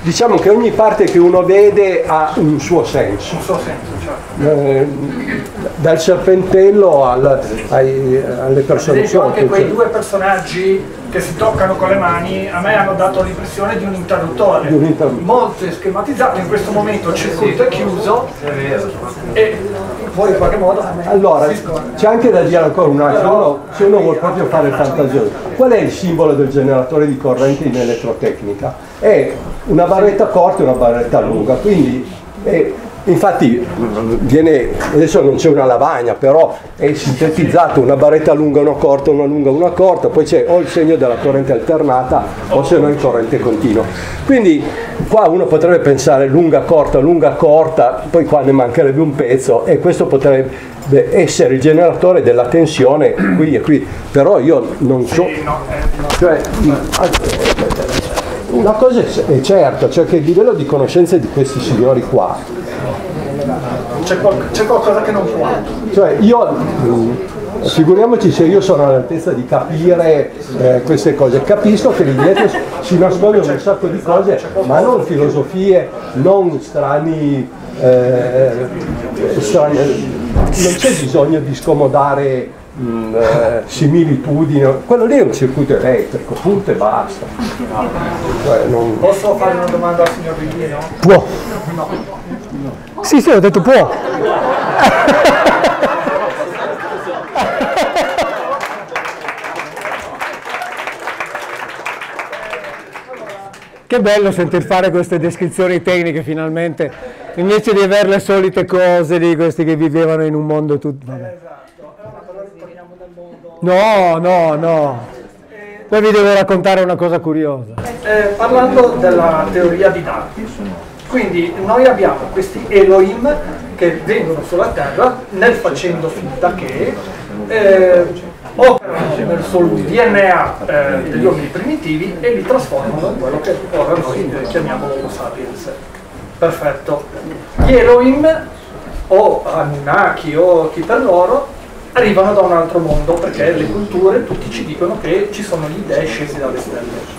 diciamo che ogni parte che uno vede ha un suo senso. Un suo senso, cioè. eh, dal serpentello al, ai, alle persone sotto. Anche quei due personaggi che si toccano con le mani, a me hanno dato l'impressione di un interruttore, di un interruttore. Molto schematizzato, in questo momento il circuito è chiuso e poi in qualche modo... Allora, c'è anche da dire ancora un attimo, se uno vuol proprio fare fantasioso, qual è il simbolo del generatore di corrente in elettrotecnica? È una barretta corta e una barretta lunga, quindi è Infatti viene, adesso non c'è una lavagna, però è sintetizzato una barretta lunga, una corta, una lunga, una corta, poi c'è o il segno della corrente alternata o se no in corrente continua. Quindi qua uno potrebbe pensare lunga, corta, lunga, corta, poi qua ne mancherebbe un pezzo e questo potrebbe essere il generatore della tensione qui e qui, però io non so, cioè, una cosa è certa, cioè che il livello di conoscenza di questi signori qua c'è qual- c'è qualcosa che non può, cioè io figuriamoci se io sono all'altezza di capire eh, queste cose. Capisco che lì dietro si nascondono un sacco di cose, ma non filosofie, non strani, eh, strani non c'è bisogno di scomodare mh, eh, similitudini. Quello lì è un circuito elettrico, punto e basta. Cioè, non... Posso fare una domanda al signor Biglino? Può? No. No. Sì, sì, ho detto può. Che bello sentir fare queste descrizioni tecniche finalmente, invece di avere le solite cose di questi che vivevano in un mondo tutto. Vabbè. No, no, no. Poi vi devo raccontare una cosa curiosa. Eh, parlando della teoria di Darwin, quindi noi abbiamo questi Elohim che vengono sulla Terra nel facendo finta che eh, operano verso il D N A eh, degli uomini primitivi e li trasformano in quello che ora noi chiamiamo Homo sapiens. Perfetto. Gli Elohim o Anunnaki o chi per loro arrivano da un altro mondo, perché le culture tutti ci dicono che ci sono gli dei scesi dalle stelle,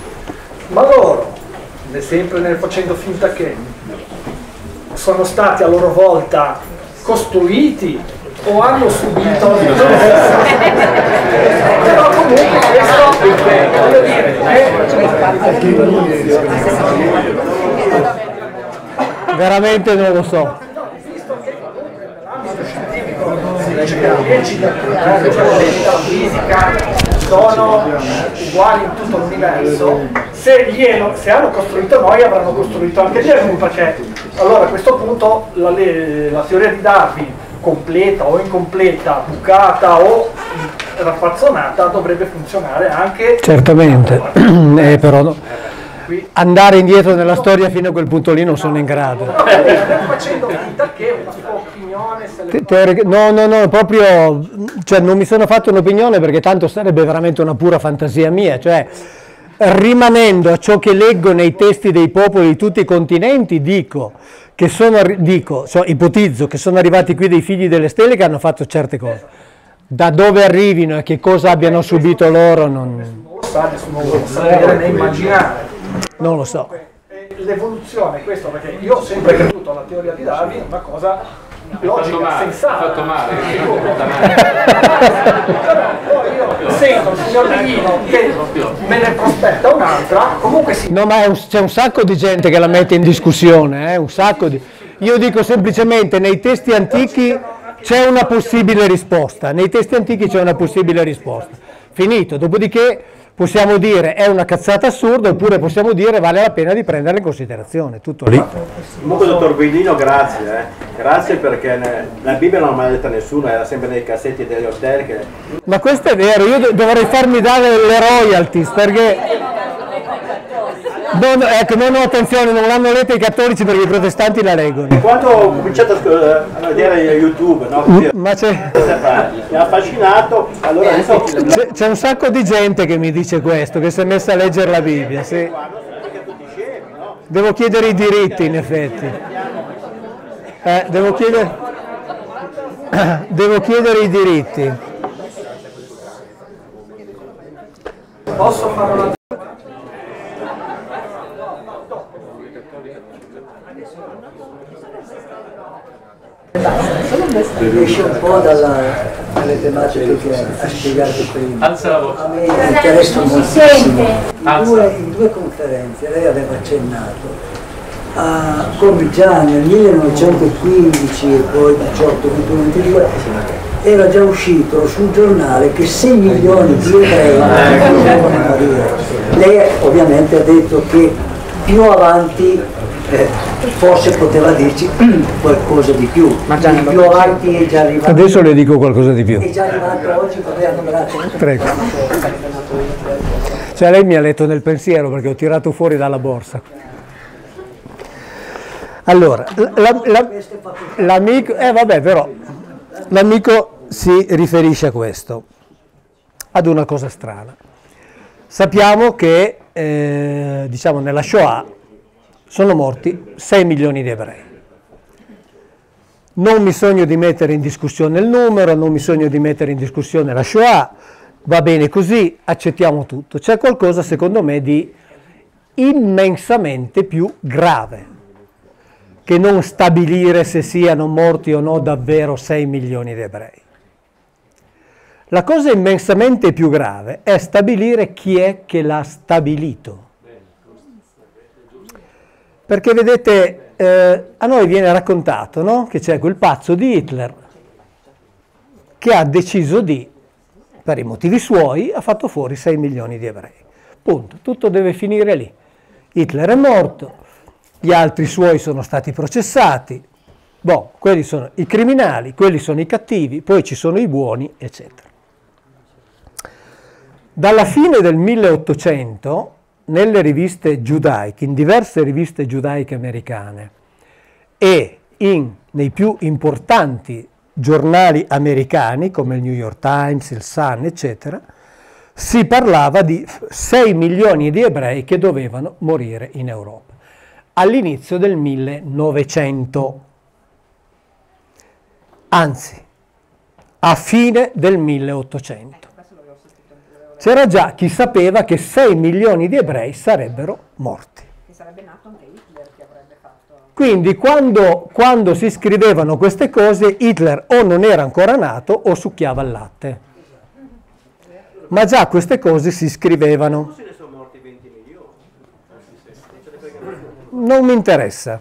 ma loro, sempre nel facendo finta che, sono stati a loro volta costruiti o hanno subito però comunque questo voglio dire è... veramente non lo so, visto che comunque nell'ambito scientifico si dice che la fisica sono uguali in tutto l'universo, se, gli eno, se hanno costruito noi avranno costruito anche gli eno, perché allora a questo punto la, le, la teoria di Darwin completa o incompleta, bucata o raffazzonata, dovrebbe funzionare anche... Certamente, eh, però no. Andare indietro nella storia fino a quel punto lì non sono in grado. No, facendo finta che una sua opinione... Se Te, no, no, no, proprio... Cioè non mi sono fatto un'opinione perché tanto sarebbe veramente una pura fantasia mia, cioè... Rimanendo a ciò che leggo nei testi dei popoli di tutti i continenti, dico che sono, dico, so, ipotizzo che sono arrivati qui dei figli delle stelle che hanno fatto certe cose. Da dove arrivino e che cosa abbiano subito loro non, non lo sa, nessuno lo sapere né immaginare. Non lo so. L'evoluzione è questo, perché io ho sempre creduto alla teoria di Darwin è una cosa logica, sensata. Fatto male. Io sento il signor Biglino che me ne prospetta un'altra, comunque sì. No, ma un, c'è un sacco di gente che la mette in discussione, eh, un sacco di... Io dico semplicemente, nei testi antichi c'è una possibile risposta, nei testi antichi c'è una possibile risposta. Finito, dopodiché possiamo dire è una cazzata assurda oppure possiamo dire vale la pena di prenderla in considerazione, tutto lì. Comunque dottor Biglino grazie, eh. grazie perché ne... la Bibbia non l'ha mai detta nessuno, era sempre nei cassetti degli hotel che... Ma questo è vero, io dovrei farmi dare le royalties perché... Non, ecco, no, no, attenzione, non l'hanno letta i cattolici perché i protestanti la leggono. Quando ho cominciato a vedere YouTube, no? Così, ma c'è... mi ha affascinato, allora adesso... c'è, c'è un sacco di gente che mi dice questo, che si è messa a leggere la Bibbia, sì. Devo chiedere i diritti, in effetti. Eh, devo chiedere... devo chiedere i diritti. Posso fare una... Esce un po' dalla, dalle tematiche che ha spiegato prima. Alza la voce. A me interessa moltissimo. In due, in due conferenze lei aveva accennato a come già nel millenovecentoquindici e poi diciotto ventidue era già uscito su un giornale che sei milioni di ebrei venivano a morire. Lei ovviamente ha detto che più avanti eh, forse poteva dirci qualcosa di più. Ma già più avanti è già arrivato. Adesso le dico qualcosa di più. È già arrivato oggi, vabbè, hanno numerato. Prego. Cioè lei mi ha letto nel pensiero perché ho tirato fuori dalla borsa. Allora, l'amico, eh vabbè però, l'amico si riferisce a questo, ad una cosa strana. Sappiamo che eh, diciamo nella Shoah sono morti sei milioni di ebrei. Non mi sogno di mettere in discussione il numero, non mi sogno di mettere in discussione la Shoah, va bene così, accettiamo tutto. C'è qualcosa secondo me di immensamente più grave che non stabilire se siano morti o no davvero sei milioni di ebrei. La cosa immensamente più grave è stabilire chi è che l'ha stabilito. Perché vedete, eh, a noi viene raccontato, no? Che c'è quel pazzo di Hitler che ha deciso di, per i motivi suoi, ha fatto fuori sei milioni di ebrei. Punto, tutto deve finire lì. Hitler è morto, gli altri suoi sono stati processati, boh, quelli sono i criminali, quelli sono i cattivi, poi ci sono i buoni, eccetera. Dalla fine del milleottocento, nelle riviste giudaiche, in diverse riviste giudaiche americane e in, nei più importanti giornali americani, come il New York Times, il Sun, eccetera, si parlava di sei milioni di ebrei che dovevano morire in Europa. All'inizio del millenovecento, anzi, a fine del milleottocento. C'era già chi sapeva che sei milioni di ebrei sarebbero morti. Quindi quando, quando si scrivevano queste cose, Hitler o non era ancora nato o succhiava il latte. Ma già queste cose si scrivevano. Non mi interessa.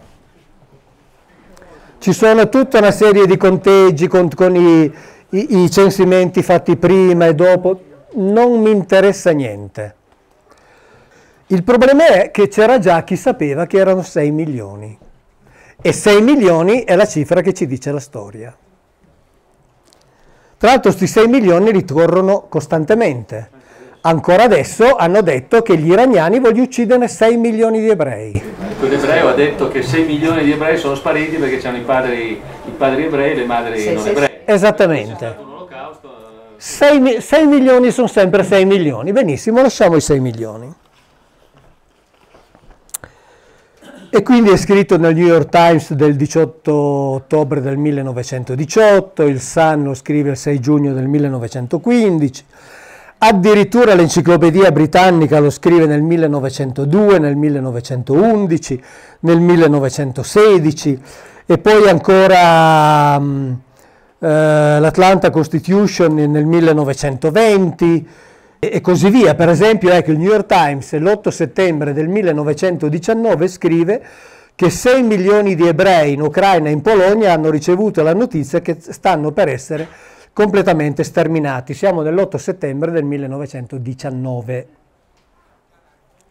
Ci sono tutta una serie di conteggi con, con i, i, i censimenti fatti prima e dopo. Non mi interessa niente. Il problema è che c'era già chi sapeva che erano sei milioni. E sei milioni è la cifra che ci dice la storia. Tra l'altro questi sei milioni ricorrono costantemente. Ancora adesso hanno detto che gli iraniani vogliono uccidere sei milioni di ebrei. Quell'ebreo ha detto che sei milioni di ebrei sono spariti perché c'erano i padri, i padri ebrei e le madri sì, non sì, ebrei. Esattamente. sei milioni sono sempre sei milioni. Benissimo, lasciamo i sei milioni. E quindi è scritto nel New York Times del diciotto ottobre del millenovecentodiciotto, il Sun lo scrive il sei giugno del millenovecentoquindici, addirittura l'Enciclopedia Britannica lo scrive nel millenovecentodue, nel millenovecentoundici, nel millenovecentosedici e poi ancora um, eh, l'Atlanta Constitution nel millenovecentoventi e, e così via. Per esempio ecco, il New York Times l'otto settembre del millenovecentodiciannove scrive che sei milioni di ebrei in Ucraina e in Polonia hanno ricevuto la notizia che stanno per essere completamente sterminati. Siamo nell'otto settembre del millenovecentodiciannove.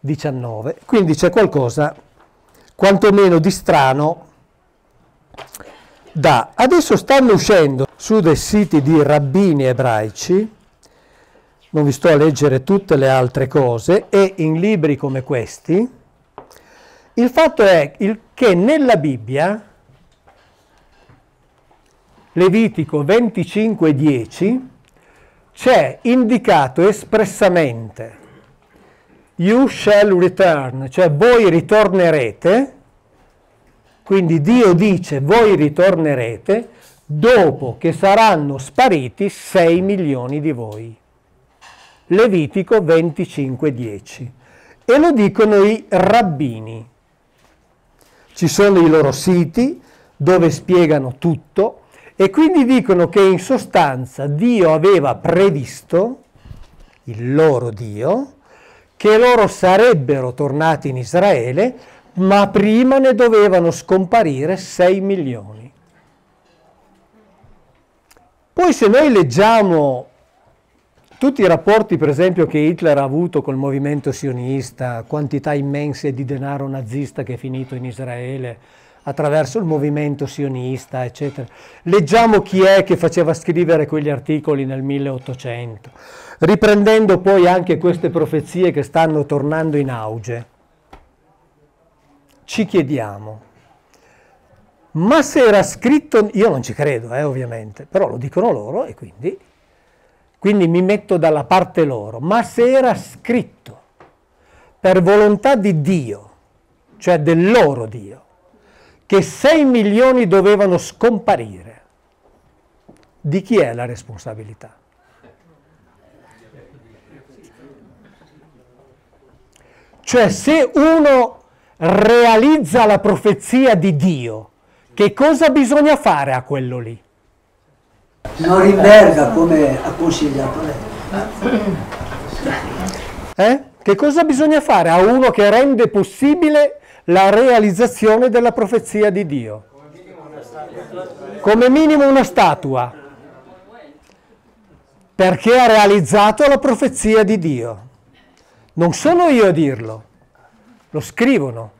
diciannove. Quindi c'è qualcosa quantomeno di strano da... Adesso stanno uscendo su dei siti di rabbini ebraici, non vi sto a leggere tutte le altre cose, e in libri come questi, il fatto è che nella Bibbia Levitico venticinque dieci c'è indicato espressamente you shall return, cioè voi ritornerete, quindi Dio dice voi ritornerete dopo che saranno spariti sei milioni di voi. Levitico venticinque dieci, e lo dicono i rabbini. Ci sono i loro siti dove spiegano tutto. E quindi dicono che in sostanza Dio aveva previsto, il loro Dio, che loro sarebbero tornati in Israele, ma prima ne dovevano scomparire sei milioni. Poi se noi leggiamo Tutti i rapporti, per esempio, che Hitler ha avuto col movimento sionista, quantità immense di denaro nazista che è finito in Israele attraverso il movimento sionista, eccetera. Leggiamo chi è che faceva scrivere quegli articoli nel milleottocento, riprendendo poi anche queste profezie che stanno tornando in auge. Ci chiediamo, ma se era scritto, io non ci credo, eh, ovviamente, però lo dicono loro e quindi... Quindi mi metto dalla parte loro, ma se era scritto per volontà di Dio, cioè del loro Dio, che sei milioni dovevano scomparire, di chi è la responsabilità? Cioè se uno realizza la profezia di Dio, che cosa bisogna fare a quello lì? Norimberga, come ha consigliato lei. Eh? Che cosa bisogna fare a uno che rende possibile la realizzazione della profezia di Dio? Come minimo una statua. Perché ha realizzato la profezia di Dio. Non sono io a dirlo, lo scrivono,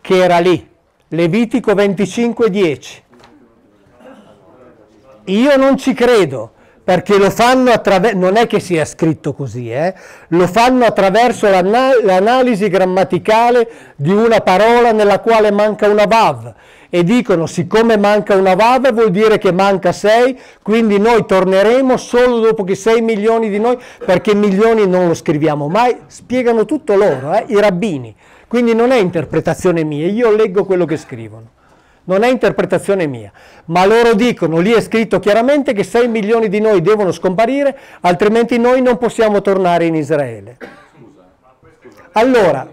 che era lì, Levitico venticinque dieci. Io non ci credo, perché lo fanno attraverso, non è che sia scritto così, eh? Lo fanno attraverso l'analisi grammaticale di una parola nella quale manca una vav, e dicono siccome manca una vav vuol dire che manca sei, quindi noi torneremo solo dopo che sei milioni di noi, perché milioni non lo scriviamo mai, spiegano tutto loro, eh? I rabbini, quindi non è interpretazione mia, io leggo quello che scrivono. Non è interpretazione mia, ma loro dicono, lì è scritto chiaramente che sei milioni di noi devono scomparire, altrimenti noi non possiamo tornare in Israele. Allora,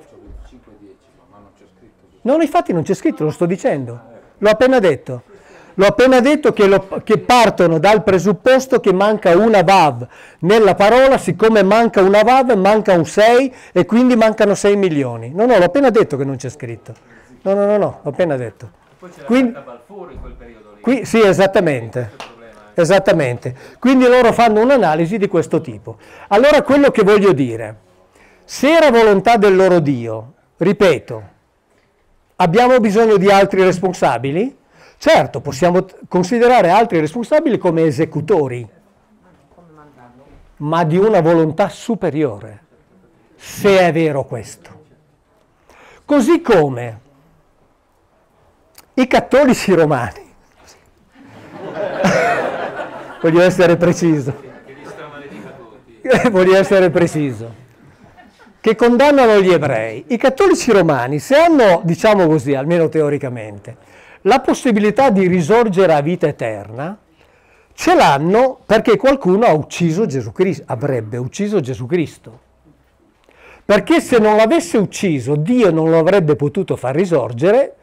non infatti non c'è scritto, lo sto dicendo, l'ho appena detto. L'ho appena detto che, lo, che partono dal presupposto che manca una vav nella parola, siccome manca una vav manca un sei e quindi mancano sei milioni. No, no, l'ho appena detto che non c'è scritto. No, no, no, no, l'ho appena detto. Poi c'era quindi, Balfour in quel periodo lì. Qui, sì, esattamente, esattamente. Quindi loro fanno un'analisi di questo tipo. Allora quello che voglio dire, se era volontà del loro Dio, ripeto, abbiamo bisogno di altri responsabili? Certo, possiamo considerare altri responsabili come esecutori, ma di una volontà superiore, se è vero questo. Così come... I cattolici romani, voglio essere preciso, voglio essere preciso, che condannano gli ebrei. I cattolici romani, se hanno, diciamo così, almeno teoricamente, la possibilità di risorgere a vita eterna, ce l'hanno perché qualcuno ha ucciso Gesù Cristo, avrebbe ucciso Gesù Cristo. Perché se non l'avesse ucciso, Dio non lo avrebbe potuto far risorgere.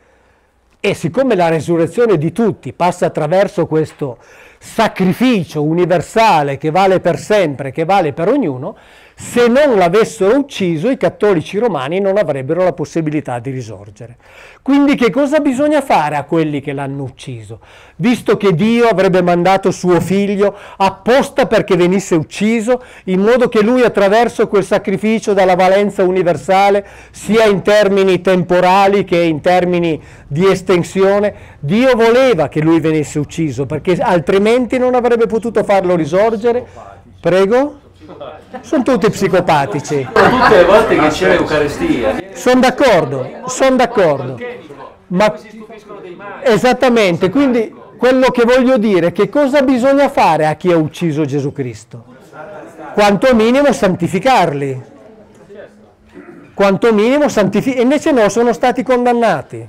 E siccome la resurrezione di tutti passa attraverso questo sacrificio universale che vale per sempre, che vale per ognuno, se non l'avessero ucciso i cattolici romani non avrebbero la possibilità di risorgere. Quindi che cosa bisogna fare a quelli che l'hanno ucciso? Visto che Dio avrebbe mandato suo figlio apposta perché venisse ucciso, in modo che lui attraverso quel sacrificio dalla valenza universale, sia in termini temporali che in termini di estensione, Dio voleva che lui venisse ucciso, perché altrimenti non avrebbe potuto farlo risorgere. Prego? Sono tutti psicopatici. Tutte le volte che c'è l'Eucaristia. Sono d'accordo, sono d'accordo. Ma esattamente, quindi quello che voglio dire è che cosa bisogna fare a chi ha ucciso Gesù Cristo? Quanto minimo santificarli. Quanto minimo santificarli. E invece no, sono stati condannati.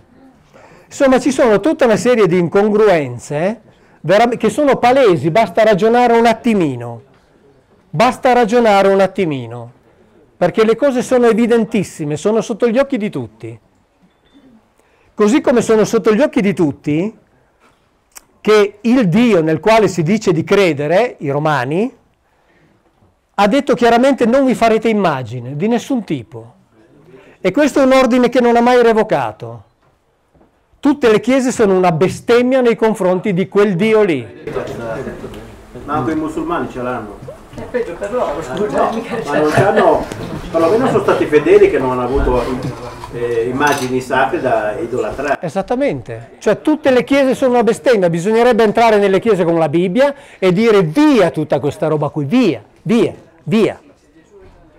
Insomma, ci sono tutta una serie di incongruenze eh, che sono palesi, basta ragionare un attimino. Basta ragionare un attimino, perché le cose sono evidentissime, sono sotto gli occhi di tutti. Così come sono sotto gli occhi di tutti che il Dio nel quale si dice di credere, i Romani, ha detto chiaramente non vi farete immagine di nessun tipo. E questo è un ordine che non ha mai revocato. Tutte le chiese sono una bestemmia nei confronti di quel Dio lì. Ma anche i musulmani ce l'hanno. È peggio per loro, scusa. No, ma non hanno, perlomeno sono stati fedeli che non hanno avuto eh, immagini sacre da idolatrare. Esattamente, cioè tutte le chiese sono una bestemmia, bisognerebbe entrare nelle chiese con la Bibbia e dire via tutta questa roba qui, via, via, via,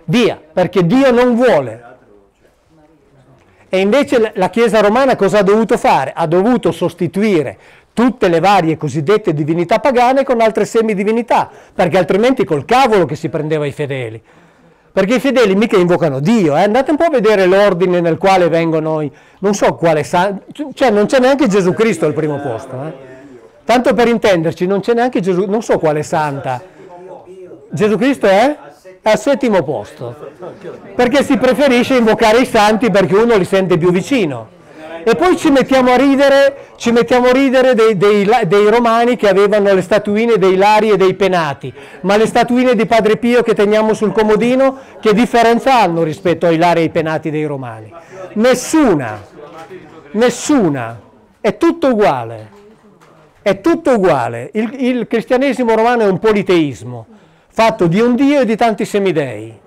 via, perché Dio non vuole. E invece la Chiesa romana cosa ha dovuto fare? Ha dovuto sostituire tutte le varie cosiddette divinità pagane con altre semidivinità, perché altrimenti col cavolo che si prendeva i fedeli. Perché i fedeli mica invocano Dio, eh? Andate un po' a vedere l'ordine nel quale vengono i... non so quale... cioè non c'è neanche Gesù Cristo al primo posto, eh? Tanto per intenderci, non c'è neanche Gesù... non so quale santa. Gesù Cristo è... al settimo posto, perché si preferisce invocare i santi perché uno li sente più vicino. E poi ci mettiamo a ridere, ci mettiamo a ridere dei, dei, dei romani che avevano le statuine dei Lari e dei Penati, ma le statuine di Padre Pio che teniamo sul comodino che differenza hanno rispetto ai Lari e ai Penati dei romani? Nessuna, nessuna, è tutto uguale, è tutto uguale. Il, il cristianesimo romano è un politeismo, fatto di un Dio e di tanti semidei.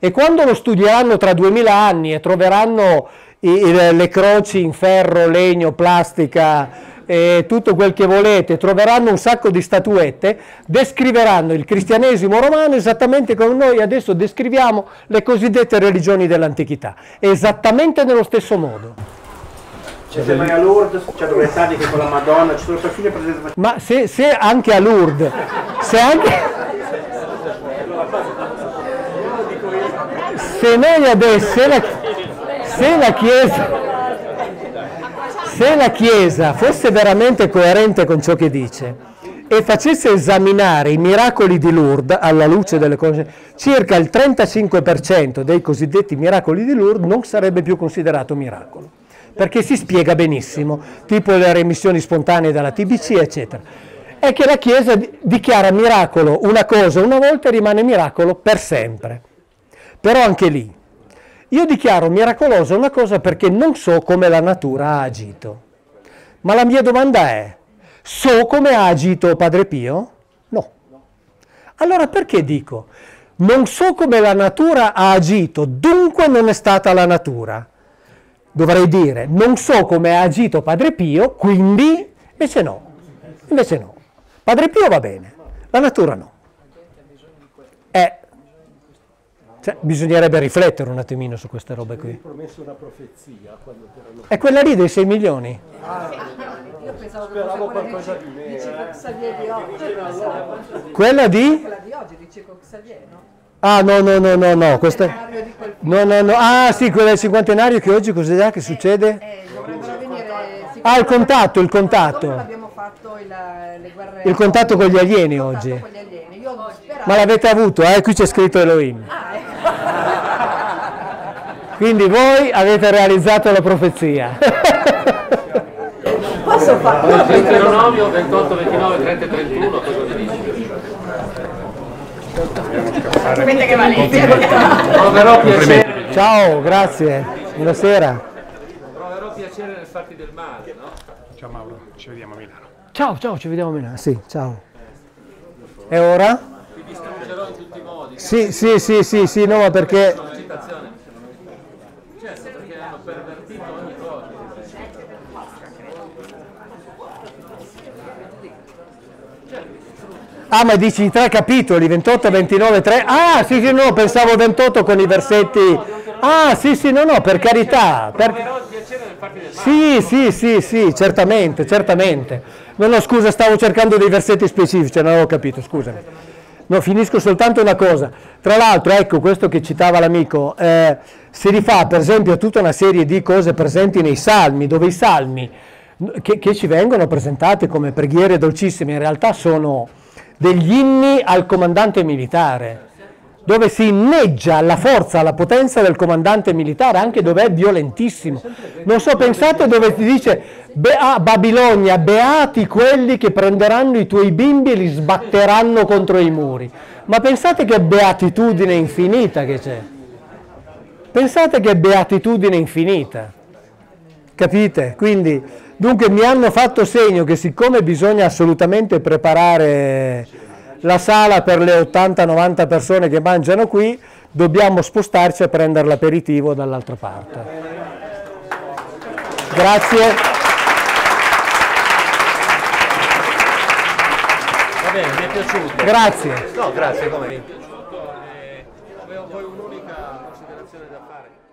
E quando lo studieranno tra duemila anni e troveranno i, i, le croci in ferro, legno, plastica e tutto quel che volete, troveranno un sacco di statuette, descriveranno il cristianesimo romano esattamente come noi adesso descriviamo le cosiddette religioni dell'antichità, esattamente nello stesso modo. Se vai a Lourdes, c'è dove stati che con la Madonna, ci sono perfino presenti... Ma se, se anche a Lourdes, se anche... Se noi adesso, se la, se la Chiesa, se la Chiesa fosse veramente coerente con ciò che dice e facesse esaminare i miracoli di Lourdes alla luce delle cose, circa il trentacinque per cento dei cosiddetti miracoli di Lourdes non sarebbe più considerato miracolo, perché si spiega benissimo, tipo le remissioni spontanee dalla T B C, eccetera. È che la Chiesa dichiara miracolo una cosa una volta e rimane miracolo per sempre. Però anche lì, io dichiaro miracolosa una cosa perché non so come la natura ha agito. Ma la mia domanda è, so come ha agito Padre Pio? No. Allora perché dico, non so come la natura ha agito, dunque non è stata la natura? Dovrei dire, non so come ha agito Padre Pio, quindi, invece no, invece no. Padre Pio va bene, la natura no. Eh, cioè, bisognerebbe riflettere un attimino su queste robe qui. È quella lì dei sei milioni. Io pensavo qualcosa di meno. Quella di? Quella di oggi, di Cecco Xavier, no? Ah, no, no, no, no, no, questo è... No, no, no, ah, sì, quello del cinquantenario che oggi cos'è che succede? Eh, eh, dovrebbero venire... Ah, il contatto, il contatto. Dopo abbiamo fatto il, le guerre... Il contatto con gli alieni il oggi. Con gli alieni. Io sperato... Ma l'avete avuto, eh? Qui c'è scritto Elohim. Ah, ecco. Quindi voi avete realizzato la profezia. Posso farlo? Deuteronomio ventotto, ventinove, trenta e trentuno, cosa dici? Ciao, grazie, buonasera. Proverò piacere nel farti del male, no? Ciao Mauro, ci vediamo a Milano. Ciao, ciao, ci vediamo a Milano, sì, ciao. E ora? Ti distruggerò in tutti i modi. Sì, sì, sì, sì, sì, no, ma perché... Certo, perché hanno pervertito ogni cosa. Ah, ma dici i tre capitoli, ventotto, ventinove, tre? Ah, sì, sì, no, pensavo ventotto con i versetti... Ah, sì, sì, no, no, per carità. Per... Sì, sì, sì, sì, certamente, certamente. No, no, scusa, stavo cercando dei versetti specifici, non avevo capito, scusami. No, finisco soltanto una cosa. Tra l'altro, ecco, questo che citava l'amico, eh, si rifà, per esempio, a tutta una serie di cose presenti nei Salmi, dove i Salmi, che, che ci vengono presentati come preghiere dolcissime, in realtà sono... degli inni al comandante militare, dove si inneggia alla forza, alla potenza del comandante militare, anche dove è violentissimo. Non so, pensate dove ti dice, a Babilonia, beati quelli che prenderanno i tuoi bimbi e li sbatteranno contro i muri. Ma pensate che beatitudine infinita che c'è. Pensate che beatitudine infinita. Capite? Quindi, dunque mi hanno fatto segno che siccome bisogna assolutamente preparare la sala per le ottanta novanta persone che mangiano qui, dobbiamo spostarci a prendere l'aperitivo dall'altra parte. Grazie. Va bene, mi è piaciuto. Grazie. No, grazie, come? Mi è piaciuto e avevo poi un'unica considerazione da fare.